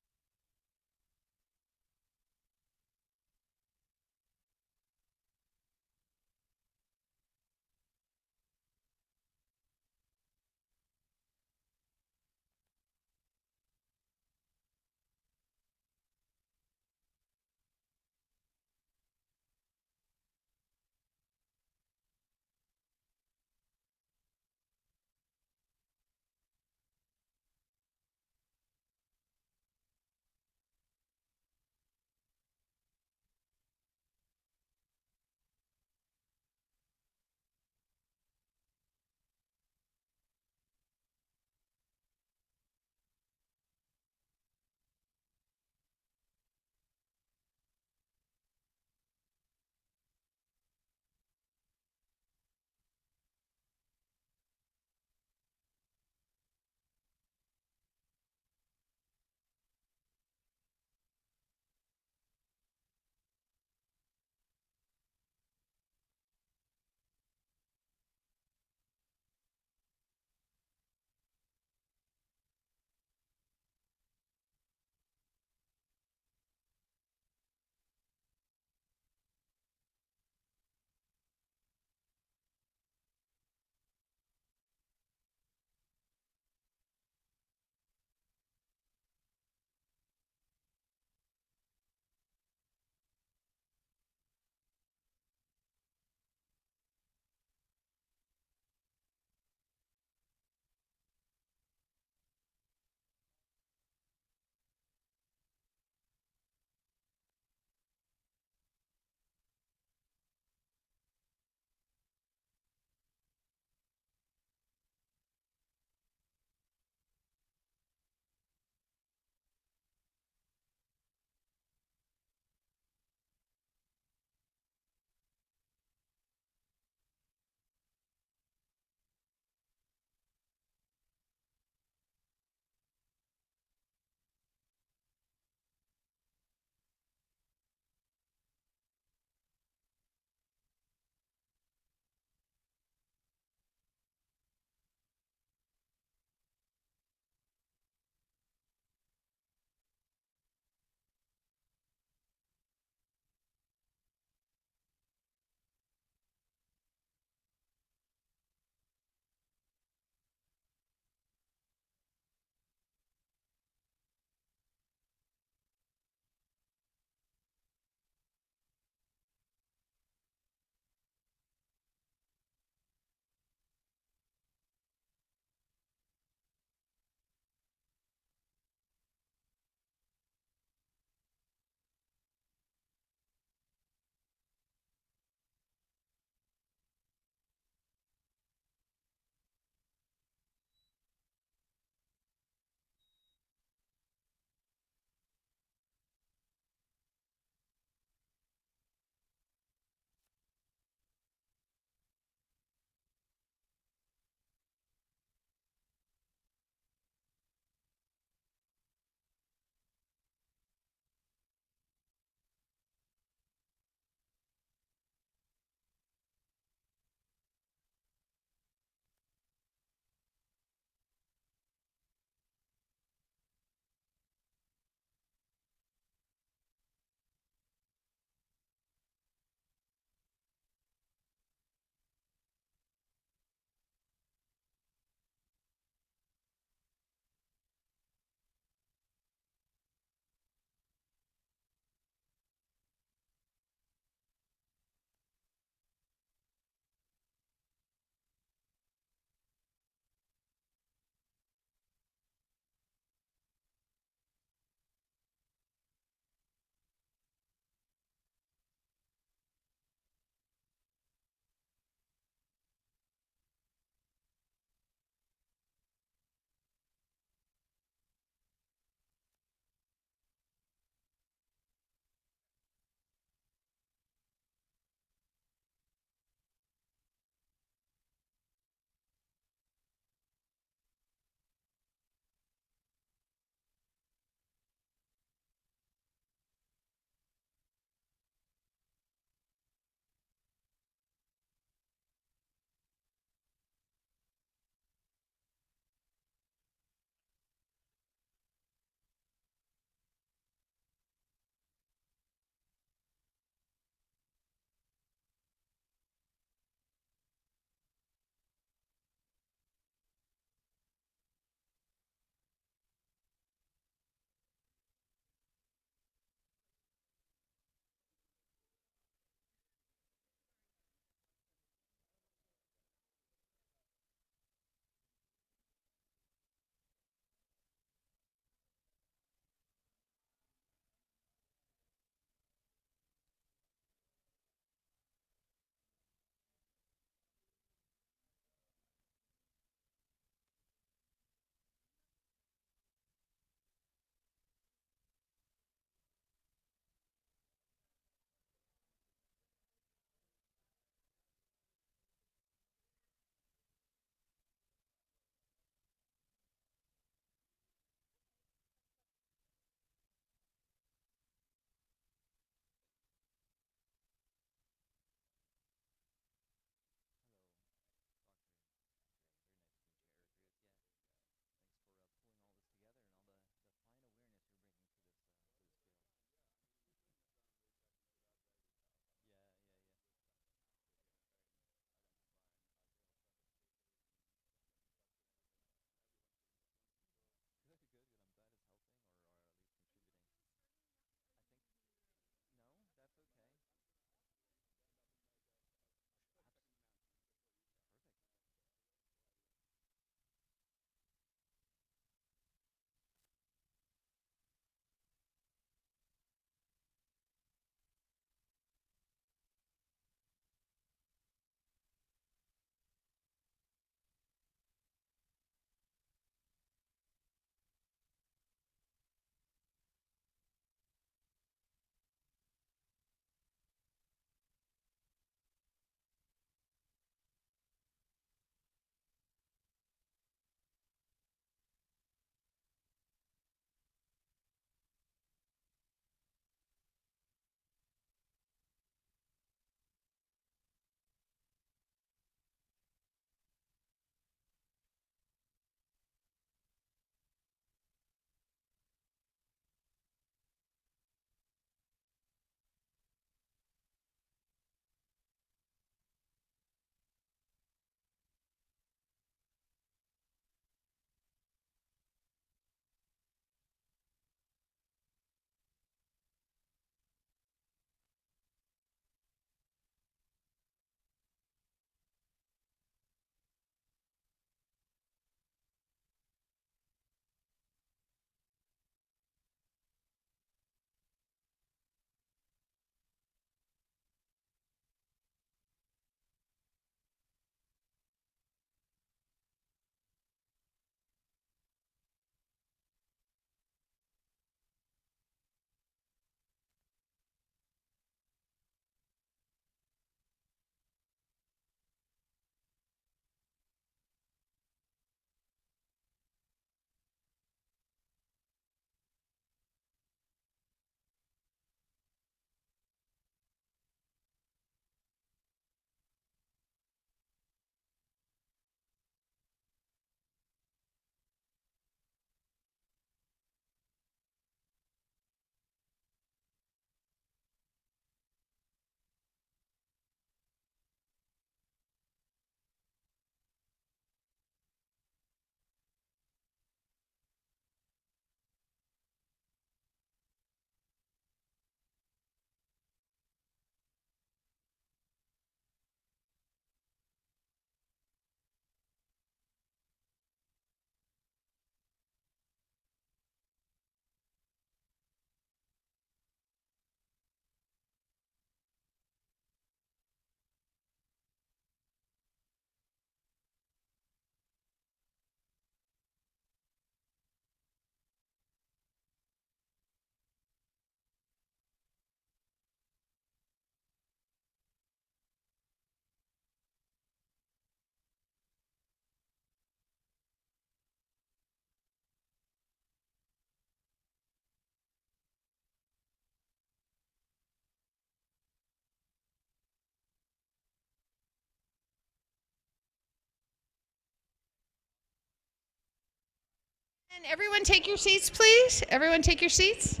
And everyone take your seats, please. Everyone take your seats.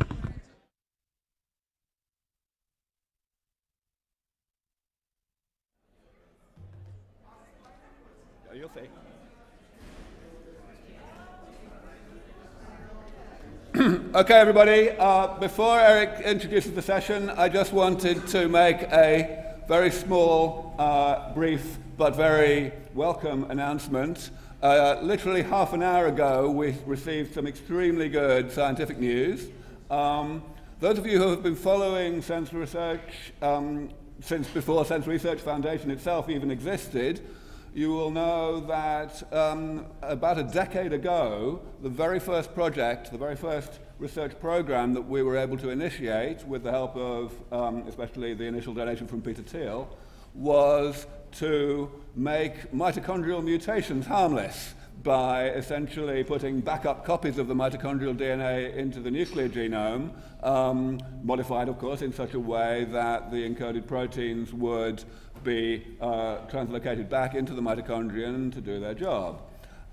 You'll say. Okay, everybody, uh, before Eric introduces the session, I just wanted to make a very small, uh, brief, but very welcome announcement. Uh, literally half an hour ago, we received some extremely good scientific news. Um, those of you who have been following SENS Research um, since before SENS Research Foundation itself even existed, you will know that um, about a decade ago, the very first project, the very first research program that we were able to initiate with the help of um, especially the initial donation from Peter Thiel was to make mitochondrial mutations harmless by essentially putting backup copies of the mitochondrial D N A into the nuclear genome, um, modified, of course, in such a way that the encoded proteins would be uh, translocated back into the mitochondrion to do their job.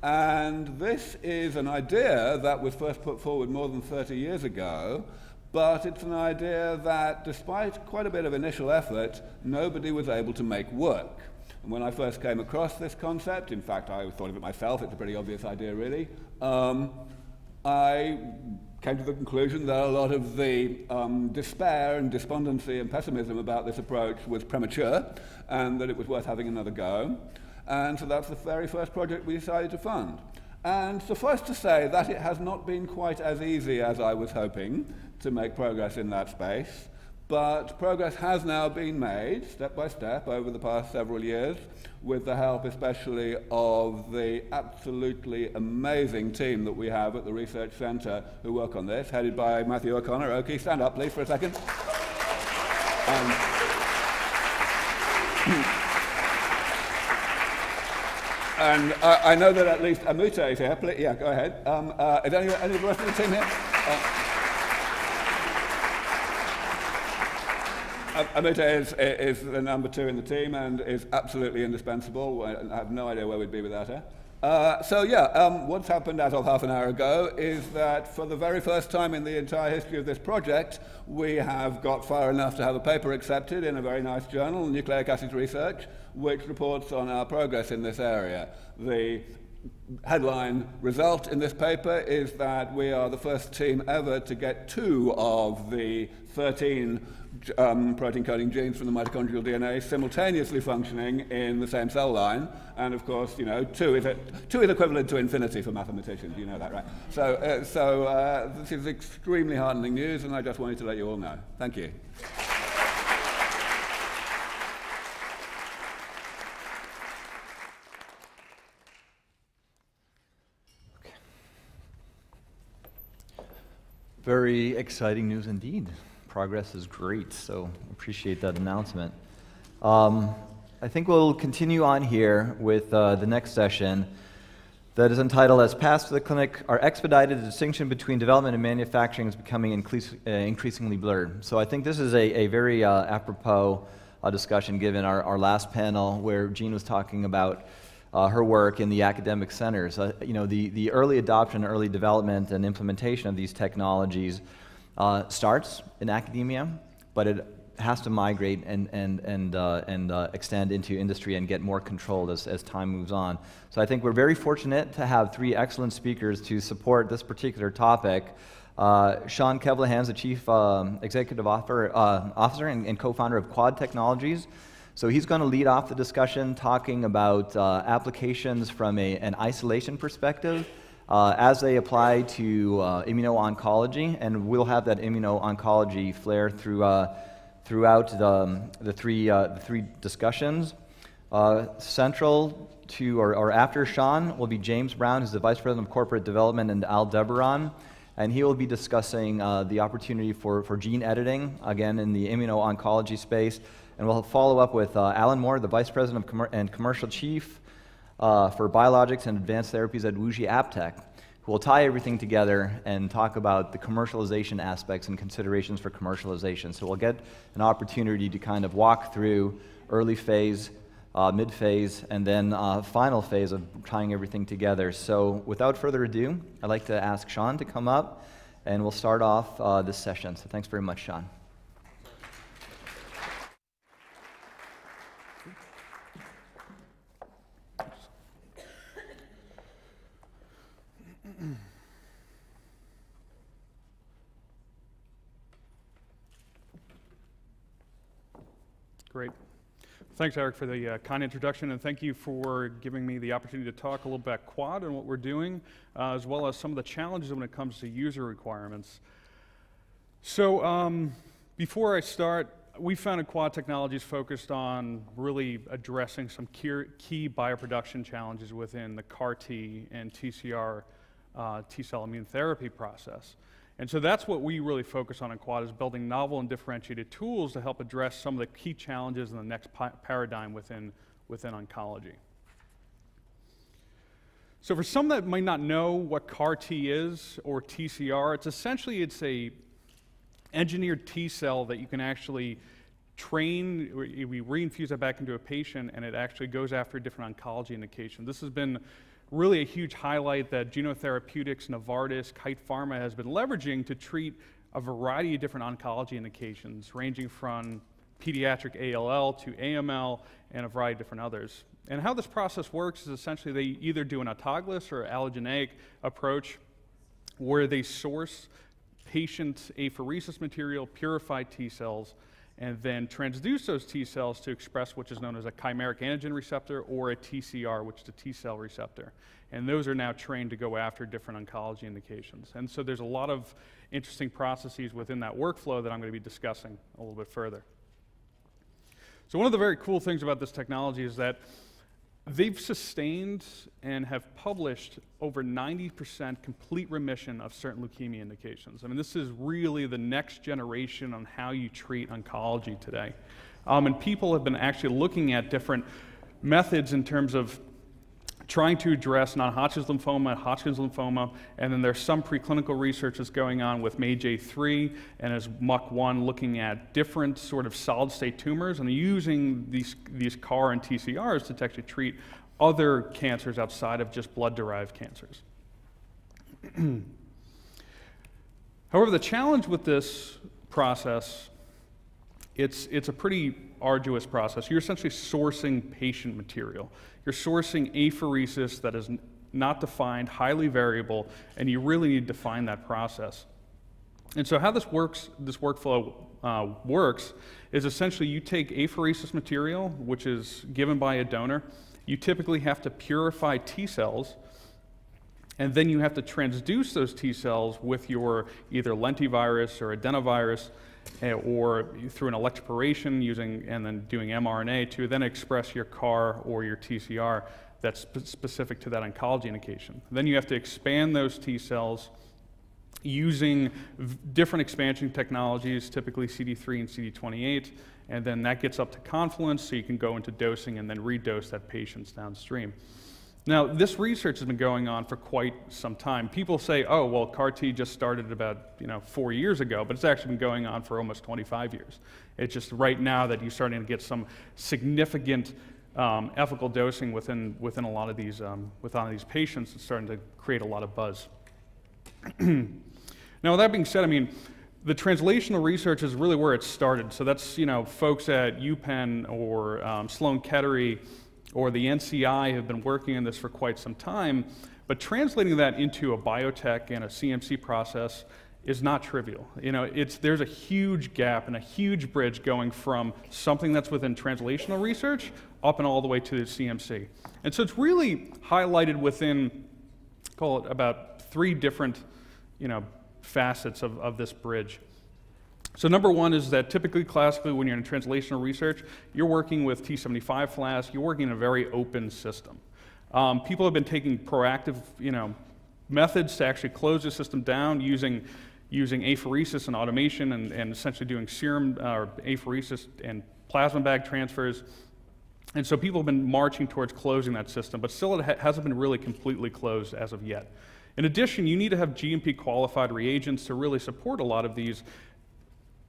And this is an idea that was first put forward more than thirty years ago, but it's an idea that, despite quite a bit of initial effort, nobody was able to make work. And when I first came across this concept, in fact, I thought of it myself, it's a pretty obvious idea, really, um, I came to the conclusion that a lot of the um, despair and despondency and pessimism about this approach was premature and that it was worth having another go. And so that's the very first project we decided to fund. And suffice to say that it has not been quite as easy as I was hoping to make progress in that space, but progress has now been made step by step over the past several years with the help especially of the absolutely amazing team that we have at the Research Centre who work on this, headed by Matthew O'Connor. Oki, stand up please for a second. Um, and uh, I know that at least Amute is here. Please, yeah, go ahead. Um, uh, is any, any of the rest of the team here? Uh, Amita is, is the number two in the team and is absolutely indispensable. I have no idea where we'd be without her. Uh, so yeah, um, what's happened as of half an hour ago is that for the very first time in the entire history of this project, we have got far enough to have a paper accepted in a very nice journal, Nucleic Acids Research, which reports on our progress in this area. The headline result in this paper is that we are the first team ever to get two of the thirteen Um, protein-coding genes from the mitochondrial D N A simultaneously functioning in the same cell line, and of course, you know, two is, a, two is equivalent to infinity for mathematicians. You know that, right? So, uh, so uh, this is extremely heartening news, and I just wanted to let you all know. Thank you. Okay. Very exciting news indeed. Progress is great, so appreciate that announcement. Um, I think we'll continue on here with uh, the next session that is entitled, As Paths to the Clinic Are Expedited, the distinction between development and manufacturing is becoming increase, uh, increasingly blurred. So I think this is a, a very uh, apropos uh, discussion given our, our last panel where Jeanne was talking about uh, her work in the academic centers. Uh, you know, the, the early adoption, early development, and implementation of these technologies Uh, starts in academia, but it has to migrate and, and, and, uh, and uh, extend into industry and get more controlled as, as time moves on. So I think we're very fortunate to have three excellent speakers to support this particular topic. Uh, Sean Kevlahan's the Chief um, Executive Officer, uh, officer and, and co-founder of Quad Technologies. So he's going to lead off the discussion talking about uh, applications from a, an isolation perspective Uh, as they apply to uh, immuno-oncology, and we'll have that immuno-oncology flair through, uh, throughout the, the, three, uh, the three discussions. Uh, central to, or, or after Sean, will be James Brown, who's the Vice President of Corporate Development and Aldebaran, and he will be discussing uh, the opportunity for, for gene editing, again, in the immuno-oncology space. And we'll follow up with uh, Alan Moore, the Vice President of Commer and Commercial Chief, Uh, for biologics and advanced therapies at WuXi AppTec, who will tie everything together and talk about the commercialization aspects and considerations for commercialization. So we'll get an opportunity to kind of walk through early phase uh, mid-phase, and then uh, final phase of tying everything together. So without further ado, I'd like to ask Sean to come up, and we'll start off uh, this session. So thanks very much, Sean. Great. Thanks, Eric, for the uh, kind introduction, and thank you for giving me the opportunity to talk a little bit about Quad and what we're doing, uh, as well as some of the challenges when it comes to user requirements. So um, before I start, we founded Quad Technologies focused on really addressing some key, key bioproduction challenges within the C A R T and T C R uh, T-cell immune therapy process. And so that's what we really focus on in Quad, is building novel and differentiated tools to help address some of the key challenges in the next paradigm within, within oncology. So for some that might not know what C A R T is or T C R, it's essentially it's a engineered T-cell that you can actually train. We reinfuse that back into a patient, and it actually goes after a different oncology indication. This has been really a huge highlight that Genotherapeutics, Novartis, Kite Pharma has been leveraging to treat a variety of different oncology indications, ranging from pediatric A L L to A M L and a variety of different others. And how this process works is essentially they either do an autologous or allogeneic approach where they source patient's apheresis material, purify T cells, and then transduce those T cells to express what is known as a chimeric antigen receptor, or a T C R, which is a T cell receptor. And those are now trained to go after different oncology indications. And so there's a lot of interesting processes within that workflow that I'm going to be discussing a little bit further. So one of the very cool things about this technology is that they've sustained and have published over ninety percent complete remission of certain leukemia indications. I mean, this is really the next generation on how you treat oncology today. Um, and people have been actually looking at different methods in terms of trying to address non-Hodgkin's lymphoma, Hodgkin's lymphoma, and then there's some preclinical research that's going on with M A J three and as M U C one, looking at different sort of solid-state tumors and using these, these C A R and T C Rs to actually treat other cancers outside of just blood-derived cancers. However, the challenge with this process, it's, it's a pretty arduous process. You're essentially sourcing patient material. You're sourcing apheresis that is not defined, highly variable, and you really need to define that process. And so how this works, this workflow uh, works, is essentially you take apheresis material, which is given by a donor. You typically have to purify T cells, and then you have to transduce those T cells with your either lentivirus or adenovirus, or through an electroporation using and then doing mRNA to then express your C A R or your T C R that's sp specific to that oncology indication. Then you have to expand those T cells using different expansion technologies, typically C D three and C D twenty-eight, and then that gets up to confluence so you can go into dosing and then redose that patient's downstream. Now, this research has been going on for quite some time. People say, oh, well, C A R T just started about, you know, four years ago, but it's actually been going on for almost twenty-five years. It's just right now that you're starting to get some significant um, ethical dosing within, within a lot of these, um, with a lot of these patients. It's starting to create a lot of buzz. Now, with that being said, I mean, the translational research is really where it started. So that's, you know, folks at UPenn or um, Sloan Kettering, or the N C I have been working on this for quite some time, but translating that into a biotech and a C M C process is not trivial. You know, it's, there's a huge gap and a huge bridge going from something that's within translational research up and all the way to the C M C. And so it's really highlighted within, call it about three different, you know, facets of, of this bridge. So number one is that typically, classically, when you're in translational research, you're working with T seventy-five flasks, you're working in a very open system. Um, people have been taking proactive, you know, methods to actually close the system down using, using apheresis and automation and, and essentially doing serum uh, or apheresis and plasma bag transfers. And so people have been marching towards closing that system, but still it ha hasn't been really completely closed as of yet. In addition, you need to have G M P qualified reagents to really support a lot of these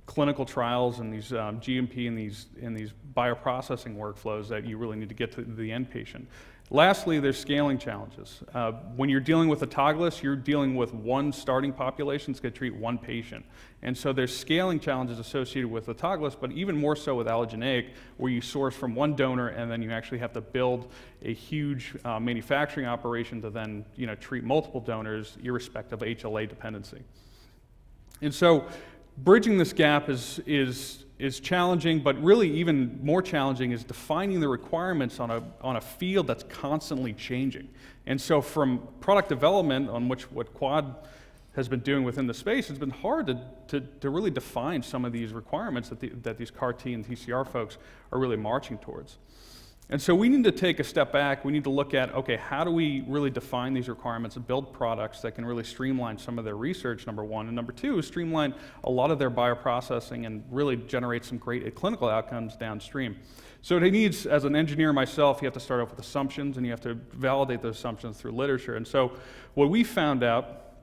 clinical trials and these um, G M P and these, and these bioprocessing workflows that you really need to get to the end patient. Lastly, there's scaling challenges. Uh, when you're dealing with autologous, you're dealing with one starting population that's going to treat one patient. And so there's scaling challenges associated with autologous, but even more so with allogeneic, where you source from one donor and then you actually have to build a huge uh, manufacturing operation to then you know, treat multiple donors, irrespective of H L A dependency. And so bridging this gap is, is is challenging, but really even more challenging is defining the requirements on a, on a field that's constantly changing. And so from product development, on which what Quad has been doing within the space, it's been hard to, to, to really define some of these requirements that, the, that these C A R T and T C R folks are really marching towards. And so we need to take a step back. We need to look at, okay, how do we really define these requirements and build products that can really streamline some of their research, number one. And number two, streamline a lot of their bioprocessing and really generate some great clinical outcomes downstream. So it needs, as an engineer myself, you have to start off with assumptions and you have to validate those assumptions through literature. And so what we found out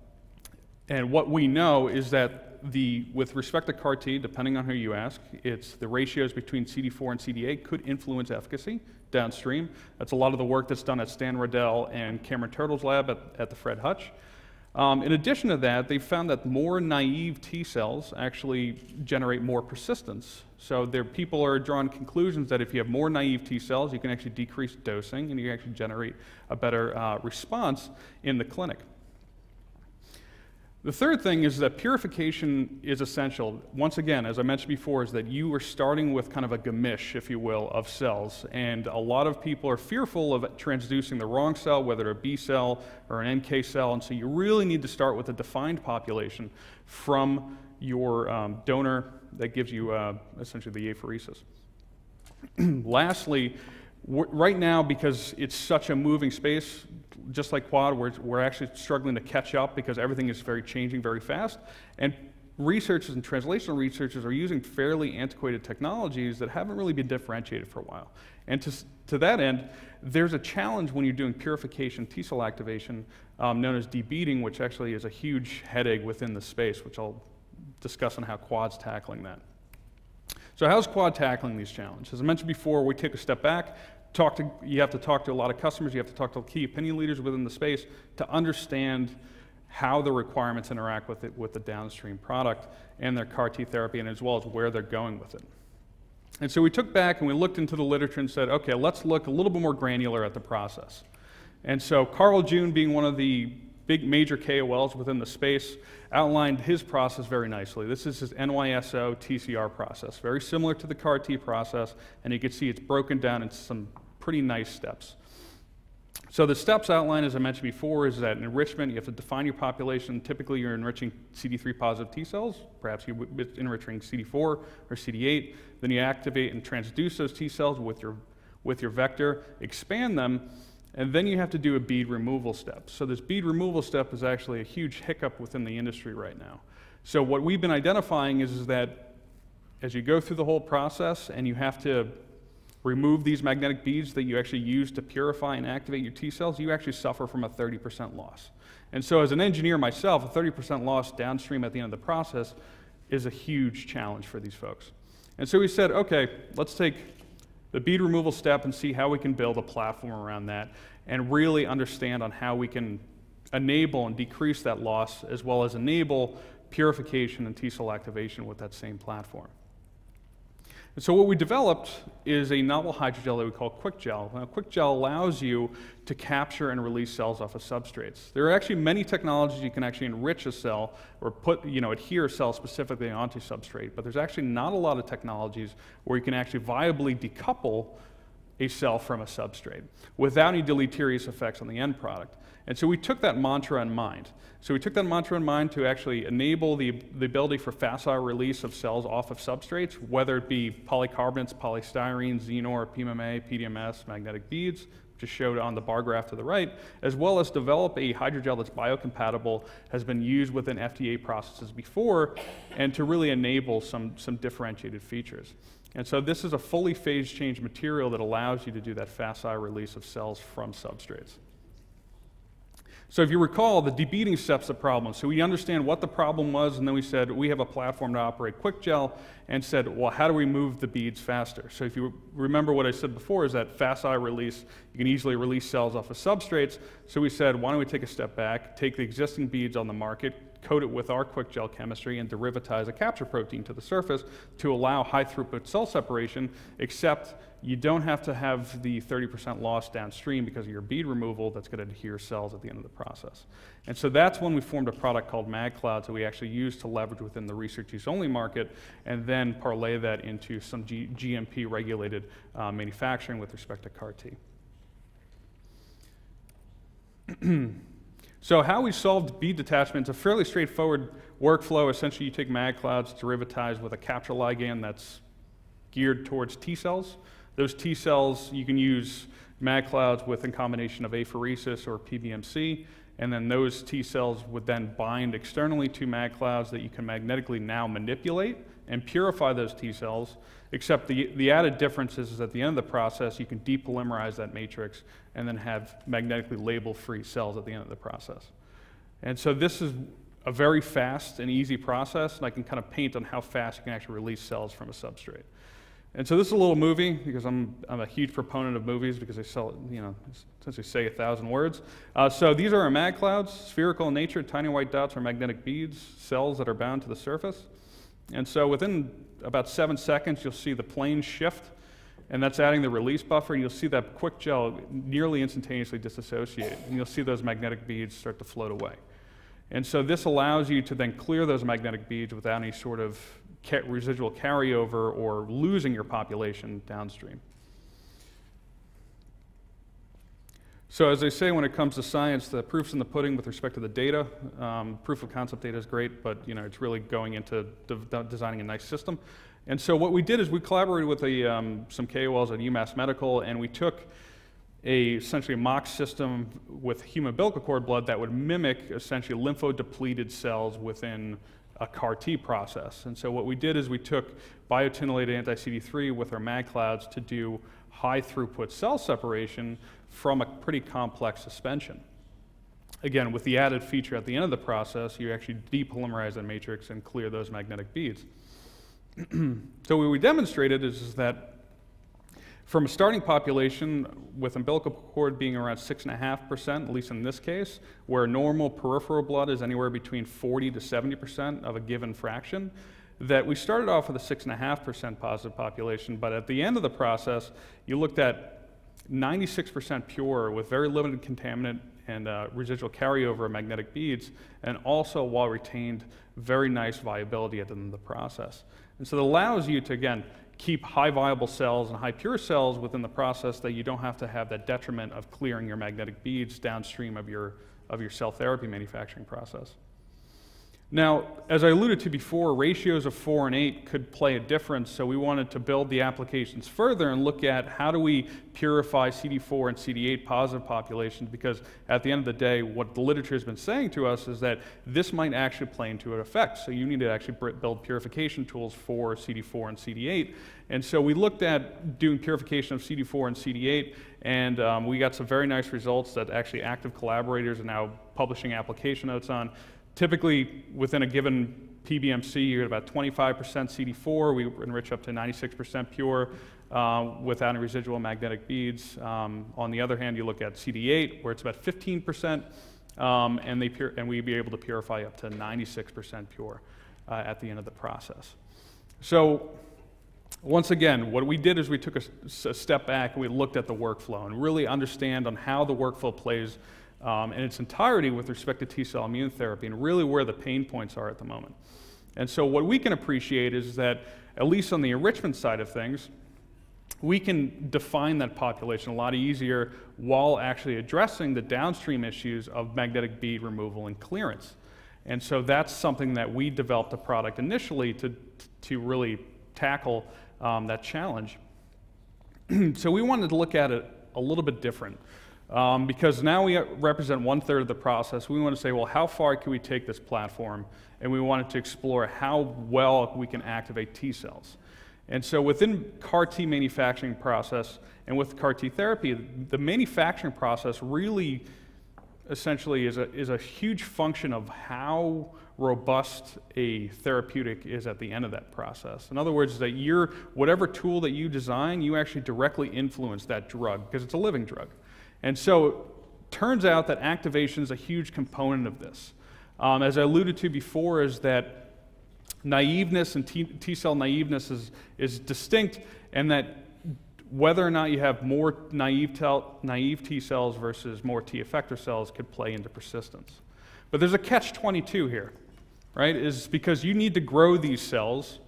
and what we know is that The, with respect to C A R T, depending on who you ask, it's the ratios between C D four and C D eight could influence efficacy downstream. That's a lot of the work that's done at Stan Riddell and Cameron Turtle's lab at, at the Fred Hutch. Um, in addition to that, they found that more naive T cells actually generate more persistence. So there, people are drawing conclusions that if you have more naive T cells, you can actually decrease dosing and you can actually generate a better uh, response in the clinic. The third thing is that purification is essential. Once again, as I mentioned before, is that you are starting with kind of a gamish, if you will, of cells. And a lot of people are fearful of transducing the wrong cell, whether a B cell or an N K cell. And so you really need to start with a defined population from your um, donor that gives you uh, essentially the apheresis. Lastly, right now, because it's such a moving space, just like Quad, we're, we're actually struggling to catch up because everything is very changing very fast. And researchers and translational researchers are using fairly antiquated technologies that haven't really been differentiated for a while. And to, to that end, there's a challenge when you're doing purification T cell activation, um, known as debeating, which actually is a huge headache within the space, which I'll discuss on how Quad's tackling that. So how's Quad tackling these challenges? As I mentioned before, we take a step back. Talk to, you have to talk to a lot of customers. You have to talk to key opinion leaders within the space to understand how the requirements interact with it, with the downstream product and their C A R T therapy, and as well as where they're going with it. And so we took back and we looked into the literature and said, okay, let's look a little bit more granular at the process. And so Carl June, being one of the big major K O Ls within the space, outlined his process very nicely. This is his N Y S O T C R process, very similar to the C A R T process, and you can see it's broken down into some pretty nice steps. So the steps outlined, as I mentioned before, is that enrichment, you have to define your population. Typically, you're enriching C D three positive T cells. Perhaps you're enriching C D four or C D eight. Then you activate and transduce those T cells with your, with your vector, expand them, and then you have to do a bead removal step. So this bead removal step is actually a huge hiccup within the industry right now. So what we've been identifying is, is that as you go through the whole process and you have to remove these magnetic beads that you actually use to purify and activate your T cells, you actually suffer from a thirty percent loss. And so as an engineer myself, a thirty percent loss downstream at the end of the process is a huge challenge for these folks. And so we said, okay, let's take the bead removal step and see how we can build a platform around that and really understand on how we can enable and decrease that loss, as well as enable purification and T cell activation with that same platform. And so what we developed is a novel hydrogel that we call Quick Gel. Now, Quick Gel allows you to capture and release cells off of substrates. There are actually many technologies you can actually enrich a cell or put, you know, adhere a cell specifically onto substrate, but there's actually not a lot of technologies where you can actually viably decouple a cell from a substrate without any deleterious effects on the end product. And so we took that mantra in mind. So we took that mantra in mind to actually enable the, the ability for facile release of cells off of substrates, whether it be polycarbonates, polystyrene, Xenor, P M M A, P D M S, magnetic beads, which is showed on the bar graph to the right, as well as develop a hydrogel that's biocompatible, has been used within F D A processes before, and to really enable some, some differentiated features. And so this is a fully phase change material that allows you to do that facile release of cells from substrates. So if you recall, the debeating step's the problem. So we understand what the problem was, and then we said, we have a platform to operate QuickGel, and said, well, how do we move the beads faster? So if you remember what I said before is that facile release, you can easily release cells off of substrates. So we said, why don't we take a step back, take the existing beads on the market, coat it with our QuickGel chemistry, and derivatize a capture protein to the surface to allow high throughput cell separation, except you don't have to have the thirty percent loss downstream because of your bead removal that's going to adhere cells at the end of the process. And so that's when we formed a product called MagCloud that we actually use to leverage within the research use only market, and then parlay that into some G GMP regulated uh, manufacturing with respect to C A R T. So how we solved bead detachment is a fairly straightforward workflow. Essentially, you take MagClouds, derivatize with a capture ligand that's geared towards T cells. Those T cells, you can use MagClouds with a combination of apheresis or P B M C, and then those T cells would then bind externally to MagClouds that you can magnetically now manipulate and purify those T cells, except the, the added difference is, is at the end of the process, you can depolymerize that matrix and then have magnetically label-free cells at the end of the process. And so this is a very fast and easy process, and I can kind of paint on how fast you can actually release cells from a substrate. And so this is a little movie, because I'm, I'm a huge proponent of movies because they sell, you know, essentially say a thousand words. Uh, so these are our mag clouds, spherical in nature, tiny white dots are magnetic beads, cells that are bound to the surface. And so within about seven seconds, you'll see the plane shift, and that's adding the release buffer, and you'll see that quick gel nearly instantaneously disassociate, and you'll see those magnetic beads start to float away. And so this allows you to then clear those magnetic beads without any sort of Ca- residual carryover or losing your population downstream. So as I say, when it comes to science, the proof's in the pudding with respect to the data. Um, proof of concept data is great, but you know, it's really going into de de designing a nice system. And so what we did is we collaborated with a, um, some K O Ls at UMass Medical, and we took a essentially a mock system with human umbilical cord blood that would mimic essentially lymphodepleted cells within a C A R T process. And so what we did is we took biotinylated anti C D three with our MagClouds to do high throughput cell separation from a pretty complex suspension. Again, with the added feature at the end of the process, you actually depolymerize that matrix and clear those magnetic beads. So what we demonstrated is, is that from a starting population with umbilical cord being around six point five percent, at least in this case, where normal peripheral blood is anywhere between forty to seventy percent of a given fraction, that we started off with a six point five percent positive population, but at the end of the process, you looked at ninety-six percent pure with very limited contaminant and uh, residual carryover of magnetic beads, and also while retained very nice viability at the end of the process. And so it allows you to, again, keep high viable cells and high pure cells within the process that you don't have to have that detriment of clearing your magnetic beads downstream of your, of your cell therapy manufacturing process. Now, as I alluded to before, ratios of four and eight could play a difference, so we wanted to build the applications further and look at how do we purify C D four and C D eight positive populations, because at the end of the day, what the literature has been saying to us is that this might actually play into an effect, so you need to actually build purification tools for C D four and C D eight. And so we looked at doing purification of C D four and C D eight, and um, we got some very nice results that actually active collaborators are now publishing application notes on. Typically, within a given P B M C, you're at about twenty-five percent C D four. We enrich up to ninety-six percent pure uh, without any residual magnetic beads. Um, on the other hand, you look at C D eight, where it's about fifteen percent, um, and, they and we'd be able to purify up to ninety-six percent pure uh, at the end of the process. So once again, what we did is we took a, a step back and we looked at the workflow and really understand on how the workflow plays Um, in its entirety with respect to T-cell immune therapy and really where the pain points are at the moment. And so what we can appreciate is that, at least on the enrichment side of things, we can define that population a lot easier while actually addressing the downstream issues of magnetic bead removal and clearance. And so that's something that we developed a product initially to, to really tackle um, that challenge. So we wanted to look at it a little bit different. Um, because now we represent one-third of the process, we want to say, well, how far can we take this platform? And we wanted to explore how well we can activate T cells. And so within C A R T manufacturing process and with C A R T therapy, the manufacturing process really essentially is a, is a huge function of how robust a therapeutic is at the end of that process. In other words, that your, whatever tool that you design, you actually directly influence that drug because it's a living drug. And so it turns out that activation is a huge component of this. Um, as I alluded to before, is that naiveness and T-cell naiveness is, is distinct, and that whether or not you have more naive, naive T-cells versus more T-effector cells could play into persistence. But there's a catch twenty-two here, right? Is because you need to grow these cells,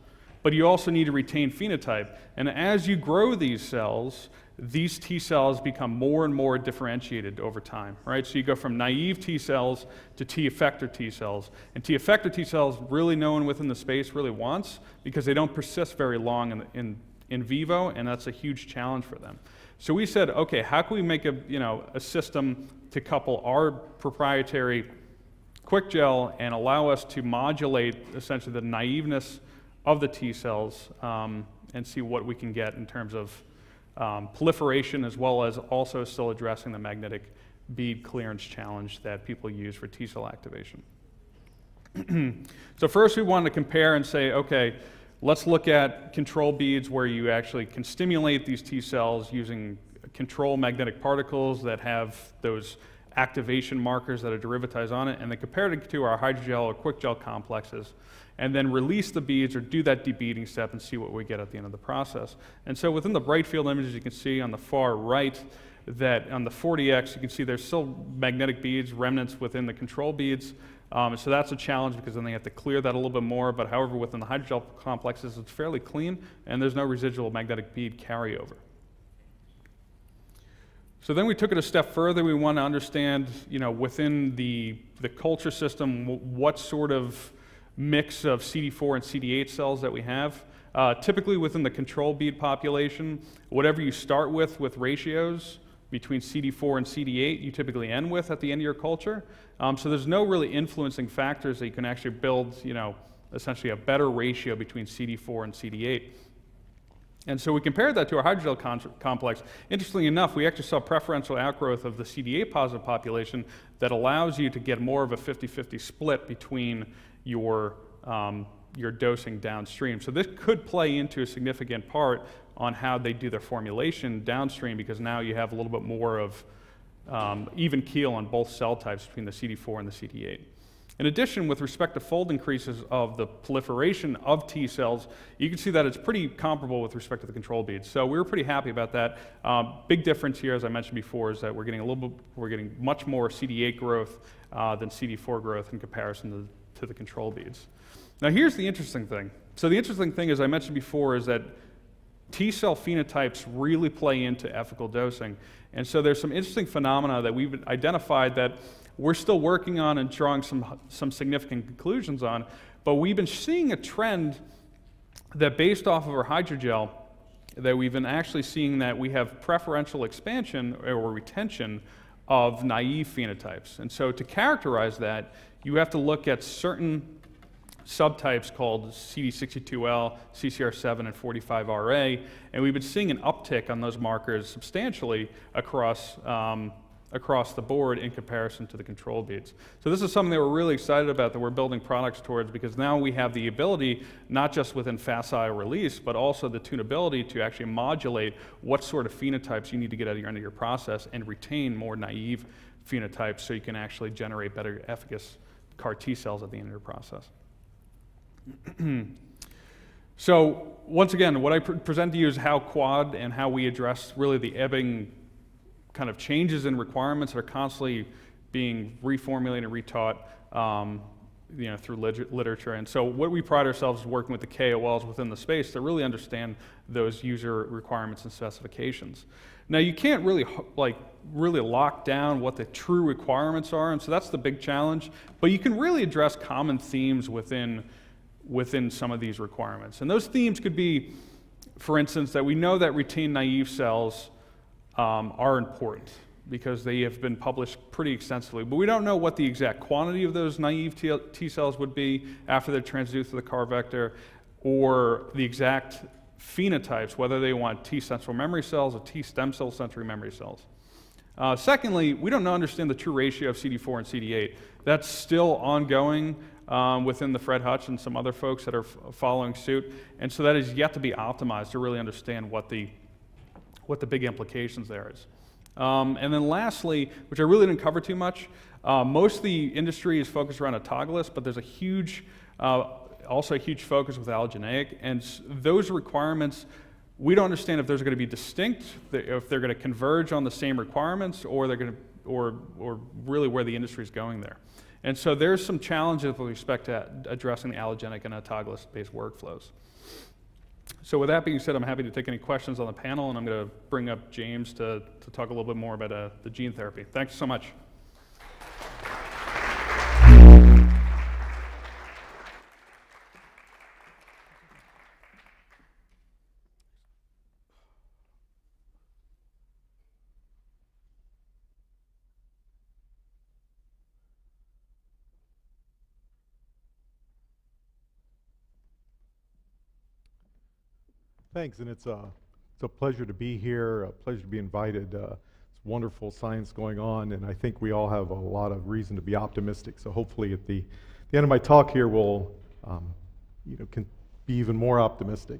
but you also need to retain phenotype. And as you grow these cells, these T-cells become more and more differentiated over time, right? So you go from naive T-cells to T-effector T-cells. And T-effector T-cells, really no one within the space really wants, because they don't persist very long in, in, in vivo, and that's a huge challenge for them. So we said, okay, how can we make a, you know, a system to couple our proprietary quick gel and allow us to modulate essentially the naiveness of the T-cells um, and see what we can get in terms of Um, proliferation, as well as also still addressing the magnetic bead clearance challenge that people use for T-cell activation. So first we wanted to compare and say, okay, let's look at control beads where you actually can stimulate these T-cells using control magnetic particles that have those activation markers that are derivatized on it, and then compare it to our hydrogel or quick gel complexes, and then release the beads or do that debeading step and see what we get at the end of the process. And so within the bright field images, you can see on the far right that on the forty X, you can see there's still magnetic beads, remnants within the control beads. Um, so that's a challenge because then they have to clear that a little bit more. But however, within the hydrogel complexes, it's fairly clean and there's no residual magnetic bead carryover. So then we took it a step further. We want to understand, you know, within the, the culture system, what sort of mix of C D four and C D eight cells that we have. Uh, typically within the control bead population, whatever you start with with ratios between C D four and C D eight, you typically end with at the end of your culture. Um, so there's no really influencing factors that you can actually build, you know, essentially a better ratio between C D four and C D eight. And so we compared that to our hydrogel complex. Interestingly enough, we actually saw preferential outgrowth of the C D eight positive population that allows you to get more of a fifty fifty split between your, um, your dosing downstream. So this could play into a significant part on how they do their formulation downstream, because now you have a little bit more of um, even keel on both cell types between the C D four and the C D eight. In addition, with respect to fold increases of the proliferation of T cells, you can see that it's pretty comparable with respect to the control beads. So we were pretty happy about that. Um, big difference here, as I mentioned before, is that we're getting a little bit, we're getting much more C D eight growth uh, than C D four growth in comparison to, to the control beads. Now here's the interesting thing. So the interesting thing, as I mentioned before, is that T cell phenotypes really play into ethical dosing. And so there's some interesting phenomena that we've identified that we're still working on and drawing some, some significant conclusions on, but we've been seeing a trend that based off of our hydrogel, that we've been actually seeing that we have preferential expansion or retention of naive phenotypes. And so to characterize that, you have to look at certain subtypes called C D sixty-two L, C C R seven, and forty-five R A, and we've been seeing an uptick on those markers substantially across um, across the board in comparison to the control beads. So this is something that we're really excited about, that we're building products towards, because now we have the ability, not just within facile release, but also the tunability to actually modulate what sort of phenotypes you need to get out of your end of your process and retain more naive phenotypes so you can actually generate better efficacious CAR T cells at the end of your process. So once again, what I pre present to you is how quad and how we address really the ebbing kind of changes in requirements that are constantly being reformulated and retaught um, you know, through lit literature. And so what we pride ourselves is working with the K O Ls within the space to really understand those user requirements and specifications. Now you can't really like really lock down what the true requirements are, and so that's the big challenge, but you can really address common themes within, within some of these requirements. And those themes could be, for instance, that we know that retained naive cells Um, are important because they have been published pretty extensively, but we don't know what the exact quantity of those naive T, T cells would be after they're transduced to the CAR vector, or the exact phenotypes, whether they want T central memory cells or T stem cell sensory memory cells. Uh, secondly, we don't understand the true ratio of C D four and C D eight. That's still ongoing um, within the Fred Hutch and some other folks that are f following suit, and so that is yet to be optimized to really understand what the, what the big implications there is. Um, and then lastly, which I really didn't cover too much, uh, most of the industry is focused around autologous, but there's a huge, uh, also a huge focus with allogeneic, and those requirements, we don't understand if those are going to be distinct, if they're going to converge on the same requirements, or they're going to, or, or really where the industry is going there. And so there's some challenges with respect to addressing the allogenic and autologous-based workflows. So with that being said, I'm happy to take any questions on the panel, and I'm going to bring up James to, to talk a little bit more about uh, the gene therapy. Thanks so much. Thanks, and it's a, it's a pleasure to be here, a pleasure to be invited. Uh, it's wonderful science going on, and I think we all have a lot of reason to be optimistic. So hopefully at the, the end of my talk here, we'll um, you know, can be even more optimistic.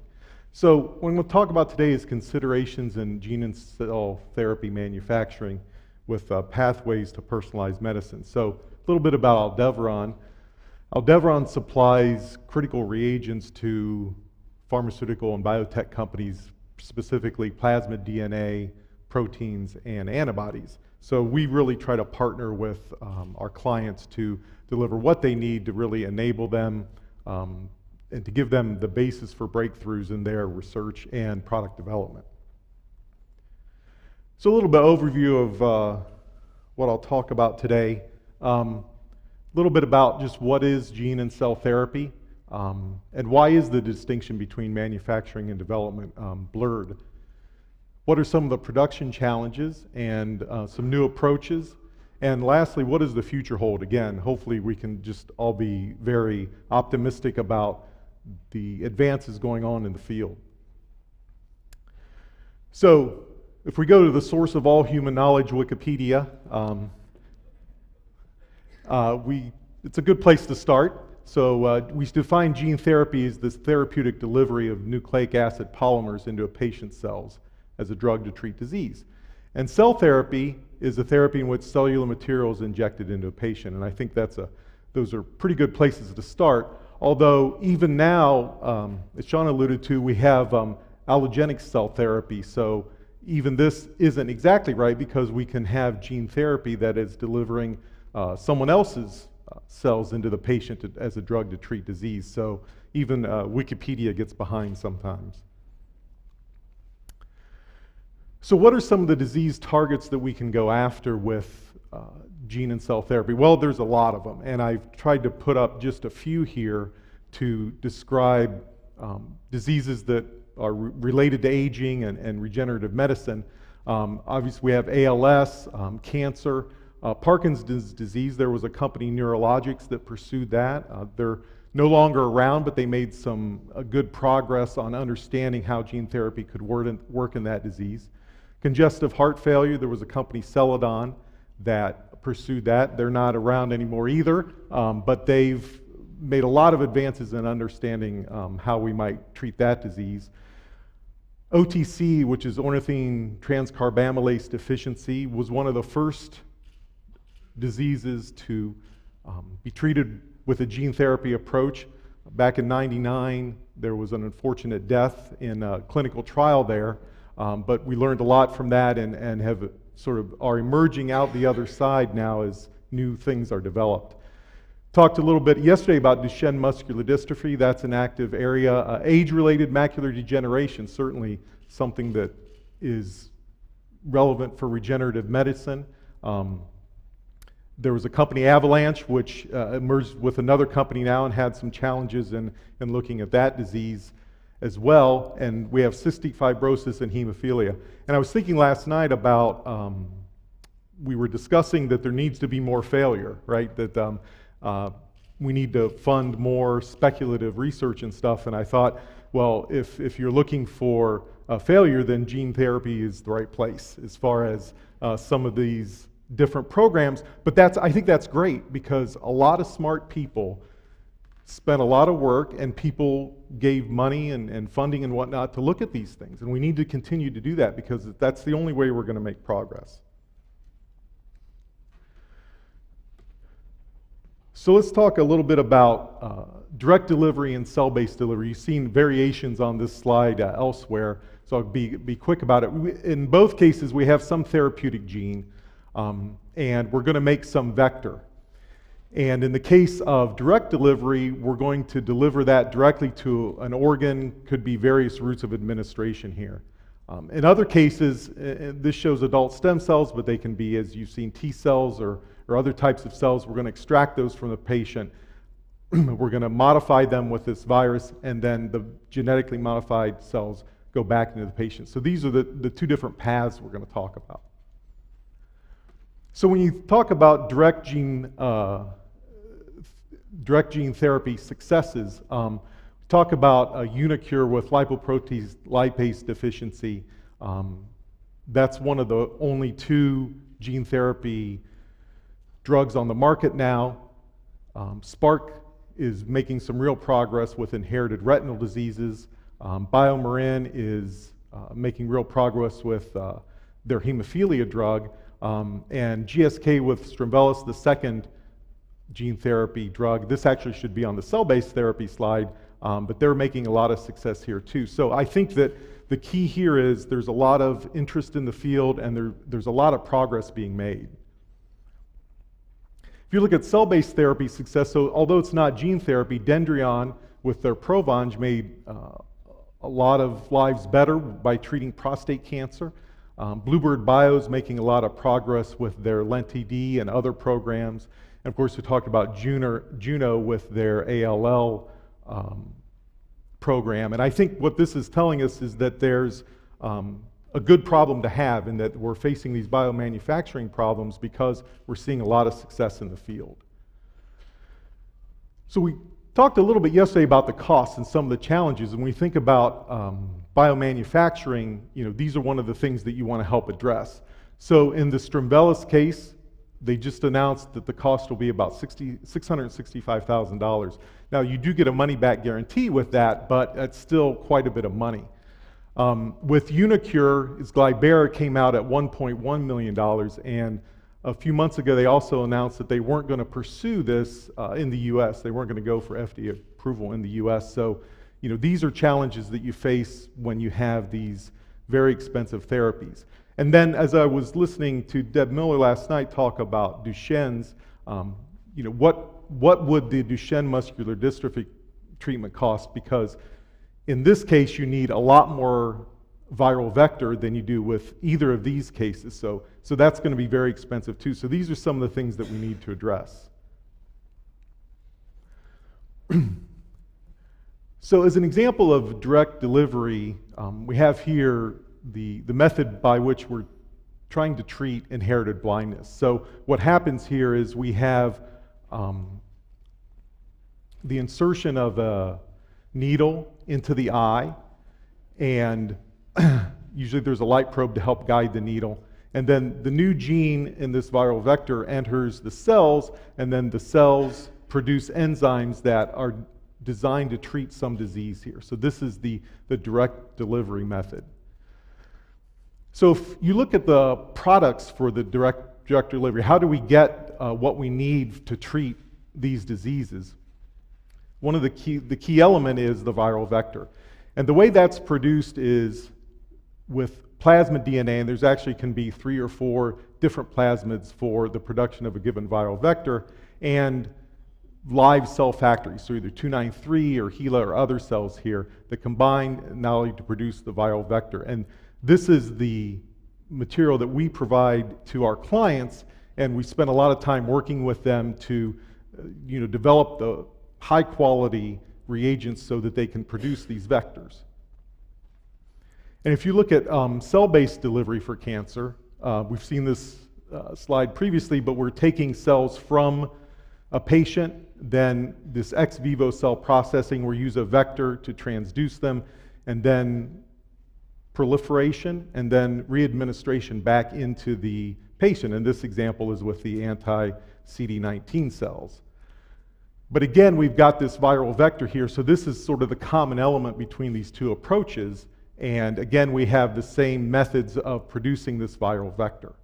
So what we'll talk about today is considerations in gene and cell therapy manufacturing with uh, pathways to personalized medicine. So a little bit about Aldevron. Aldevron supplies critical reagents to pharmaceutical and biotech companies, specifically plasmid D N A, proteins, and antibodies. So we really try to partner with um, our clients to deliver what they need to really enable them um, and to give them the basis for breakthroughs in their research and product development. So a little bit of overview of uh, what I'll talk about today. Um, a little bit about just what is gene and cell therapy. Um, and why is the distinction between manufacturing and development um, blurred? What are some of the production challenges and uh, some new approaches? And lastly, what does the future hold? Again, hopefully we can just all be very optimistic about the advances going on in the field. So if we go to the source of all human knowledge, Wikipedia, um, uh, we, it's a good place to start. So uh, we define gene therapy as this therapeutic delivery of nucleic acid polymers into a patient's cells as a drug to treat disease. And cell therapy is a therapy in which cellular material is injected into a patient. And I think that's a, those are pretty good places to start. Although even now, um, as Sean alluded to, we have um, allogenic cell therapy. So even this isn't exactly right because we can have gene therapy that is delivering uh, someone else's cells into the patient to, as a drug to treat disease. So even uh, Wikipedia gets behind sometimes. So what are some of the disease targets that we can go after with uh, gene and cell therapy? Well, there's a lot of them, and I've tried to put up just a few here to describe um, diseases that are re related to aging and, and regenerative medicine. Um, obviously, we have A L S, um, cancer, Uh, Parkinson's disease. There was a company, Neurologics, that pursued that. Uh, they're no longer around, but they made some uh, good progress on understanding how gene therapy could work in, work in that disease. Congestive heart failure, there was a company, Celadon, that pursued that. They're not around anymore either, um, but they've made a lot of advances in understanding um, how we might treat that disease. O T C, which is ornithine transcarbamylase deficiency, was one of the first diseases to um, be treated with a gene therapy approach. Back in ninety-nine, there was an unfortunate death in a clinical trial there, um, but we learned a lot from that and, and have sort of are emerging out the other side now as new things are developed. Talked a little bit yesterday about Duchenne muscular dystrophy. That's an active area. Uh, age-related macular degeneration, certainly something that is relevant for regenerative medicine. Um, There was a company, Avalanche, which uh, merged with another company now and had some challenges in, in looking at that disease as well. And we have cystic fibrosis and hemophilia. And I was thinking last night about, um, we were discussing that there needs to be more failure, right? That um, uh, we need to fund more speculative research and stuff. And I thought, well, if, if you're looking for a failure, then gene therapy is the right place as far as uh, some of these different programs. But that's, I think that's great, because a lot of smart people spent a lot of work, and people gave money and, and funding and whatnot to look at these things. And we need to continue to do that, because that's the only way we're going to make progress. So let's talk a little bit about uh, direct delivery and cell-based delivery. You've seen variations on this slide uh, elsewhere, so I'll be, be quick about it. We, in both cases, we have some therapeutic gene, um, and we're going to make some vector. And in the case of direct delivery, we're going to deliver that directly to an organ, could be various routes of administration here. Um, in other cases, uh, this shows adult stem cells, but they can be, as you've seen, T cells or, or other types of cells. We're going to extract those from the patient. We're going to modify them with this virus, and then the genetically modified cells go back into the patient. So these are the, the two different paths we're going to talk about. So when you talk about direct gene uh, direct gene therapy successes, um, talk about a unicure with lipoprotease lipase deficiency. Um, that's one of the only two gene therapy drugs on the market now. Um, Spark is making some real progress with inherited retinal diseases. Um, BioMarin is uh, making real progress with uh, their hemophilia drug. Um, and G S K with Strimvelis, the second gene therapy drug. This actually should be on the cell-based therapy slide, um, but they're making a lot of success here too. So I think that the key here is there's a lot of interest in the field, and there, there's a lot of progress being made. If you look at cell-based therapy success, so although it's not gene therapy, Dendreon with their Provenge made uh, a lot of lives better by treating prostate cancer. Um, Bluebird Bio is making a lot of progress with their Lenti-D and other programs. And of course, we talked about Juno, Juno with their A L L um, program. And I think what this is telling us is that there's um, a good problem to have, in that we're facing these biomanufacturing problems because we're seeing a lot of success in the field. So we talked a little bit yesterday about the costs and some of the challenges. And when we think about um, biomanufacturing, you know, these are one of the things that you want to help address. So in the Strimvelis case, they just announced that the cost will be about six hundred sixty-five thousand dollars. Now, you do get a money-back guarantee with that, but that's still quite a bit of money. Um, with Unicure, its Glybera came out at one point one million dollars, and a few months ago they also announced that they weren't going to pursue this uh, in the U S They weren't going to go for F D A approval in the U S So, you know, these are challenges that you face when you have these very expensive therapies. And then, as I was listening to Deb Miller last night talk about Duchenne's, um, you know, what, what would the Duchenne muscular dystrophy treatment cost? Because in this case, you need a lot more viral vector than you do with either of these cases. So, so that's going to be very expensive too. So these are some of the things that we need to address. So as an example of direct delivery, um, we have here the, the method by which we're trying to treat inherited blindness. So what happens here is we have um, the insertion of a needle into the eye, and usually there's a light probe to help guide the needle, and then the new gene in this viral vector enters the cells, and then the cells produce enzymes that are designed to treat some disease here. So this is the, the direct delivery method. So if you look at the products for the direct, direct delivery, how do we get uh, what we need to treat these diseases? One of the key, the key element is the viral vector. And the way that's produced is with plasmid D N A, and there's actually can be three or four different plasmids for the production of a given viral vector, and live cell factories, so either two ninety-three or HeLa or other cells here that combine not only to produce the viral vector. And this is the material that we provide to our clients, and we spend a lot of time working with them to uh, you know, develop the high quality reagents so that they can produce these vectors. And if you look at um, cell-based delivery for cancer, uh, we've seen this uh, slide previously, but we're taking cells from a patient, then this ex vivo cell processing, we use a vector to transduce them, and then proliferation and then readministration back into the patient. And this example is with the anti-C D nineteen cells. But again, we've got this viral vector here, so this is sort of the common element between these two approaches. And again, we have the same methods of producing this viral vector.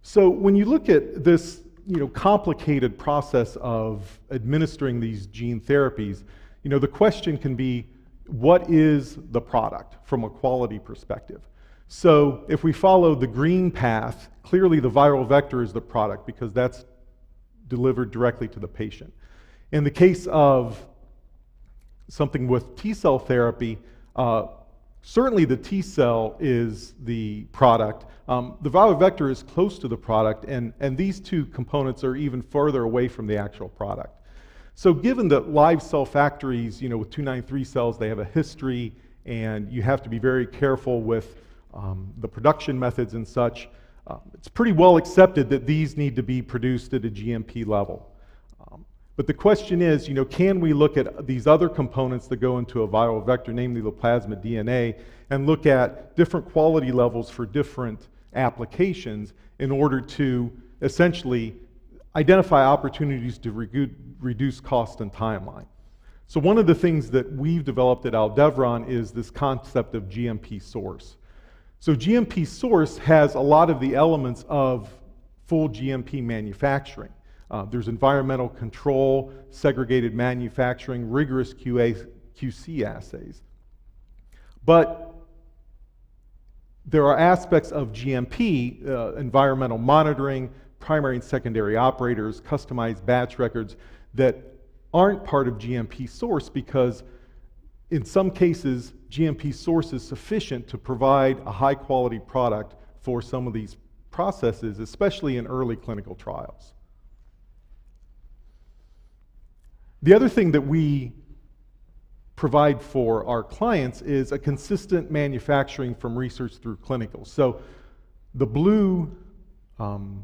So when you look at this, you know, complicated process of administering these gene therapies, you know, the question can be, what is the product from a quality perspective? So if we follow the green path, clearly the viral vector is the product because that's delivered directly to the patient. In the case of something with T-cell therapy, uh, certainly the T-cell is the product. Um, the viral vector is close to the product, and, and these two components are even further away from the actual product. So given that live cell factories, you know, with two ninety-three cells, they have a history, and you have to be very careful with um, the production methods and such, uh, it's pretty well accepted that these need to be produced at a G M P level. But the question is, you know, can we look at these other components that go into a viral vector, namely the plasmid D N A, and look at different quality levels for different applications in order to essentially identify opportunities to re reduce cost and timeline? So one of the things that we've developed at Aldevron is this concept of G M P source. So G M P source has a lot of the elements of full G M P manufacturing. Uh, there's environmental control, segregated manufacturing, rigorous Q A, Q C assays. But there are aspects of G M P, uh, environmental monitoring, primary and secondary operators, customized batch records, that aren't part of G M P source because in some cases, G M P source is sufficient to provide a high quality product for some of these processes, especially in early clinical trials. The other thing that we provide for our clients is a consistent manufacturing from research through clinical. So the blue um,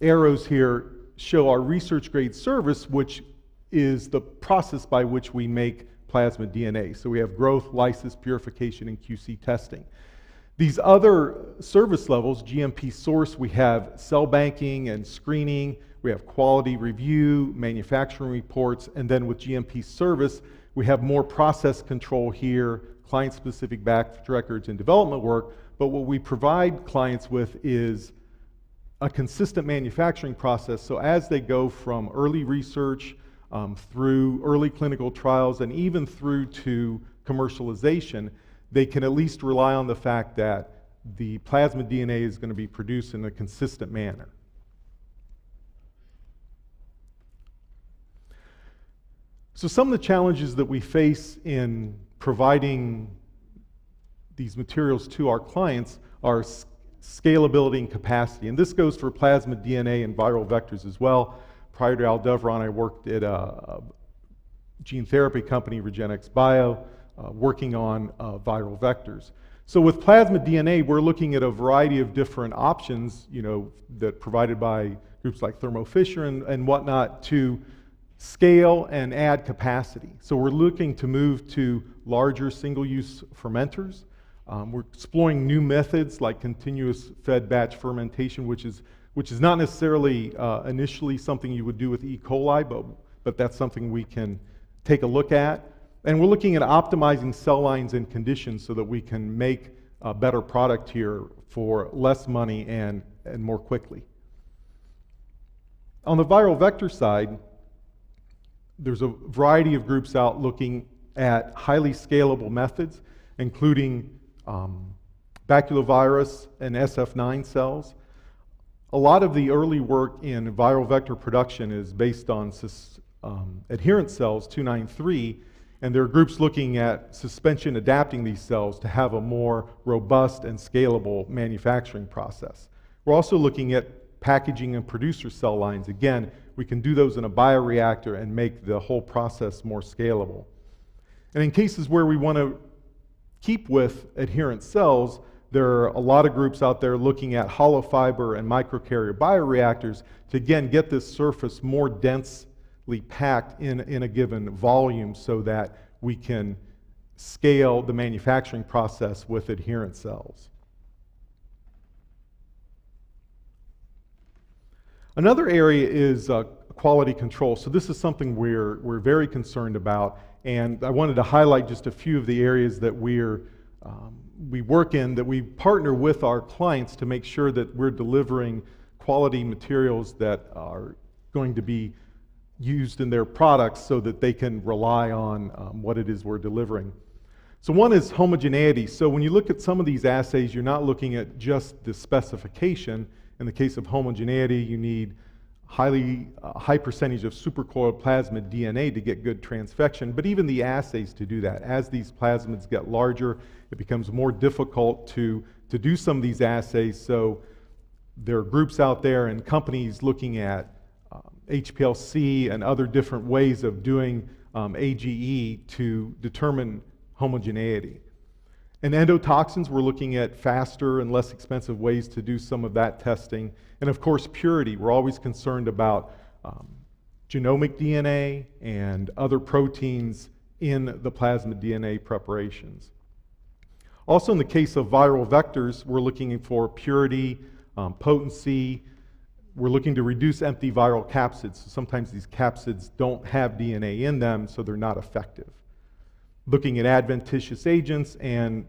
arrows here show our research grade service, which is the process by which we make plasmid D N A. So we have growth, lysis, purification, and Q C testing. These other service levels, G M P source, we have cell banking and screening, we have quality review, manufacturing reports, and then with G M P service, we have more process control here, client-specific batch records and development work, but what we provide clients with is a consistent manufacturing process, so as they go from early research um, through early clinical trials and even through to commercialization, they can at least rely on the fact that the plasmid D N A is going to be produced in a consistent manner. So some of the challenges that we face in providing these materials to our clients are scalability and capacity. And this goes for plasmid D N A and viral vectors as well. Prior to Aldevron, I worked at a gene therapy company, RegenXBio, Uh, working on uh, viral vectors. So with plasmid D N A, we're looking at a variety of different options, you know, that provided by groups like Thermo Fisher and, and whatnot to scale and add capacity. So we're looking to move to larger single-use fermenters. Um, we're exploring new methods like continuous fed batch fermentation, which is, which is not necessarily uh, initially something you would do with E. coli, but, but that's something we can take a look at. And we're looking at optimizing cell lines and conditions so that we can make a better product here for less money and, and more quickly. On the viral vector side, there's a variety of groups out looking at highly scalable methods, including um, baculovirus and S F nine cells. A lot of the early work in viral vector production is based on um, adherent cells, two ninety-three, and there are groups looking at suspension adapting these cells to have a more robust and scalable manufacturing process. We're also looking at packaging and producer cell lines. Again, we can do those in a bioreactor and make the whole process more scalable. And in cases where we want to keep with adherent cells, there are a lot of groups out there looking at hollow fiber and microcarrier bioreactors to, again, get this surface more dense packed in, in a given volume so that we can scale the manufacturing process with adherent cells. Another area is uh, quality control. So this is something we're, we're very concerned about, and I wanted to highlight just a few of the areas that we're, um, we work in, that we partner with our clients to make sure that we're delivering quality materials that are going to be used in their products so that they can rely on um, what it is we're delivering. So one is homogeneity. So when you look at some of these assays, you're not looking at just the specification. In the case of homogeneity, you need highly uh, high percentage of supercoiled plasmid D N A to get good transfection, but even the assays to do that. As these plasmids get larger, it becomes more difficult to, to do some of these assays, so there are groups out there and companies looking at H P L C and other different ways of doing um, A G E to determine homogeneity. And endotoxins, we're looking at faster and less expensive ways to do some of that testing. And of course, purity. We're always concerned about um, genomic D N A and other proteins in the plasmid D N A preparations. Also, in the case of viral vectors, we're looking for purity, um, potency. We're looking to reduce empty viral capsids. So sometimes these capsids don't have D N A in them, so they're not effective. Looking at adventitious agents and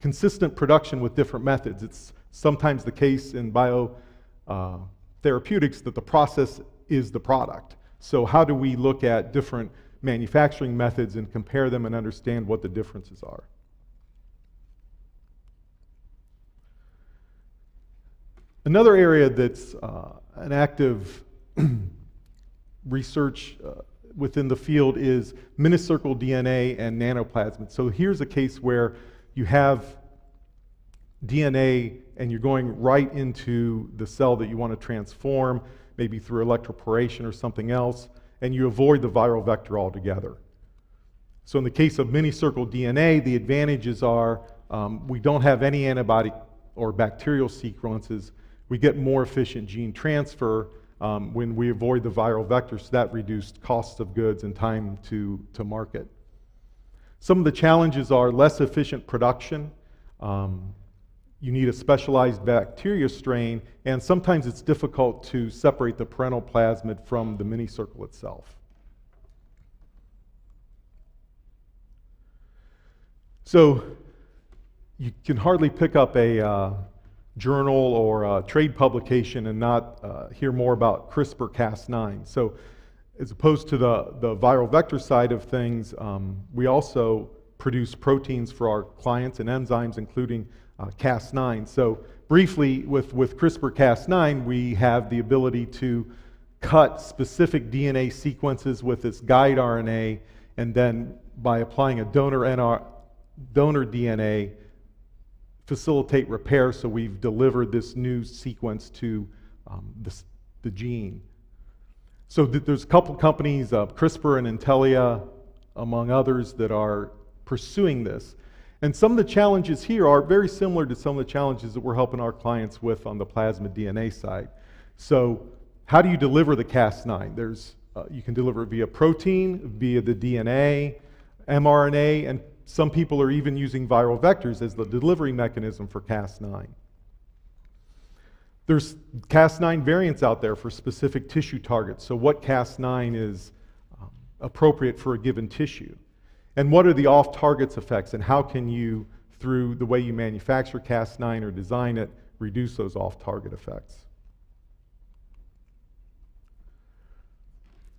consistent production with different methods. It's sometimes the case in biotherapeutics uh, that the process is the product. So how do we look at different manufacturing methods and compare them and understand what the differences are? Another area that's uh, an active research uh, within the field is minicircle D N A and nanoplasmids. So here's a case where you have D N A and you're going right into the cell that you want to transform, maybe through electroporation or something else, and you avoid the viral vector altogether. So in the case of minicircle D N A, the advantages are um, we don't have any antibody or bacterial sequences. We get more efficient gene transfer um, when we avoid the viral vectors. So that reduced costs of goods and time to, to market. Some of the challenges are less efficient production. Um, you need a specialized bacteria strain, and sometimes it's difficult to separate the parental plasmid from the minicircle itself. So you can hardly pick up a uh, journal or a trade publication and not uh, hear more about CRISPR Cas nine. So as opposed to the, the viral vector side of things, um, we also produce proteins for our clients and enzymes, including uh, Cas nine. So briefly, with, with CRISPR Cas nine, we have the ability to cut specific D N A sequences with this guide R N A, and then by applying a donor, N R, donor D N A, facilitate repair, so we've delivered this new sequence to um, this, the gene. So th there's a couple companies, uh, CRISPR and Intellia, among others, that are pursuing this. And some of the challenges here are very similar to some of the challenges that we're helping our clients with on the plasmid D N A side. So how do you deliver the Cas nine? There's, uh, you can deliver it via protein, via the D N A, mRNA, and some people are even using viral vectors as the delivery mechanism for Cas nine. There's Cas nine variants out there for specific tissue targets. So what Cas nine is um, appropriate for a given tissue? And what are the off-targets effects? And how can you, through the way you manufacture Cas nine or design it, reduce those off-target effects?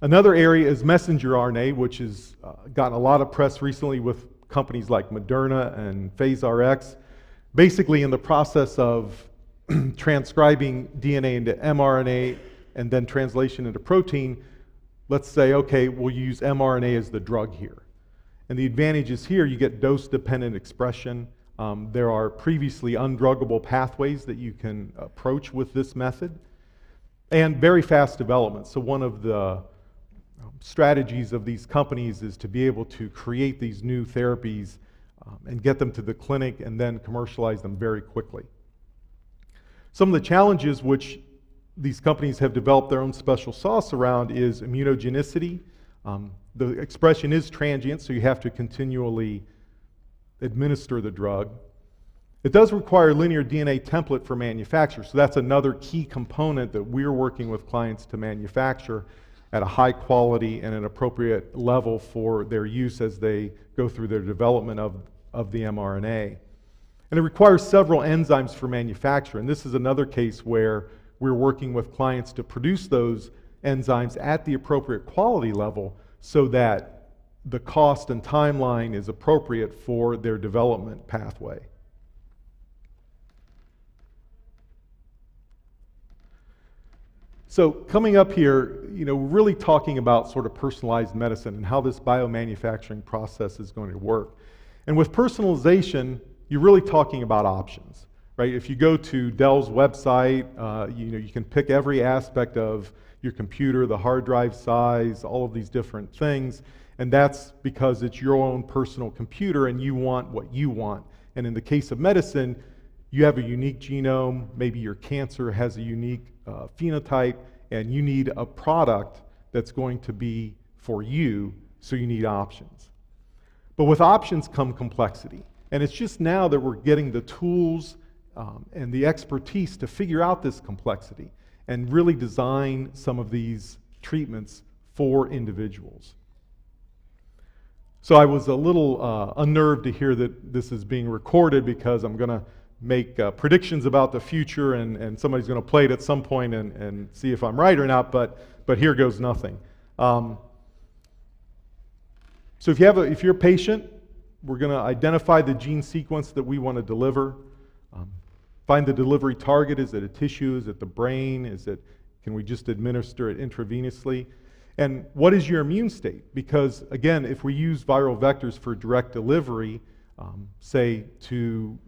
Another area is messenger R N A, which has uh, gotten a lot of press recently with companies like Moderna and PhaseRx, basically in the process of transcribing D N A into mRNA and then translation into protein. Let's say, okay, we'll use mRNA as the drug here. And the advantage is here you get dose-dependent expression. Um, there are previously undruggable pathways that you can approach with this method. And very fast development. So one of the strategies of these companies is to be able to create these new therapies um, and get them to the clinic and then commercialize them very quickly. Some of the challenges, which these companies have developed their own special sauce around is immunogenicity. Um, the expression is transient, so you have to continually administer the drug. It does require linear D N A template for manufacture, so that's another key component that we're working with clients to manufacture at a high quality and an appropriate level for their use as they go through their development of, of the mRNA. And it requires several enzymes for manufacture, and this is another case where we're working with clients to produce those enzymes at the appropriate quality level so that the cost and timeline is appropriate for their development pathway. So coming up here, you know, really talking about sort of personalized medicine and how this biomanufacturing process is going to work. And with personalization, you're really talking about options, right? If you go to Dell's website, uh, you know, you can pick every aspect of your computer, the hard drive size, all of these different things, and that's because it's your own personal computer and you want what you want. And in the case of medicine, you have a unique genome, maybe your cancer has a unique uh, phenotype, and you need a product that's going to be for you, so you need options. But with options come complexity, and it's just now that we're getting the tools um, and the expertise to figure out this complexity and really design some of these treatments for individuals. So I was a little uh, unnerved to hear that this is being recorded, because I'm going to make uh, predictions about the future, and, and somebody's going to play it at some point and, and see if I'm right or not, but, but here goes nothing. Um, so if, you have a, if you're a patient, we're going to identify the gene sequence that we want to deliver, um, find the delivery target. Is it a tissue? Is it the brain? Is it, can we just administer it intravenously? And what is your immune state? Because again, if we use viral vectors for direct delivery, um, say to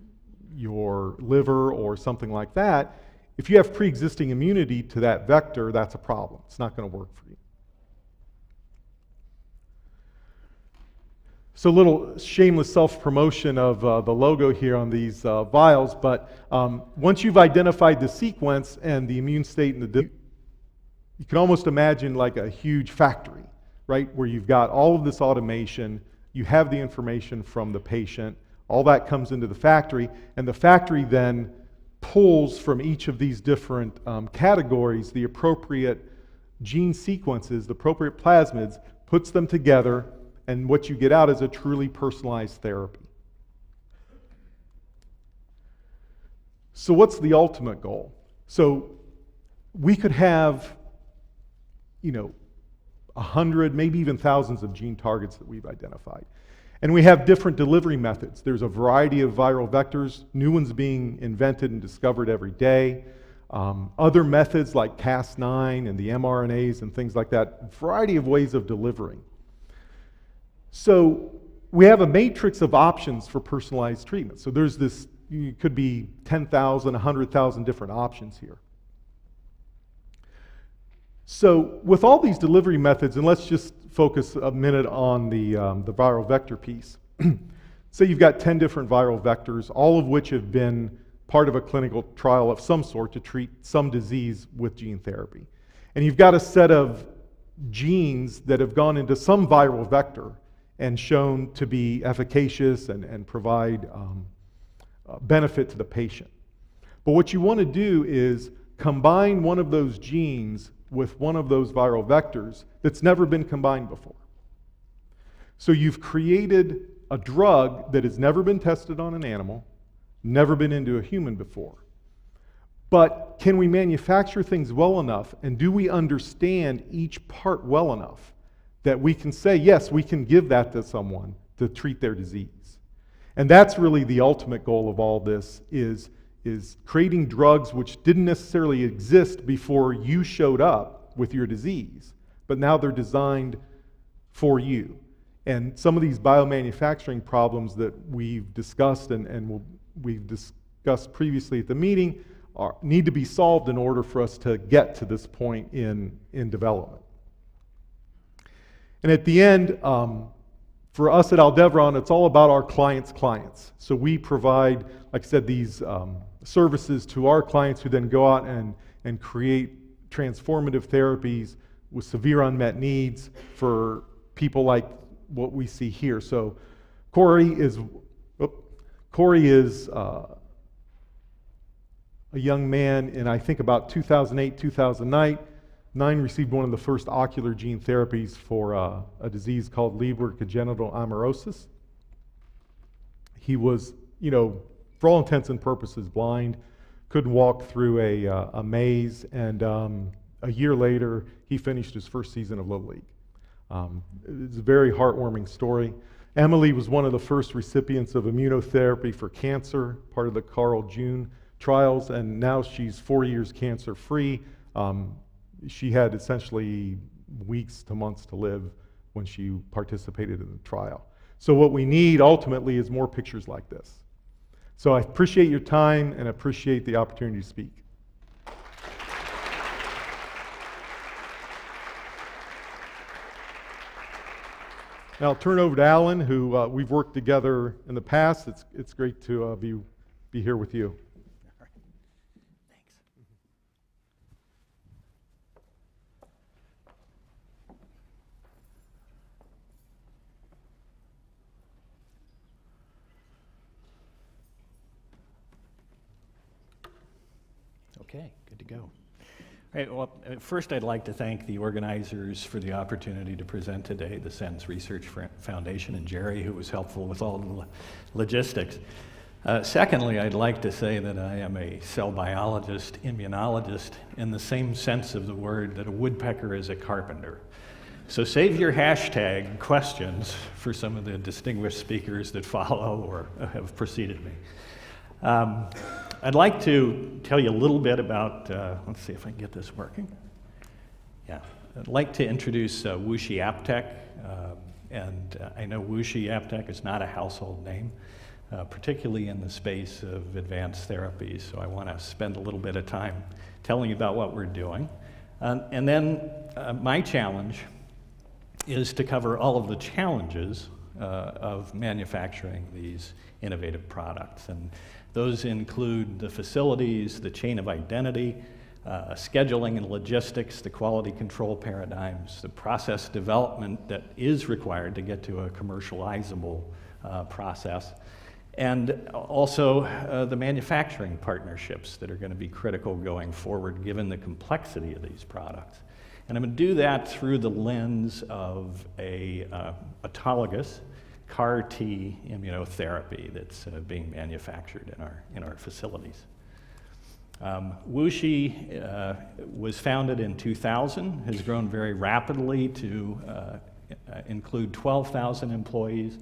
your liver or something like that, if you have pre-existing immunity to that vector, that's a problem. It's not going to work for you. So a little shameless self-promotion of uh, the logo here on these uh, vials, but um, once you've identified the sequence and the immune state and the, you can almost imagine like a huge factory, right? Where you've got all of this automation, you have the information from the patient, all that comes into the factory, and the factory then pulls from each of these different um, categories the appropriate gene sequences, the appropriate plasmids, puts them together, and what you get out is a truly personalized therapy. So what's the ultimate goal? So we could have, you know, a hundred, maybe even thousands of gene targets that we've identified. And we have different delivery methods. There's a variety of viral vectors, new ones being invented and discovered every day. Um, other methods like Cas nine and the mRNAs and things like that, variety of ways of delivering. So we have a matrix of options for personalized treatment. So there's this, it could be ten thousand, one hundred thousand different options here. So with all these delivery methods, and let's just focus a minute on the, um, the viral vector piece. So you've got ten different viral vectors, all of which have been part of a clinical trial of some sort to treat some disease with gene therapy. And you've got a set of genes that have gone into some viral vector and shown to be efficacious and, and provide um, benefit to the patient. But what you want to do is combine one of those genes with one of those viral vectors that's never been combined before. So you've created a drug that has never been tested on an animal, never been into a human before. But can we manufacture things well enough, and do we understand each part well enough that we can say, yes, we can give that to someone to treat their disease? And that's really the ultimate goal of all this, is is creating drugs which didn't necessarily exist before you showed up with your disease, but now they're designed for you. And some of these biomanufacturing problems that we've discussed and, and we'll, we've discussed previously at the meeting are, need to be solved in order for us to get to this point in, in development. And at the end, um, for us at Aldevron, it's all about our clients' clients. So we provide, like I said, these um, services to our clients who then go out and, and create transformative therapies with severe unmet needs for people like what we see here. So Corey is, whoop, Corey is uh, a young man in, I think, about two thousand eight, two thousand nine, Nine received one of the first ocular gene therapies for uh, a disease called Leber congenital amaurosis. He was, you know, for all intents and purposes, blind, couldn't walk through a, uh, a maze, and um, a year later, he finished his first season of Little League. Um, it's a very heartwarming story. Emily was one of the first recipients of immunotherapy for cancer, part of the Carl June trials, and now she's four years cancer-free. Um, She had essentially weeks to months to live when she participated in the trial. So what we need ultimately is more pictures like this. So I appreciate your time and appreciate the opportunity to speak. Now I'll turn over to Alan, who uh, we've worked together in the past. It's, it's great to uh, be, be here with you. Okay, good to go. All right, well, first I'd like to thank the organizers for the opportunity to present today, the SENS Research Foundation and Jerry, who was helpful with all the logistics. Uh, secondly, I'd like to say that I am a cell biologist, immunologist, in the same sense of the word that a woodpecker is a carpenter. So save your hashtag questions for some of the distinguished speakers that follow or have preceded me. Um, I'd like to tell you a little bit about, uh, let's see if I can get this working. Yeah, I'd like to introduce uh, Wuxi Aptek, uh, and uh, I know Wuxi Aptek is not a household name, uh, particularly in the space of advanced therapies, so I want to spend a little bit of time telling you about what we're doing. Um, and then uh, my challenge is to cover all of the challenges uh, of manufacturing these innovative products. And those include the facilities, the chain of identity, uh, scheduling and logistics, the quality control paradigms, the process development that is required to get to a commercializable uh, process, and also uh, the manufacturing partnerships that are going to be critical going forward given the complexity of these products. And I'm going to do that through the lens of a uh, autologous C A R T immunotherapy that's uh, being manufactured in our, in our facilities. Um, Wuxi uh, was founded in two thousand, has grown very rapidly to uh, include twelve thousand employees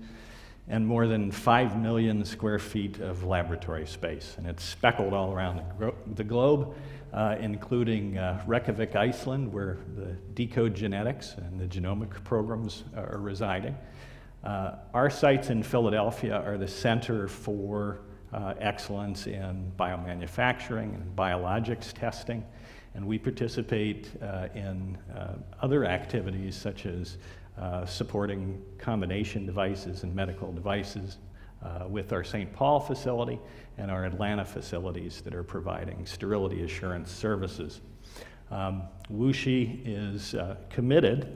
and more than five million square feet of laboratory space. And it's speckled all around the, the globe, uh, including uh, Reykjavik, Iceland, where the Decode Genetics and the genomic programs are residing. Uh, our sites in Philadelphia are the center for uh, excellence in biomanufacturing and biologics testing, and we participate uh, in uh, other activities such as uh, supporting combination devices and medical devices uh, with our Saint Paul facility and our Atlanta facilities that are providing sterility assurance services. Um, Wuxi is uh, committed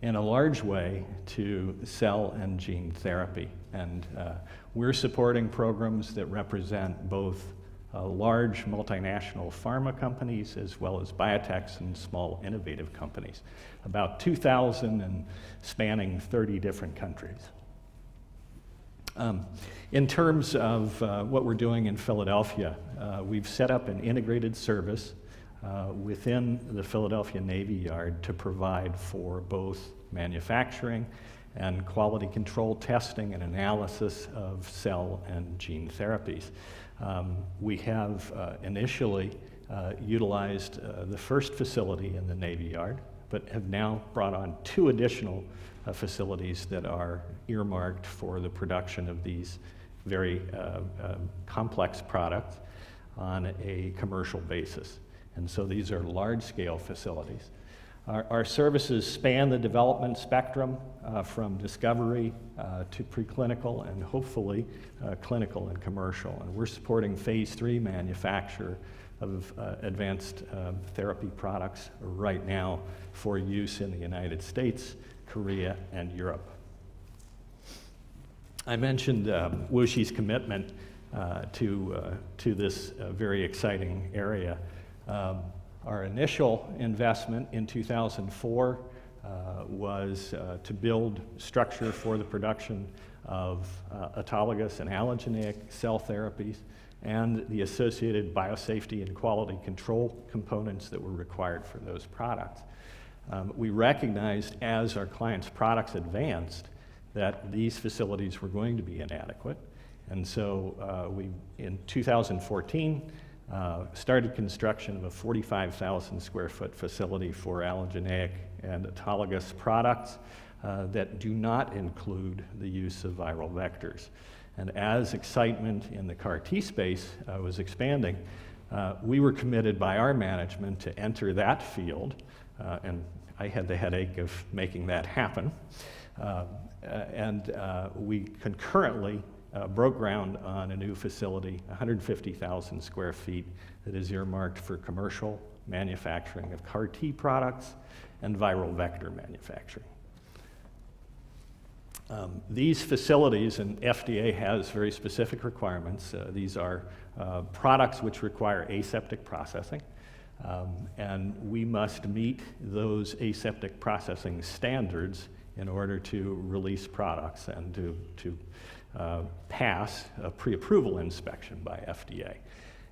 in a large way to cell and gene therapy. And uh, we're supporting programs that represent both uh, large multinational pharma companies as well as biotechs and small innovative companies. About two thousand and spanning thirty different countries. Um, in terms of uh, what we're doing in Philadelphia, uh, we've set up an integrated service Uh, within the Philadelphia Navy Yard to provide for both manufacturing and quality control testing and analysis of cell and gene therapies. Um, we have uh, initially uh, utilized uh, the first facility in the Navy Yard, but have now brought on two additional uh, facilities that are earmarked for the production of these very uh, uh, complex products on a commercial basis. And so these are large-scale facilities. Our, our services span the development spectrum uh, from discovery uh, to preclinical and hopefully uh, clinical and commercial. And we're supporting phase three manufacture of uh, advanced uh, therapy products right now for use in the United States, Korea, and Europe. I mentioned um, WuXi's commitment uh, to, uh, to this uh, very exciting area. Um, our initial investment in two thousand four uh, was uh, to build structure for the production of uh, autologous and allogeneic cell therapies and the associated biosafety and quality control components that were required for those products. Um, we recognized as our clients' products advanced that these facilities were going to be inadequate. And so uh, we, in two thousand fourteen, uh, started construction of a forty-five thousand square foot facility for allogeneic and autologous products uh, that do not include the use of viral vectors. And as excitement in the C A R T space uh, was expanding, uh, we were committed by our management to enter that field, uh, and I had the headache of making that happen. Uh, and uh, we concurrently uh, broke ground on a new facility, one hundred fifty thousand square feet, that is earmarked for commercial manufacturing of C A R T products and viral vector manufacturing. Um, these facilities, and F D A has very specific requirements. Uh, these are uh, products which require aseptic processing, um, and we must meet those aseptic processing standards in order to release products and to, to uh, pass a pre-approval inspection by F D A.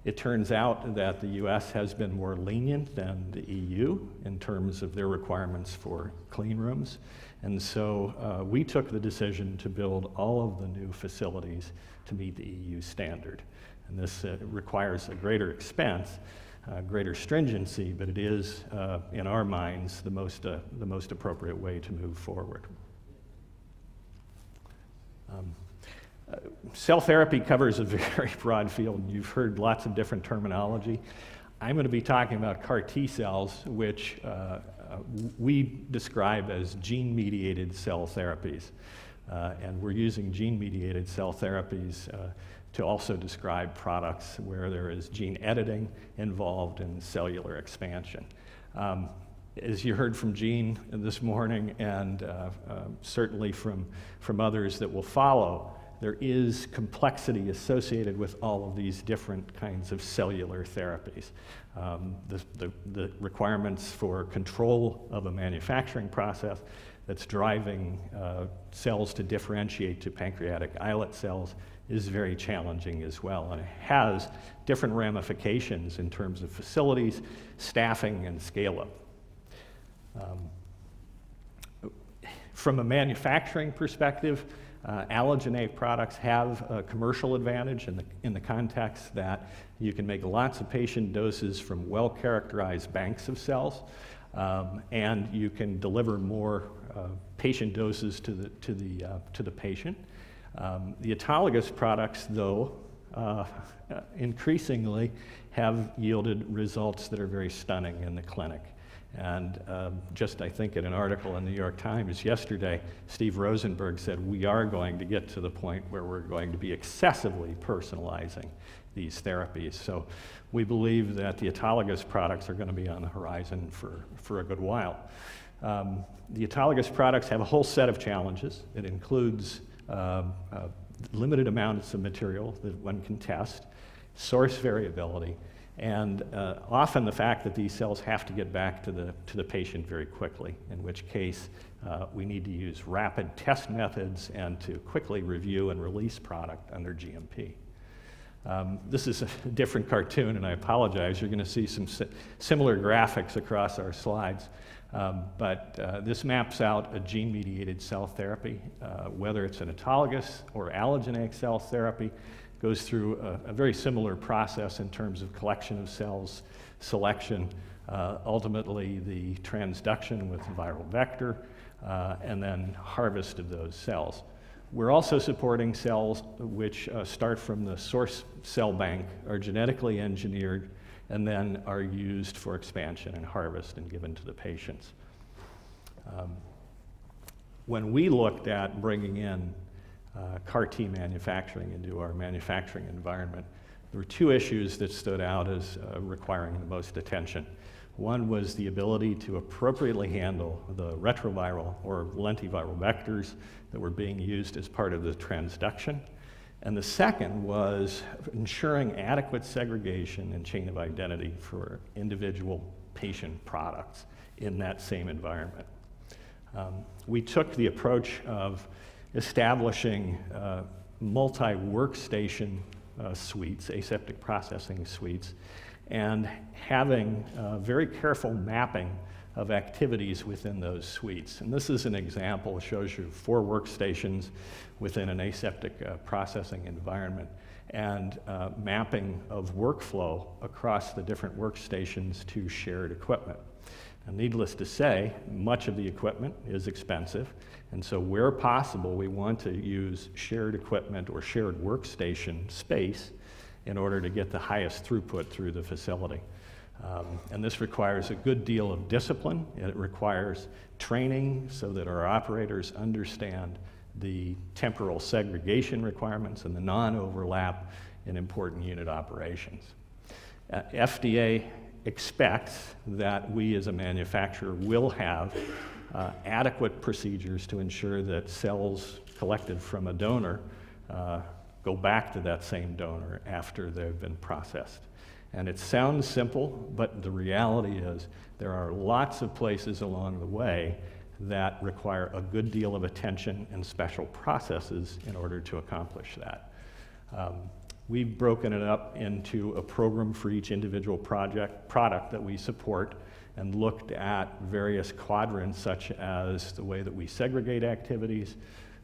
It turns out that the U S has been more lenient than the E U in terms of their requirements for clean rooms. And so uh, we took the decision to build all of the new facilities to meet the E U standard. And this uh, requires a greater expense, uh, greater stringency, but it is, uh, in our minds, the most, uh, the most appropriate way to move forward. Um, Uh, cell therapy covers a very broad field, and you've heard lots of different terminology. I'm going to be talking about C A R T cells, which uh, uh, we describe as gene-mediated cell therapies. Uh, and we're using gene-mediated cell therapies uh, to also describe products where there is gene editing involved in cellular expansion. Um, As you heard from Jeanne this morning, and uh, uh, certainly from, from others that will follow, there is complexity associated with all of these different kinds of cellular therapies. Um, the, the, the requirements for control of a manufacturing process that's driving uh, cells to differentiate to pancreatic islet cells is very challenging as well, and it has different ramifications in terms of facilities, staffing, and scale-up. Um, from a manufacturing perspective, Uh, allogeneic products have a commercial advantage in the, in the context that you can make lots of patient doses from well-characterized banks of cells, um, and you can deliver more uh, patient doses to the, to the, uh, to the patient. Um, the autologous products, though, uh, increasingly have yielded results that are very stunning in the clinic. And uh, just, I think, in an article in the New York Times yesterday, Steve Rosenberg said, we are going to get to the point where we're going to be excessively personalizing these therapies. So we believe that the autologous products are going to be on the horizon for, for a good while. Um, the autologous products have a whole set of challenges. It includes uh, uh, limited amounts of material that one can test, source variability, and uh, often the fact that these cells have to get back to the, to the patient very quickly, in which case uh, we need to use rapid test methods and to quickly review and release product under G M P. Um, this is a different cartoon, and I apologize. You're going to see some si similar graphics across our slides, um, but uh, this maps out a gene-mediated cell therapy, uh, whether it's an autologous or allogeneic cell therapy. Goes through a, a very similar process in terms of collection of cells, selection, uh, ultimately the transduction with the viral vector, uh, and then harvest of those cells. We're also supporting cells which uh, start from the source cell bank, are genetically engineered, and then are used for expansion and harvest and given to the patients. Um, when we looked at bringing in Uh, C A R T manufacturing into our manufacturing environment, There were two issues that stood out as uh, requiring the most attention. One was the ability to appropriately handle the retroviral or lentiviral vectors that were being used as part of the transduction. And the second was ensuring adequate segregation and chain of identity for individual patient products in that same environment. Um, we took the approach of establishing uh, multi-workstation uh, suites, aseptic processing suites, and having uh, very careful mapping of activities within those suites. And this is an example. It shows you four workstations within an aseptic uh, processing environment and uh, mapping of workflow across the different workstations to shared equipment. Now, needless to say, much of the equipment is expensive, and so where possible, we want to use shared equipment or shared workstation space in order to get the highest throughput through the facility. Um, and this requires a good deal of discipline. It requires training so that our operators understand the temporal segregation requirements and the non-overlap in important unit operations. Uh, F D A expects that we as a manufacturer will have uh, adequate procedures to ensure that cells collected from a donor uh, go back to that same donor after they've been processed. And it sounds simple, but the reality is there are lots of places along the way that require a good deal of attention and special processes in order to accomplish that. Um, we've broken it up into a program for each individual project, product that we support, and looked at various quadrants such as the way that we segregate activities,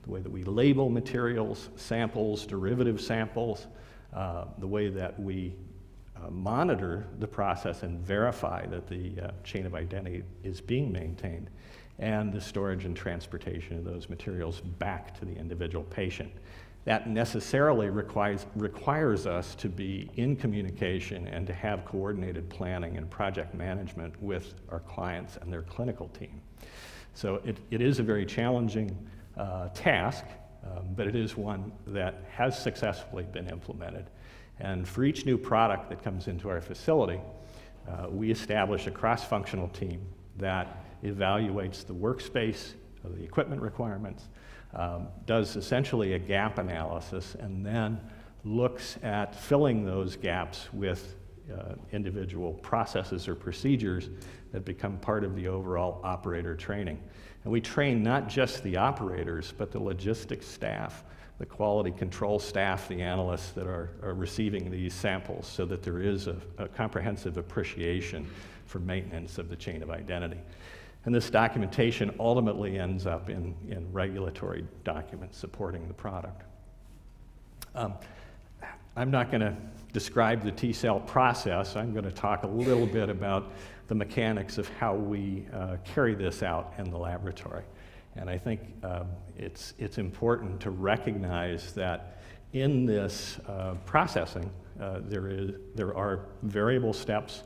the way that we label materials, samples, derivative samples, uh, the way that we uh, monitor the process and verify that the uh, chain of identity is being maintained, and the storage and transportation of those materials back to the individual patient. That necessarily requires, requires us to be in communication and to have coordinated planning and project management with our clients and their clinical team. So it, it is a very challenging Uh, task, um, but it is one that has successfully been implemented. And for each new product that comes into our facility, uh, we establish a cross-functional team that evaluates the workspace, of the equipment requirements, um, does essentially a gap analysis, and then looks at filling those gaps with uh, individual processes or procedures that become part of the overall operator training. And we train not just the operators, but the logistics staff, the quality control staff, the analysts that are, are receiving these samples, so that there is a, a comprehensive appreciation for maintenance of the chain of identity. And this documentation ultimately ends up in, in regulatory documents supporting the product. Um, I'm not going to describe the T-cell process. I'm going to talk a little bit about the mechanics of how we uh, carry this out in the laboratory. And I think um, it's, it's important to recognize that in this uh, processing, uh, there, is, there are variable steps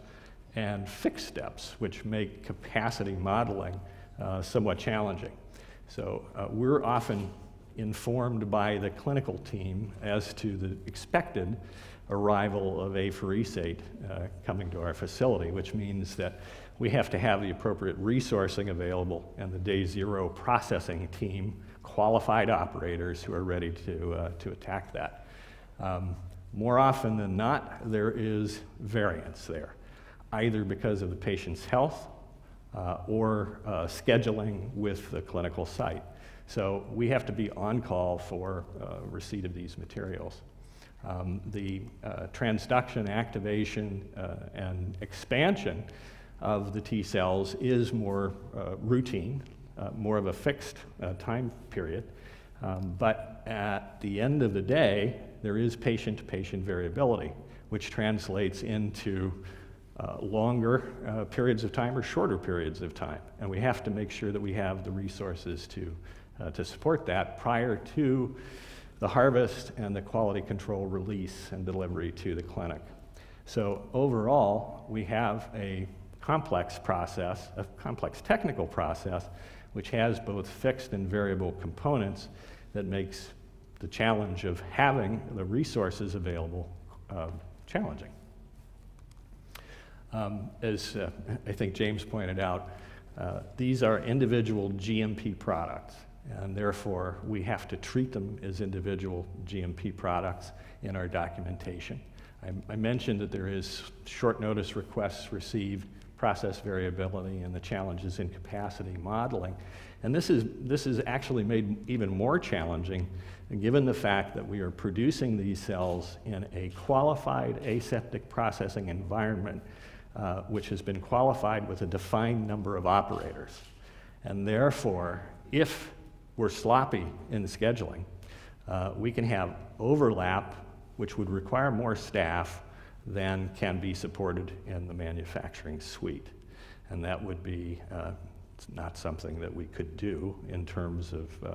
and fixed steps, which make capacity modeling uh, somewhat challenging. So uh, we're often informed by the clinical team as to the expected arrival of apheresate uh, coming to our facility, which means that we have to have the appropriate resourcing available and the day zero processing team, qualified operators who are ready to, uh, to attack that. Um, more often than not, there is variance there, either because of the patient's health uh, or uh, scheduling with the clinical site. So we have to be on call for uh, receipt of these materials. Um, the uh, transduction, activation, uh, and expansion of the T cells is more uh, routine, uh, more of a fixed uh, time period. Um, but at the end of the day, there is patient-to-patient variability, which translates into uh, longer uh, periods of time or shorter periods of time. And we have to make sure that we have the resources to, uh, to support that prior to the harvest and the quality control release and delivery to the clinic. So overall, we have a complex process, a complex technical process, which has both fixed and variable components that makes the challenge of having the resources available uh, challenging. Um, as uh, I think James pointed out, uh, these are individual G M P products, and therefore we have to treat them as individual G M P products in our documentation. I, I mentioned that there is short notice requests received, process variability, and the challenges in capacity modeling. And this is, this is actually made even more challenging given the fact that we are producing these cells in a qualified aseptic processing environment, uh, which has been qualified with a defined number of operators. And therefore, if we're sloppy in scheduling, uh, we can have overlap, which would require more staff than can be supported in the manufacturing suite. And that would be uh, not something that we could do in terms of uh,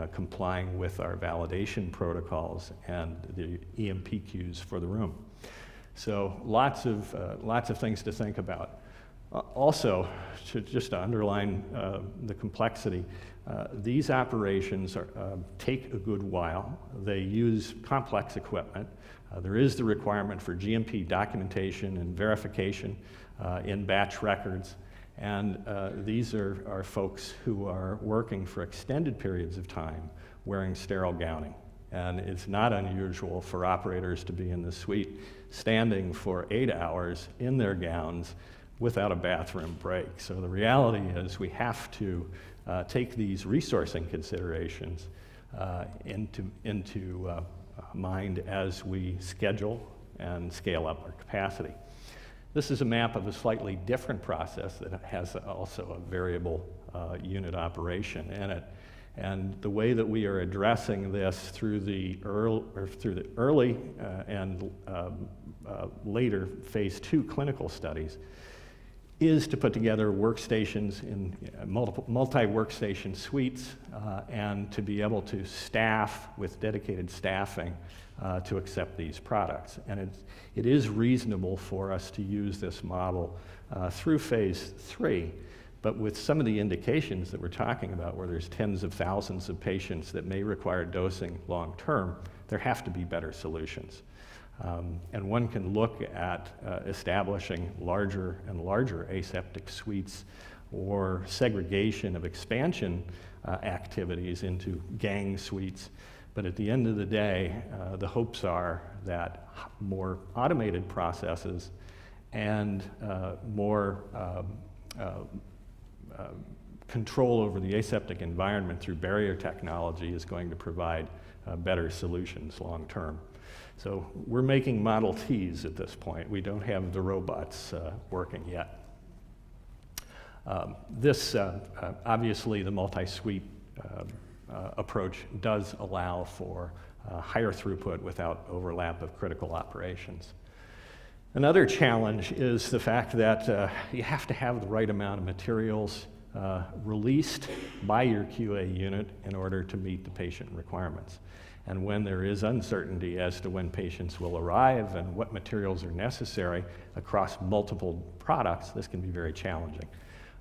uh, complying with our validation protocols and the E M P Qs for the room. So lots of, uh, lots of things to think about. Uh, also, to, just to underline uh, the complexity, uh, these operations are, uh, take a good while. They use complex equipment. Uh, there is the requirement for G M P documentation and verification uh, in batch records, and uh, these are, are folks who are working for extended periods of time wearing sterile gowning. And it's not unusual for operators to be in the suite standing for eight hours in their gowns without a bathroom break. So the reality is we have to uh, take these resourcing considerations uh, into, into uh, mind as we schedule and scale up our capacity. This is a map of a slightly different process that has also a variable uh, unit operation in it. And the way that we are addressing this through the early, or through the early uh, and um, uh, later phase two clinical studies is to put together workstations in multiple, multi-workstation suites uh, and to be able to staff with dedicated staffing uh, to accept these products. And it's, it is reasonable for us to use this model uh, through phase three, but with some of the indications that we're talking about where there's tens of thousands of patients that may require dosing long-term, there have to be better solutions. Um, and one can look at uh, establishing larger and larger aseptic suites or segregation of expansion uh, activities into gang suites. But at the end of the day, uh, the hopes are that more automated processes and uh, more um, uh, uh, control over the aseptic environment through barrier technology is going to provide uh, better solutions long term. So we're making Model Ts at this point. We don't have the robots uh, working yet. Um, this, uh, uh, obviously, the multi-suite uh, uh, approach does allow for uh, higher throughput without overlap of critical operations. Another challenge is the fact that uh, you have to have the right amount of materials uh, released by your Q A unit in order to meet the patient requirements. And when there is uncertainty as to when patients will arrive and what materials are necessary across multiple products, this can be very challenging.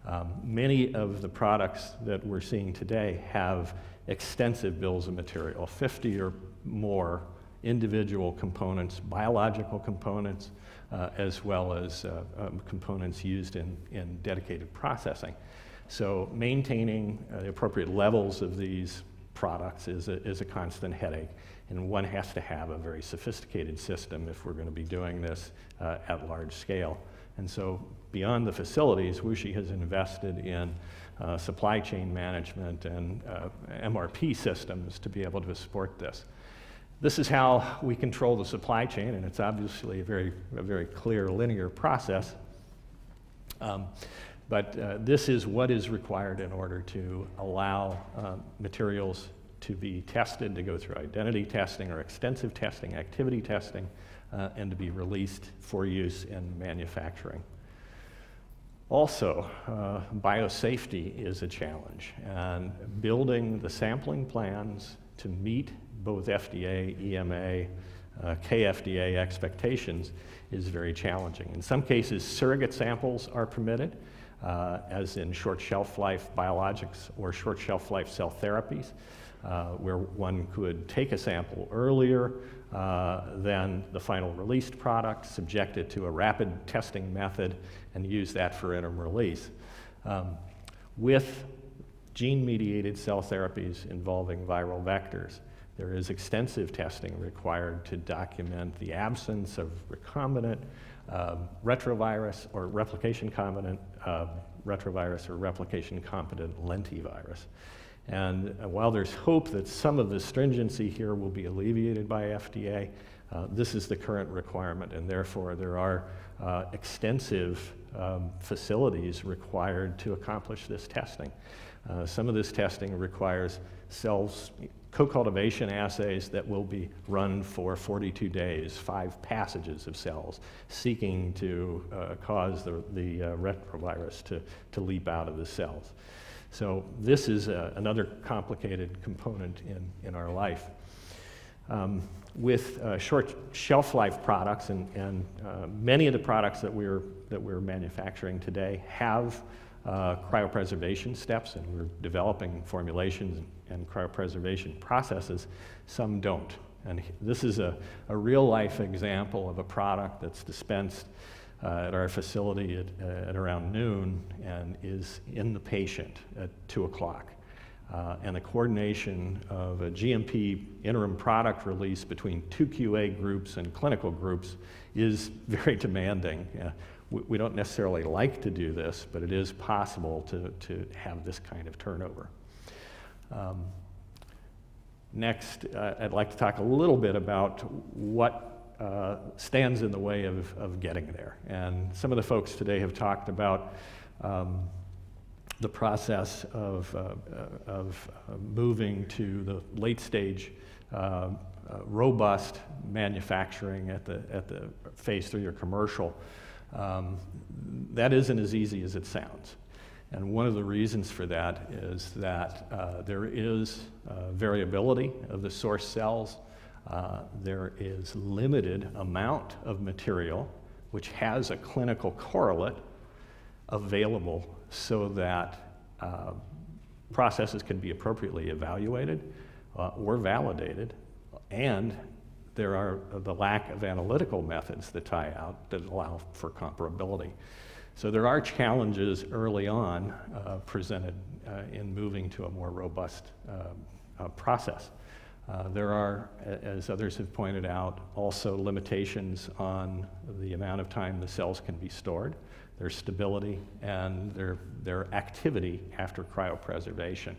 Um, many of the products that we're seeing today have extensive bills of material, fifty or more individual components, biological components, uh, as well as uh, um, components used in, in dedicated processing. So maintaining uh, the appropriate levels of these products is a, is a constant headache, and one has to have a very sophisticated system if we're going to be doing this uh, at large scale. And so beyond the facilities, WuXi has invested in uh, supply chain management and uh, M R P systems to be able to support this. This is how we control the supply chain, and it's obviously a very, a very clear linear process. Um, But uh, this is what is required in order to allow uh, materials to be tested, to go through identity testing or extensive testing, activity testing, uh, and to be released for use in manufacturing. Also, uh, biosafety is a challenge, and building the sampling plans to meet both F D A, E M A, Uh, K F D A expectations is very challenging. In some cases, surrogate samples are permitted, uh, as in short shelf life biologics or short shelf life cell therapies. uh, where one could take a sample earlier uh, than the final released product, subject it to a rapid testing method, and use that for interim release. Um, with gene-mediated cell therapies involving viral vectors, there is extensive testing required to document the absence of recombinant uh, retrovirus or replication competent uh, retrovirus or replication competent lentivirus. And uh, while there's hope that some of the stringency here will be alleviated by F D A, uh, this is the current requirement, and therefore there are uh, extensive um, facilities required to accomplish this testing. Uh, some of this testing requires cells co-cultivation assays that will be run for forty-two days, five passages of cells, seeking to uh, cause the, the uh, retrovirus to, to leap out of the cells. So this is uh, another complicated component in, in our life. Um, with uh, short shelf life products, and, and uh, many of the products that we're, that we're manufacturing today have Uh, cryopreservation steps, and we're developing formulations and cryopreservation processes. Some don't. And this is a, a real-life example of a product that's dispensed uh, at our facility at, uh, at around noon and is in the patient at two o'clock. Uh, and the coordination of a G M P interim product release between two Q A groups and clinical groups is very demanding. Uh, We don't necessarily like to do this, but it is possible to, to have this kind of turnover. Um, next, uh, I'd like to talk a little bit about what uh, stands in the way of, of getting there. And some of the folks today have talked about um, the process of, uh, of moving to the late stage uh, robust manufacturing at the, at the phase three or commercial. Um, that isn't as easy as it sounds. And one of the reasons for that is that uh, there is uh, variability of the source cells. Uh, there is limited amount of material which has a clinical correlate available so that uh, processes can be appropriately evaluated uh, or validated, and there are the lack of analytical methods that tie out that allow for comparability. So there are challenges early on uh, presented uh, in moving to a more robust uh, uh, process. Uh, there are, as others have pointed out, also limitations on the amount of time the cells can be stored, their stability, and their, their activity after cryopreservation.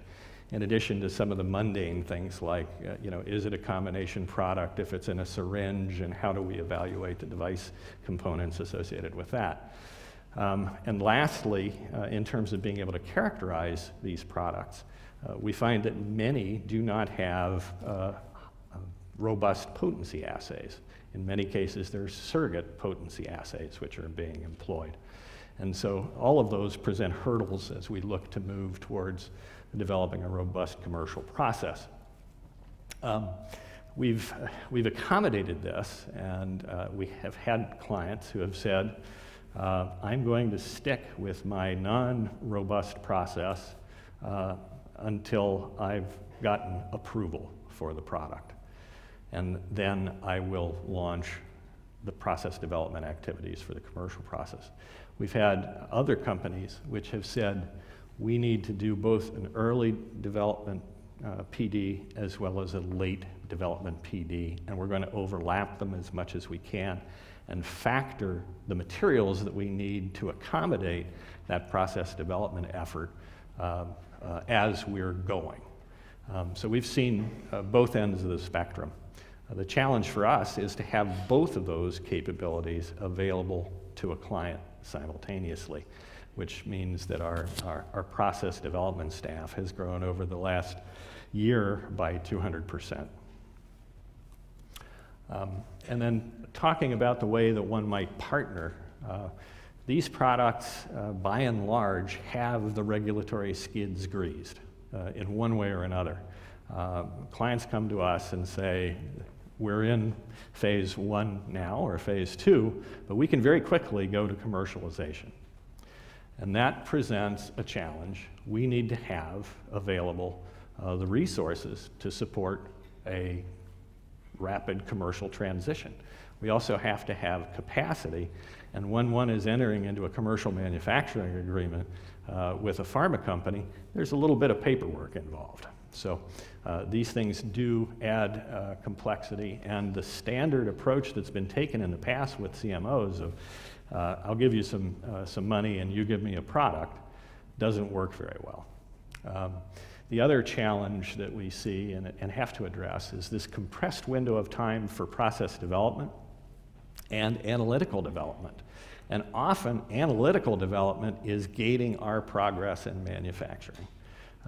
In addition to some of the mundane things like, uh, you know, is it a combination product if it's in a syringe, and how do we evaluate the device components associated with that? Um, and lastly, uh, in terms of being able to characterize these products, uh, we find that many do not have uh, robust potency assays. In many cases, there's surrogate potency assays which are being employed. And so all of those present hurdles as we look to move towards developing a robust commercial process. Um, we've, we've accommodated this, and uh, we have had clients who have said, uh, I'm going to stick with my non-robust process uh, until I've gotten approval for the product. And then I will launch the process development activities for the commercial process. We've had other companies which have said, we need to do both an early development uh, P D as well as a late development P D, and we're going to overlap them as much as we can and factor the materials that we need to accommodate that process development effort uh, uh, as we're going. Um, so we've seen uh, both ends of the spectrum. Uh, the challenge for us is to have both of those capabilities available to a client simultaneously, which means that our, our, our process development staff has grown over the last year by two hundred percent. Um, and then talking about the way that one might partner, uh, these products, uh, by and large, have the regulatory skids greased uh, in one way or another. Uh, clients come to us and say, we're in phase one now, or phase two, but we can very quickly go to commercialization. And that presents a challenge. We need to have available uh, the resources to support a rapid commercial transition. We also have to have capacity, and when one is entering into a commercial manufacturing agreement uh, with a pharma company, there's a little bit of paperwork involved. So uh, these things do add uh, complexity, and the standard approach that's been taken in the past with C M Os of uh, I'll give you some, uh, some money and you give me a product doesn't work very well. Um, the other challenge that we see and, and have to address is this compressed window of time for process development and analytical development. And often analytical development is gating our progress in manufacturing.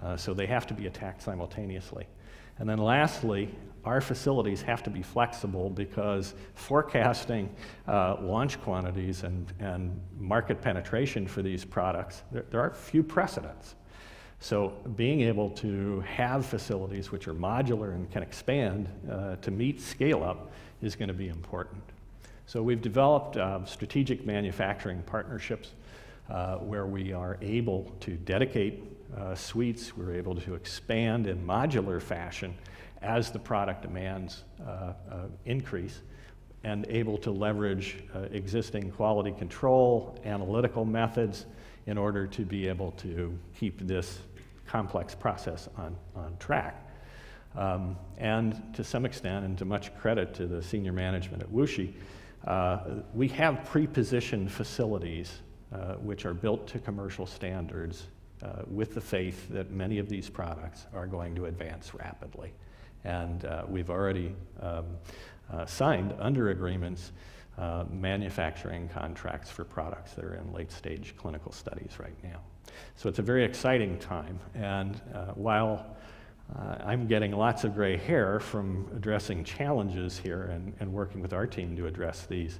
Uh, so they have to be attacked simultaneously. And then lastly, our facilities have to be flexible because forecasting uh, launch quantities and, and market penetration for these products, there, there are few precedents. So being able to have facilities which are modular and can expand uh, to meet scale up is going to be important. So we've developed uh, strategic manufacturing partnerships uh, where we are able to dedicate Uh, suites, we're able to expand in modular fashion as the product demands uh, uh, increase, and able to leverage uh, existing quality control, analytical methods in order to be able to keep this complex process on, on track. Um, and to some extent, and to much credit to the senior management at WuXi, uh, we have pre-positioned facilities uh, which are built to commercial standards Uh, with the faith that many of these products are going to advance rapidly. And uh, we've already um, uh, signed under agreements uh, manufacturing contracts for products that are in late stage clinical studies right now. So it's a very exciting time. And uh, while uh, I'm getting lots of gray hair from addressing challenges here and, and working with our team to address these, uh,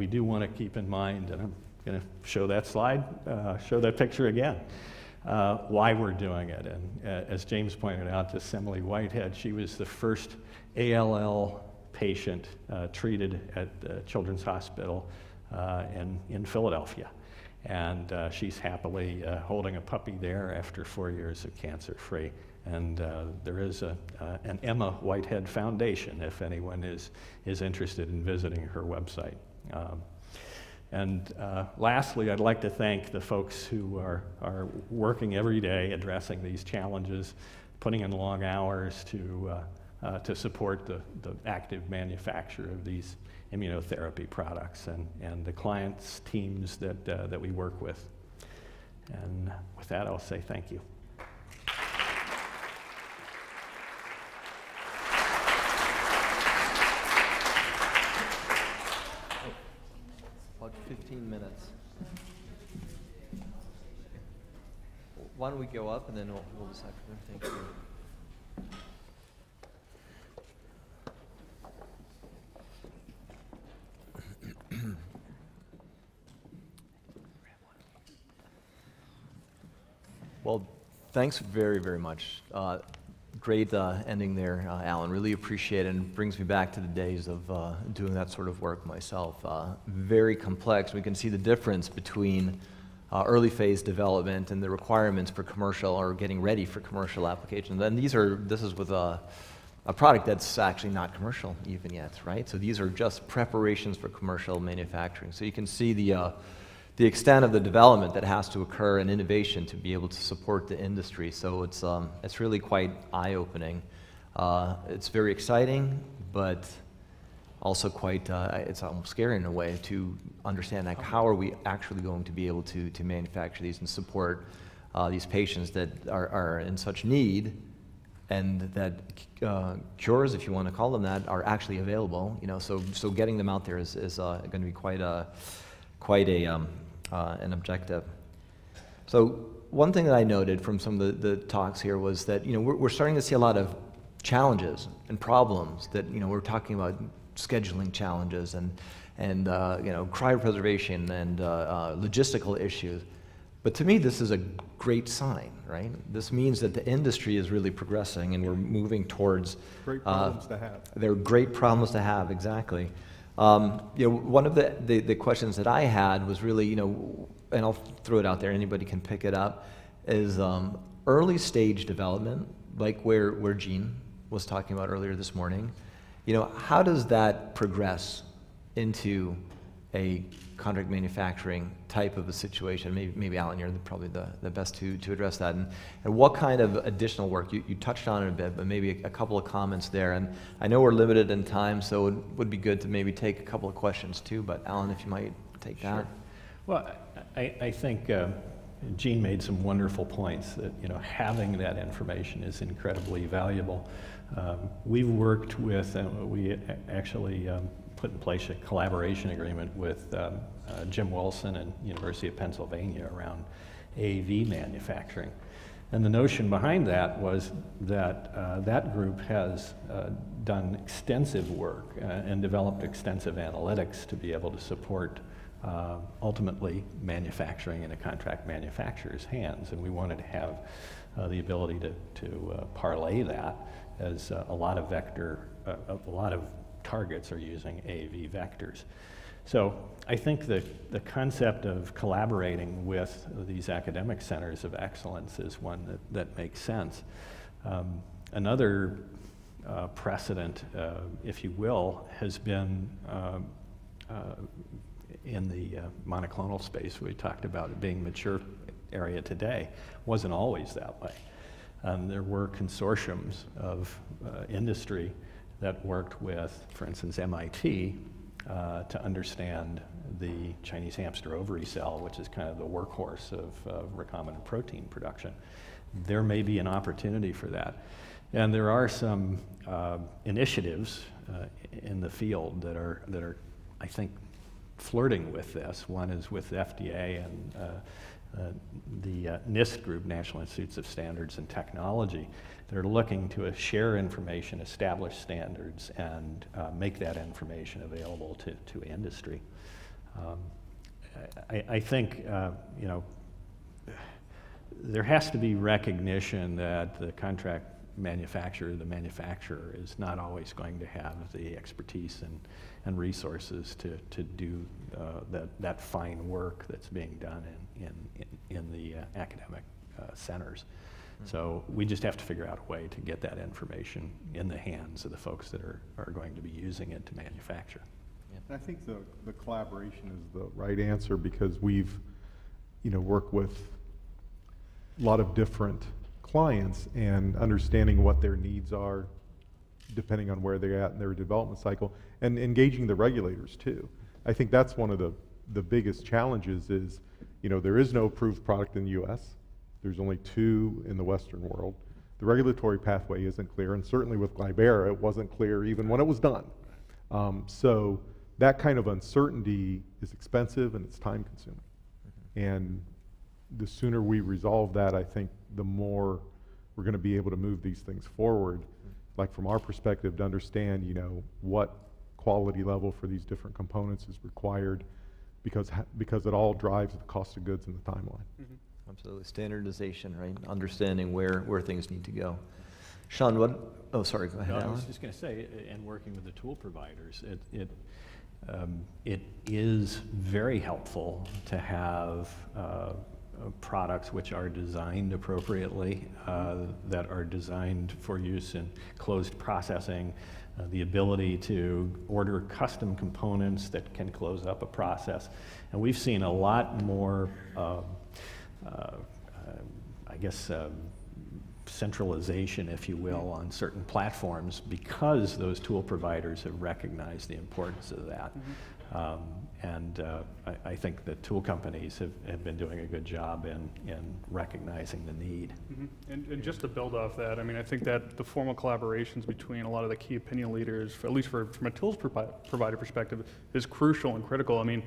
we do want to keep in mind, and I'm going to show that slide, uh, show that picture again, uh, why we're doing it. And uh, as James pointed out to Simile Whitehead, she was the first A L L patient uh, treated at the Children's Hospital uh, in, in Philadelphia. And uh, she's happily uh, holding a puppy there after four years of cancer-free. And uh, there is a, uh, an Emma Whitehead Foundation, if anyone is, is interested in visiting her website. Um, And uh, lastly, I'd like to thank the folks who are, are working every day addressing these challenges, putting in long hours to, uh, uh, to support the, the active manufacture of these immunotherapy products and, and the clients' teams that, uh, that we work with. And with that, I'll say thank you. fifteen minutes. Why don't we go up and then we'll, we'll decide from there. Thank you. Well, thanks very, very much. Uh, great uh, ending there, uh, Alan. Really appreciate it, and brings me back to the days of uh, doing that sort of work myself. Uh, very complex. We can see the difference between uh, early phase development and the requirements for commercial or getting ready for commercial applications. And these are, this is with a, a product that's actually not commercial even yet, right? So these are just preparations for commercial manufacturing. So you can see the, uh, the extent of the development that has to occur in innovation to be able to support the industry. So it's, um, it's really quite eye-opening. Uh, it's very exciting, but also quite, uh, it's almost scary in a way to understand, like, how are we actually going to be able to, to manufacture these and support uh, these patients that are, are in such need, and that uh, cures, if you want to call them that, are actually available. You know, so, so getting them out there is, is uh, going to be quite a, quite a, um, uh, an objective. So one thing that I noted from some of the, the talks here was that, you know, we're, we're starting to see a lot of challenges and problems that, you know, we're talking about scheduling challenges and, and uh, you know, cryopreservation and uh, uh, logistical issues. But to me, this is a great sign, right? This means that the industry is really progressing and we're moving towards... Great problems uh, to have. They're great problems to have, exactly. Um, you know, one of the, the, the questions that I had was really, you know, and I'll throw it out there, anybody can pick it up, is um, early stage development like where, where Jeanne was talking about earlier this morning, you know, how does that progress into a contract manufacturing type of a situation? Maybe, maybe Alan, you're probably the, the best to, to address that. And, and what kind of additional work? You, you touched on it a bit, but maybe a, a couple of comments there. And I know we're limited in time, so it would be good to maybe take a couple of questions too. But Alan, if you might take that. Sure. Well, I, I think uh, Jeanne made some wonderful points that, you know, having that information is incredibly valuable. Um, we've worked with, uh, we actually um, put in place a collaboration agreement with um, uh, Jim Wilson and University of Pennsylvania around A A V manufacturing. And the notion behind that was that uh, that group has uh, done extensive work uh, and developed extensive analytics to be able to support uh, ultimately manufacturing in a contract manufacturer's hands. And we wanted to have uh, the ability to, to uh, parlay that, as uh, a lot of vector, uh, a lot of targets are using A A V vectors. So I think the, the concept of collaborating with these academic centers of excellence is one that, that makes sense. Um, another uh, precedent, uh, if you will, has been uh, uh, in the uh, monoclonal space. We talked about it being a mature area today. It wasn't always that way. Um, there were consortiums of uh, industry that worked with, for instance, M I T, uh, to understand the Chinese hamster ovary cell, which is kind of the workhorse of uh, recombinant protein production. There may be an opportunity for that. And there are some uh, initiatives uh, in the field that are, that are, I think, flirting with this. One is with the F D A and uh, Uh, the uh, NIST group, National Institutes of Standards and Technology, that are looking to uh, share information, establish standards, and uh, make that information available to, to industry. Um, I, I think, uh, you know, there has to be recognition that the contract manufacturer, the manufacturer, is not always going to have the expertise and, and resources to, to do uh, that, that fine work that's being done in, in, in the uh, academic uh, centers. Mm-hmm. So we just have to figure out a way to get that information in the hands of the folks that are, are going to be using it to manufacture. Yeah. I think the, the collaboration is the right answer, because we've, you know, worked with a lot of different clients and understanding what their needs are depending on where they're at in their development cycle, and engaging the regulators too. I think that's one of the, the biggest challenges is, you know, there is no approved product in the U S. There's only two in the Western world. The regulatory pathway isn't clear, and certainly with Glybera, it wasn't clear even when it was done. Um, so that kind of uncertainty is expensive and it's time consuming. Mm-hmm. And the sooner we resolve that, I think the more we're going to be able to move these things forward, like from our perspective, to understand, you know, what quality level for these different components is required, because because it all drives the cost of goods and the timeline. Mm-hmm. Absolutely, standardization, right? Understanding where where things need to go. Sean, what? Oh, sorry. Go ahead. No, I was just going to say, and working with the tool providers, it it um, it is very helpful to have Uh, products which are designed appropriately, uh, that are designed for use in closed processing, uh, the ability to order custom components that can close up a process. And we've seen a lot more, uh, uh, I guess, uh, centralization, if you will, on certain platforms, because those tool providers have recognized the importance of that. Mm-hmm. um, And uh, I, I think the tool companies have, have been doing a good job in, in recognizing the need. Mm-hmm. and, and just to build off that, I mean, I think that the formal collaborations between a lot of the key opinion leaders, for, at least for, from a tools provi provider perspective, is crucial and critical. I mean,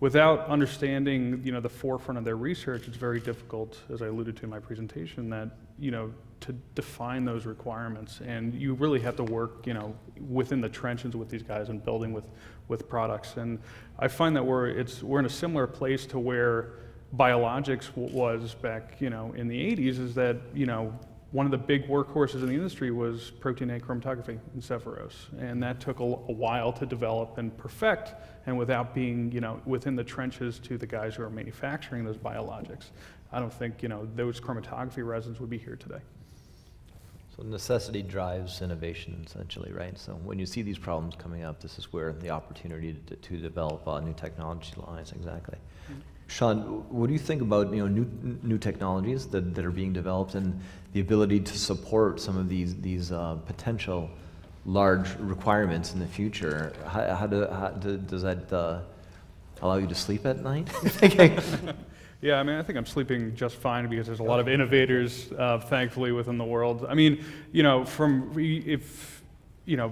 without understanding, you know, the forefront of their research, it's very difficult, as I alluded to in my presentation, that, you know, to define those requirements. And you really have to work, you know, within the trenches with these guys and building with, with products. And I find that we're, it's, we're in a similar place to where biologics was back, you know, in the eighties, is that, you know, one of the big workhorses in the industry was protein A chromatography and Sephiros. And that took a, a while to develop and perfect, and without being, you know, within the trenches to the guys who are manufacturing those biologics, I don't think, you know, those chromatography resins would be here today. So necessity drives innovation, essentially, right? So when you see these problems coming up, this is where the opportunity to, to develop uh, new technology lies, exactly. Mm-hmm. Sean, what do you think about you know new new technologies that that are being developed and the ability to support some of these these uh, potential large requirements in the future? How, how, do, how do, does that uh, allow you to sleep at night? Yeah, I mean, I think I'm sleeping just fine because there's a lot of innovators, uh, thankfully, within the world. I mean, you know, from if you know.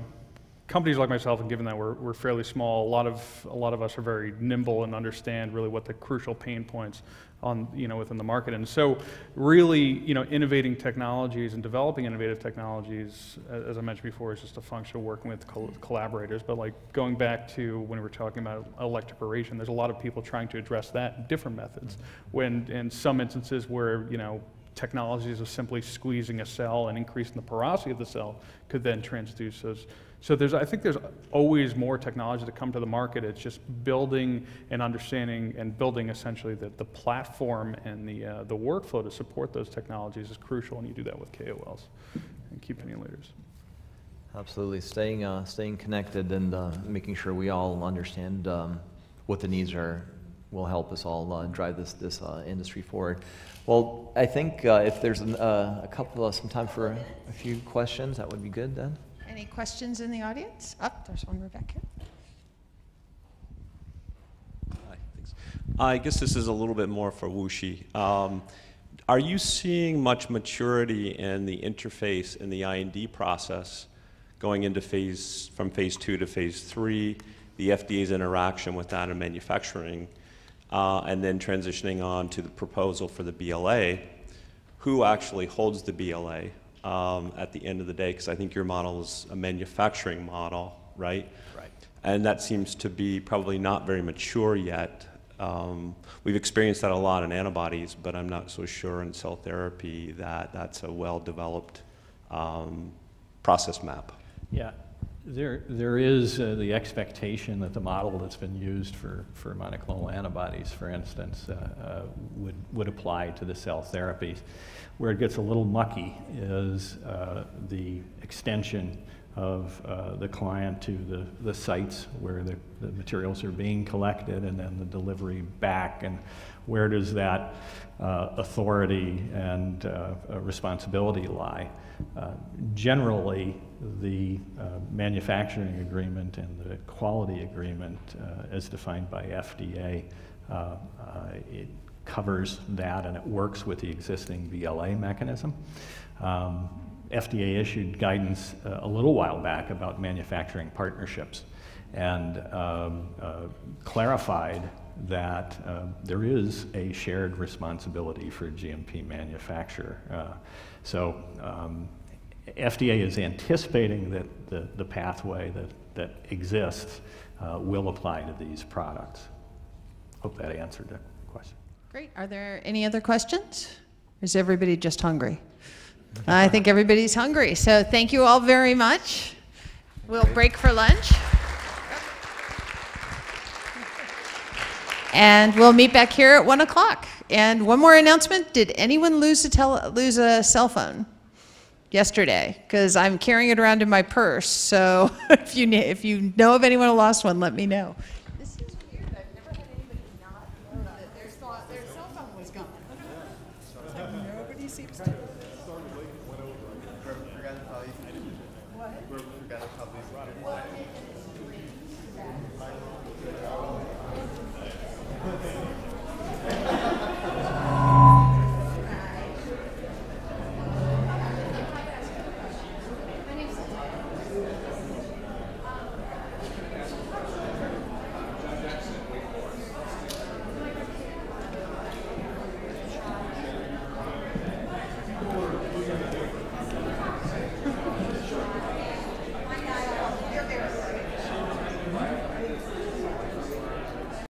companies like myself, and given that we're, we're fairly small, a lot of a lot of us are very nimble and understand really what the crucial pain points on you know within the market. And so, really, you know, innovating technologies and developing innovative technologies, as I mentioned before, is just a function of working with col collaborators. But like going back to when we were talking about electroporation, there's a lot of people trying to address that in different methods. When in some instances where you know. technologies of simply squeezing a cell and increasing the porosity of the cell could then transduce those. So there's, I think there's always more technology to come to the market. It's just building and understanding and building essentially the, the platform and the, uh, the workflow to support those technologies is crucial, and you do that with K O Ls and key opinion leaders. Absolutely, staying, uh, staying connected and uh, making sure we all understand um, what the needs are will help us all uh, drive this, this uh, industry forward. Well, I think uh, if there's an, uh, a couple of some time for a, a few questions, that would be good then. Any questions in the audience? Up, there's one, Rebecca. Hi, thanks. I guess this is a little bit more for Wuxi. Um, are you seeing much maturity in the interface in the I N D process going into phase, from phase two to phase three, the F D A's interaction with that and manufacturing? Uh, and then transitioning on to the proposal for the B L A, who actually holds the B L A um, at the end of the day? Because I think your model is a manufacturing model, right? Right. And that seems to be probably not very mature yet. Um, we've experienced that a lot in antibodies, but I'm not so sure in cell therapy that that's a well-developed um, process map. Yeah. There, there is uh, the expectation that the model that's been used for, for monoclonal antibodies, for instance, uh, uh, would, would apply to the cell therapies. Where it gets a little mucky is uh, the extension of uh, the client to the, the sites where the, the materials are being collected and then the delivery back, and where does that uh, authority and uh, responsibility lie. Uh, generally, the uh, manufacturing agreement and the quality agreement uh, as defined by F D A, uh, uh, it covers that and it works with the existing B L A mechanism. Um, F D A issued guidance uh, a little while back about manufacturing partnerships and um, uh, clarified that uh, there is a shared responsibility for a G M P manufacturer. Uh, so um, F D A is anticipating that the, the pathway that, that exists uh, will apply to these products. Hope that answered the question. Great. Are there any other questions? Or is everybody just hungry? I think everybody's hungry. So thank you all very much. We'll break for lunch. And we'll meet back here at one o'clock. And one more announcement. Did anyone lose a, tele lose a cell phone yesterday? Because I'm carrying it around in my purse. So if you, if you know of anyone who lost one, let me know. This is weird. I've never had anybody not know that their, their cell phone was gone. It's like nobody seems to. Thank you.